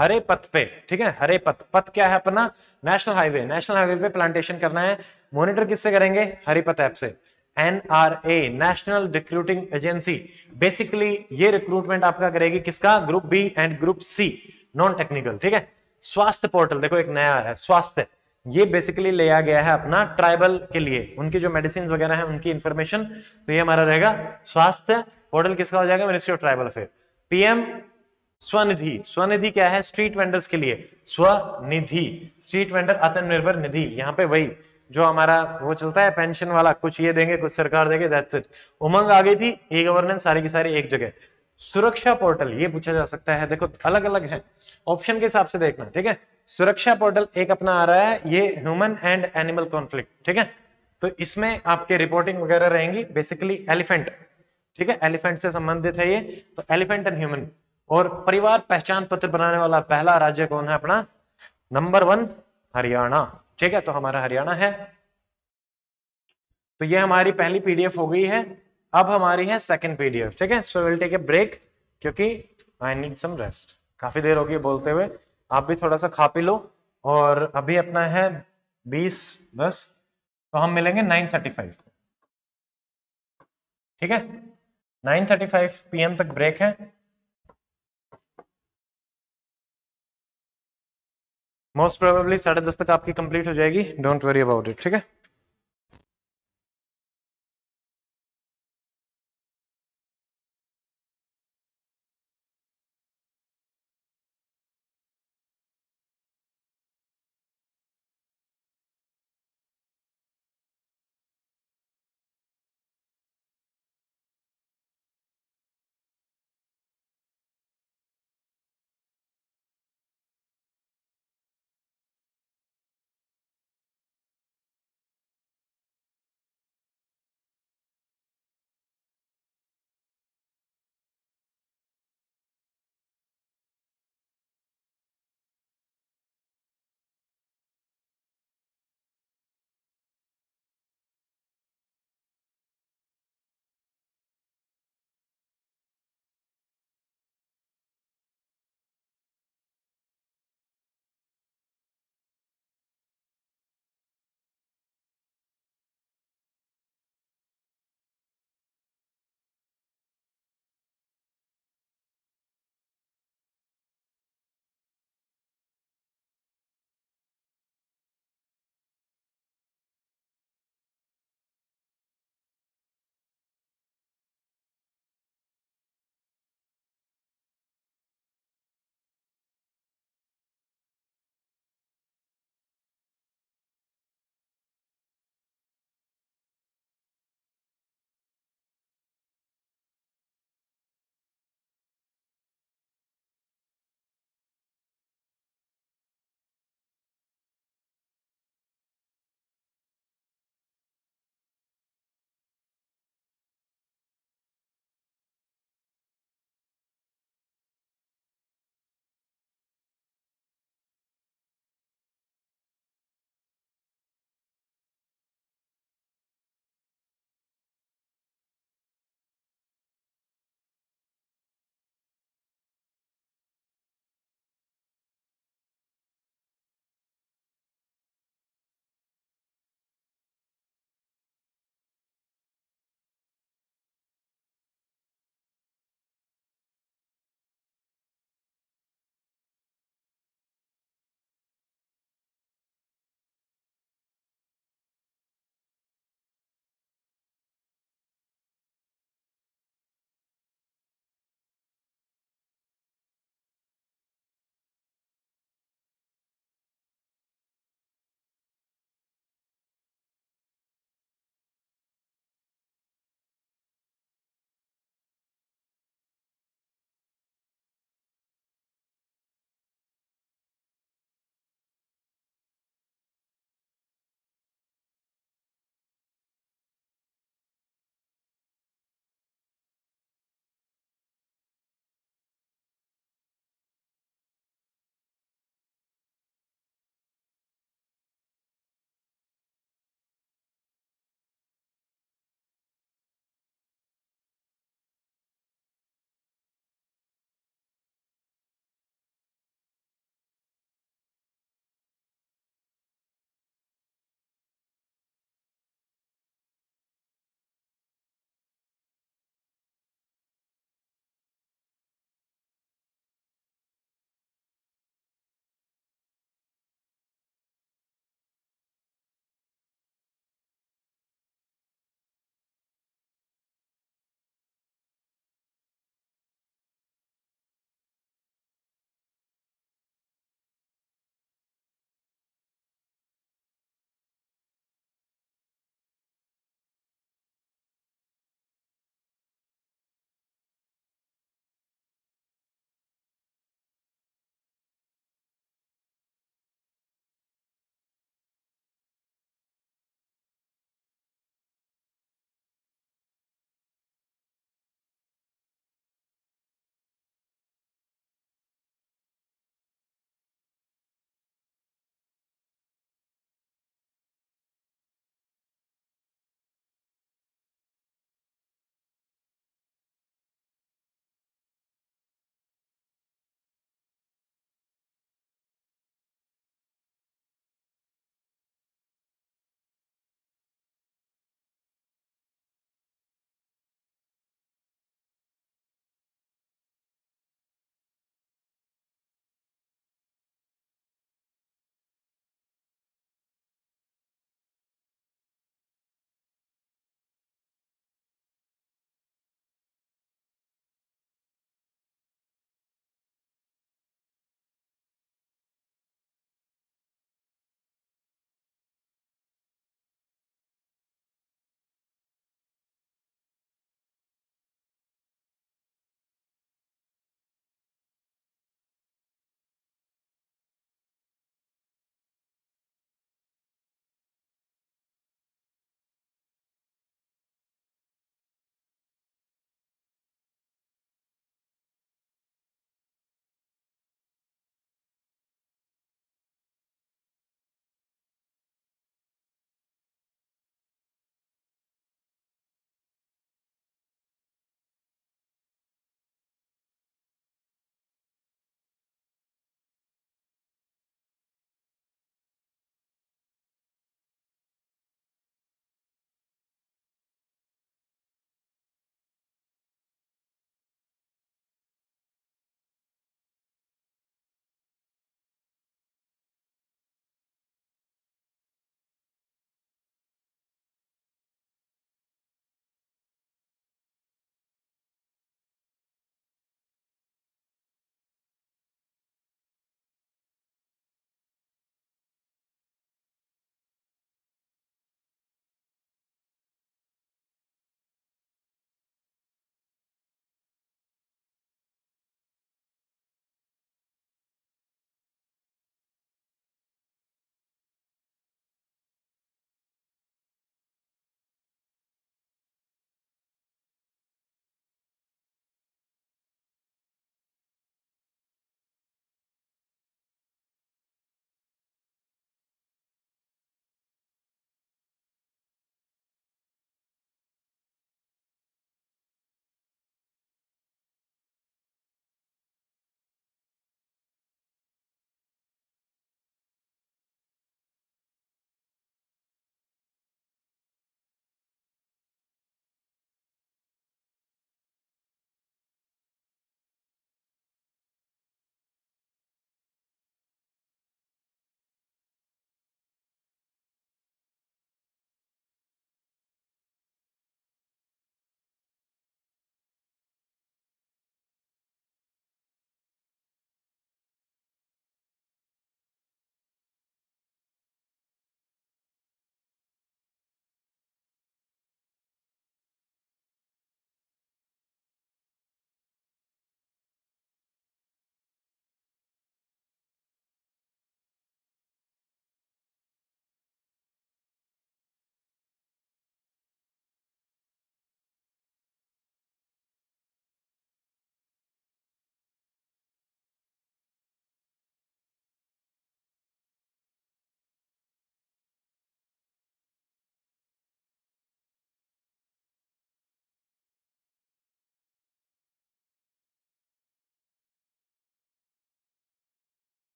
हरे पथ पे, ठीक है, हरे पथ, पथ क्या है अपना? नेशनल हाईवे, नेशनल हाईवे पे प्लांटेशन करना है। मॉनिटर किससे करेंगे? हरिपथ ऐप से। NRA, national recruiting agency, basically ये रिक्रूटमेंट आपका करेगी किसका? Group B and group C non technical, ठीक है। स्वास्थ्य पोर्टल, देखो एक नया है स्वास्थ्य, ये बेसिकली लिया गया है अपना ट्राइबल के लिए, उनकी जो मेडिसिन वगैरह है उनकी इंफॉर्मेशन, तो ये हमारा रहेगा स्वास्थ्य पोर्टल। किसका हो जाएगा? Ministry of tribal affair. PM Svanidhi, Svanidhi क्या है? स्ट्रीट वेंडर्स के लिए स्वनिधि, स्ट्रीट वेंडर आत्मनिर्भर निधि, यहाँ पे वही जो हमारा वो चलता है पेंशन वाला, कुछ ये देंगे कुछ सरकार देंगे, दैट्स इट। उमंग आ गई थी, ई गवर्नेंस सारी की सारी एक जगह। सुरक्षा पोर्टल, ये पूछा जा सकता है, देखो अलग अलग है, ऑप्शन के हिसाब से देखना, ठीक है। सुरक्षा पोर्टल एक अपना आ रहा है, ये ह्यूमन एंड एनिमल कॉन्फ्लिक्ट, ठीक है, तो इसमें आपके रिपोर्टिंग वगैरह रहेंगी बेसिकली एलिफेंट, ठीक है, एलिफेंट से संबंधित है ये, तो एलिफेंट एंड ह्यूमन। और परिवार पहचान पत्र बनाने वाला पहला राज्य कौन है अपना? नंबर 1 हरियाणा, ठीक है, तो हमारा हरियाणा है। तो ये हमारी पहली पीडीएफ हो गई है, अब हमारी है सेकंड पीडीएफ, ठीक है। So will take a break क्योंकि आई नीड सम रेस्ट, काफी देर हो गई बोलते हुए, आप भी थोड़ा सा खा पी लो। और अभी अपना है 20:10, तो हम मिलेंगे 9:35, ठीक है, 9:35 PM तक ब्रेक है। मोस्ट प्रोबेबली 10:30 तक आपकी कंप्लीट हो जाएगी, डोंट वरी अबाउट इट, ठीक है।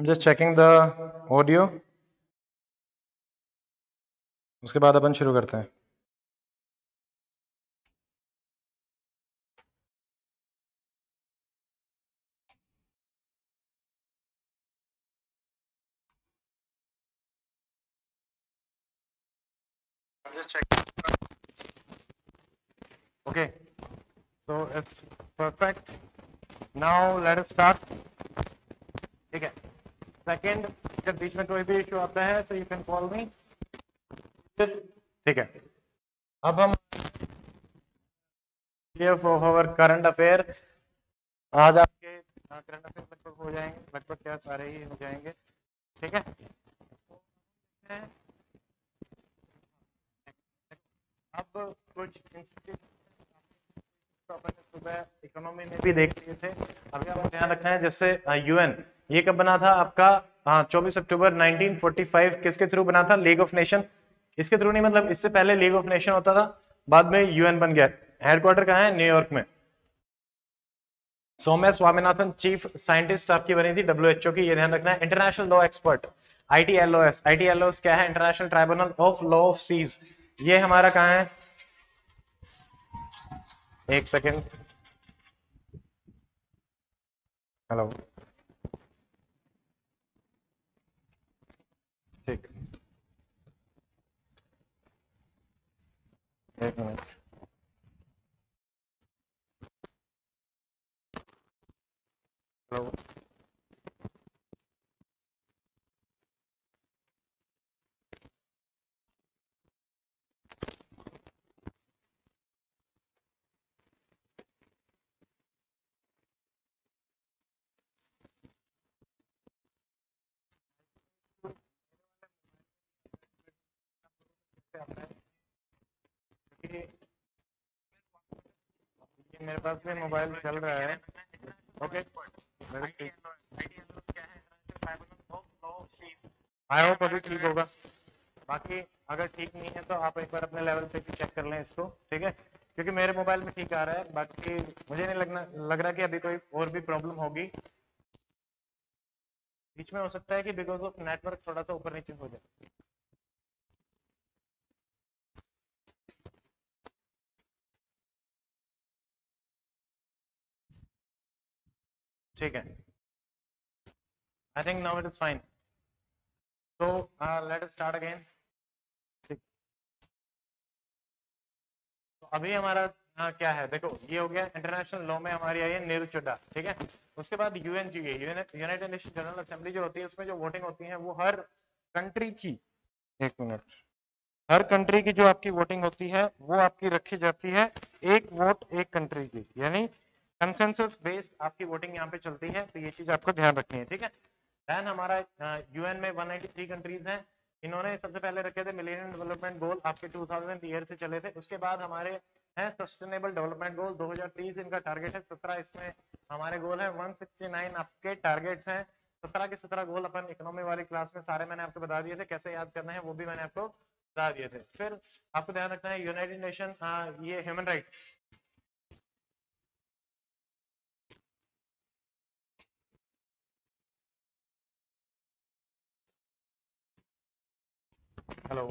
I'm just checking the audio. उसके बाद अपन शुरू करते हैं. I'm just checking. Okay, so it's perfect. Now let us start. ठीक है. सेकेंड, जब बीच में कोई भी इशू आता है तो यू कैन कॉल मी. ठीक है. अब हम फॉर करंट अफेयर, आज आपके करंट अफेयर लगभग हो जाएंगे, लगभग क्या सारे ही हो जाएंगे. ठीक है. अब कुछ सुबह इकोनॉमी में भी देख लिए थे, अभी आपको ध्यान रखना है. जैसे यूएन ये कब बना था आपका? हाँ, 24 अक्टूबर 1945. किसके थ्रू बना था? League of nation. इसके थ्रू नहीं, मतलब इससे पहले लीग ऑफ नेशन होता था, बाद में यूएन बन गया. हेडक्वार्टर कहाँ है? न्यूयॉर्क में. सोम्या स्वामीनाथन चीफ साइंटिस्ट आपकी बनी थी WHO की, ये ध्यान रखना है. International law expert ITLOS. ITLOS क्या है? International tribunal of law of seas. ये हमारा कहाँ है? एक सेकेंड. हेलो. ठीक, एक मिनट. हेलो. मेरे पास भी मोबाइल चल रहा है. ओके, आई होप अभी ठीक होगा. बाकी अगर ठीक नहीं है तो आप एक बार अपने लेवल पे भी चेक कर लें इसको. ठीक है, क्योंकि मेरे मोबाइल में ठीक आ रहा है. बाकी मुझे नहीं लग रहा कि अभी कोई और भी प्रॉब्लम होगी. बीच में हो सकता है कि बिकॉज ऑफ नेटवर्क थोड़ा सा ऊपर नीचे हो जाए. ठीक है. I think now it is fine. तो लेट अस स्टार्ट अगेन. ठीक, तो अभी हमारा क्या है? देखो, ये हो गया इंटरनेशनल लॉ में हमारी आई है नीरू चोडा. ठीक है. उसके बाद UNGA, United nation general assembly जो होती है, उसमें जो वोटिंग होती है वो हर कंट्री की, एक मिनट, हर कंट्री की जो आपकी वोटिंग होती है वो आपकी रखी जाती है. एक वोट एक कंट्री की, यानी कंसेंसस बेस्ड आपकी वोटिंग यहाँ पे चलती है. तो ये चीज आपको ध्यान रखनी है. ठीक है. देन हमारा यूएन में 193 कंट्रीज हैं. इन्होंने सबसे पहले रखे थे मिलेनियम डेवलपमेंट गोल, आपके 2000 ईयर से चले थे. उसके बाद हमारे हैं सस्टेनेबल डेवलपमेंट गोल 2030 इनका टारगेट है. 17 इसमें हमारे गोल है. 169 आपके टारगेट्स हैं. 17 के 17 गोल अपन इकोनॉमी वाली क्लास में सारे मैंने आपको बता दिए थे. कैसे याद करना है वो भी मैंने आपको बता दिए थे. फिर आपको ध्यान रखना है यूनाइटेड नेशन, ये ह्यूमन राइट्स, हेलो,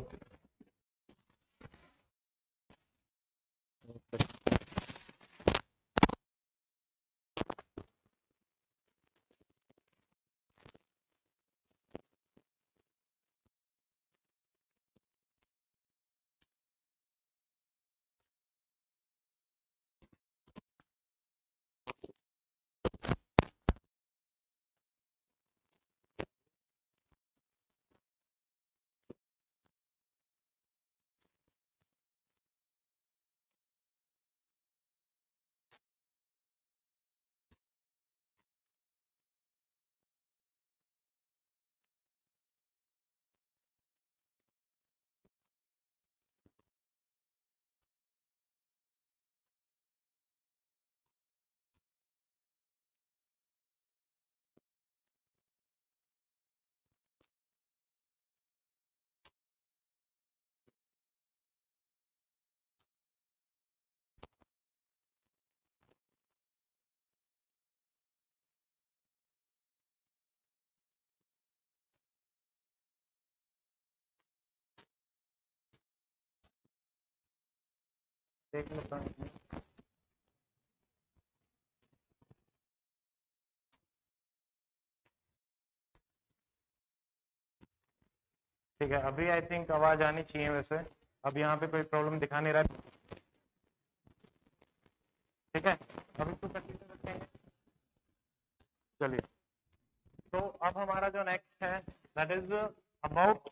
देख लेता हूँ। ठीक है, अभी आई थिंक आवाज आनी चाहिए। वैसे अब यहाँ पे कोई प्रॉब्लम दिखा नहीं रहा है। ठीक है, अभी इसको कंटिन्यू करते हैं। चलिए, तो अब हमारा जो नेक्स्ट है दैट इज अबाउट,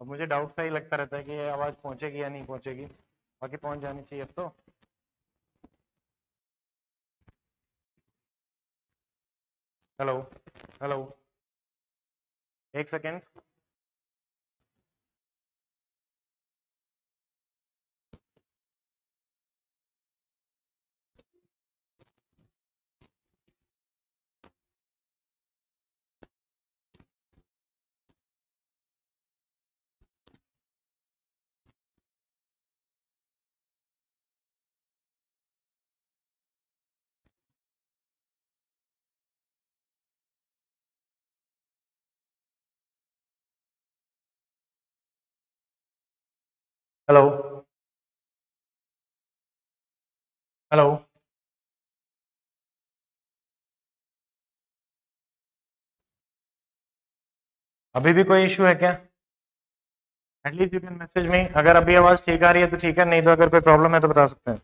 अब मुझे डाउट सा ही लगता रहता है कि ये आवाज पहुंचेगी या नहीं पहुंचेगी, बाकी पहुंच जानी चाहिए अब तो। हेलो हेलो, एक सेकेंड। हेलो हेलो, अभी भी कोई इश्यू है क्या? At least you can message me. अगर अभी आवाज ठीक आ रही है तो ठीक है, नहीं तो अगर कोई प्रॉब्लम है तो बता सकते हैं।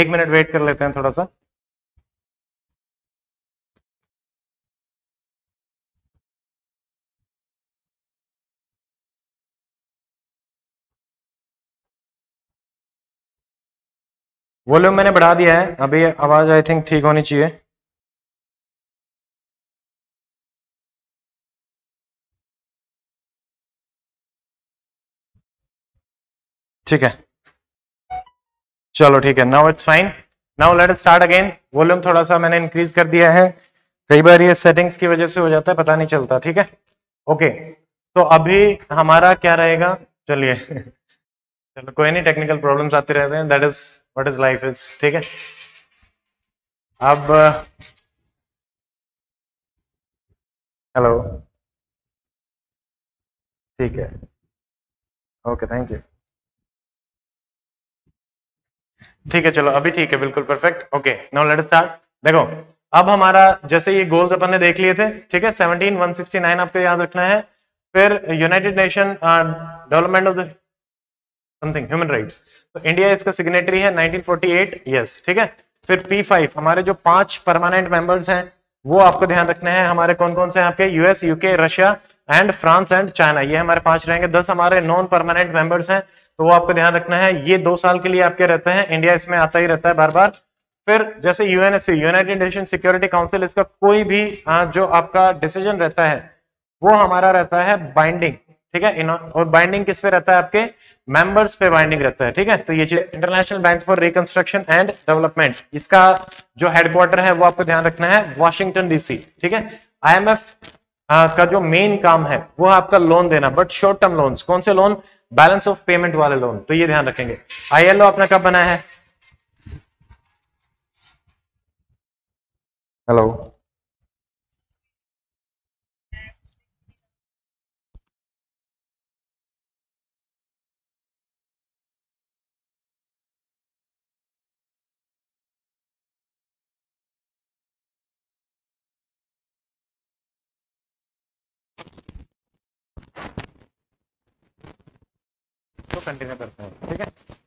एक मिनट वेट कर लेते हैं थोड़ा सा। वॉल्यूम मैंने बढ़ा दिया है, अभी आवाज आई थिंक ठीक होनी चाहिए। ठीक है, चलो ठीक है, now it's fine. Now let us start again. Volume थोड़ा सा मैंने इंक्रीज कर दिया है, कई बार ये सेटिंग्स की वजह से हो जाता है, पता नहीं चलता। ठीक है, ओके। तो अभी हमारा क्या रहेगा? चलिए चलो कोई नहीं, टेक्निकल प्रॉब्लम्स आते रहते हैं, that is what is life is. ठीक है, अब हेलो, ठीक है, ओके, थैंक यू। ठीक है, चलो अभी ठीक है, बिल्कुल perfect. Okay, now let us start. देखो, अब हमारा जैसे ये गोल्स अपन ने देख लिए थे, ठीक है, 17169 आपको याद रखना है। फिर United nation development of the something human rights, तो इंडिया इसका सिग्नेटरी है, 1948, यस, ठीक है। फिर P5, हमारे जो 5 परमानेंट मेंबर्स हैं वो आपको ध्यान रखना है। हमारे कौन कौन से हैं आपके? US, UK, Russia and France and China, ये हमारे 5 रहेंगे। 10 हमारे नॉन परमानेंट मेंबर्स हैं, तो वो आपको ध्यान रखना है। ये 2 साल के लिए आपके रहते हैं, इंडिया इसमें आता ही रहता है बार बार। फिर जैसे UNSC, United nation security council, इसका कोई भी जो आपका डिसीजन रहता है वो हमारा रहता है बाइंडिंग, ठीक है। और बाइंडिंग किस पे रहता है? आपके मेंबर्स पे बाइंडिंग रहता है, ठीक है। तो ये international bank for reconstruction and development, इसका जो हेडक्वार्टर है वो आपको ध्यान रखना है, वॉशिंगटन डीसी, ठीक है। IMF का जो मेन काम है वो आपका लोन देना, बट शॉर्ट टर्म लोन। कौन से लोन? बैलेंस ऑफ पेमेंट वाले लोन, तो ये ध्यान रखेंगे। ILO अपना कब बना है? हेलो, कंटिन्यू करते हैं, ठीक है।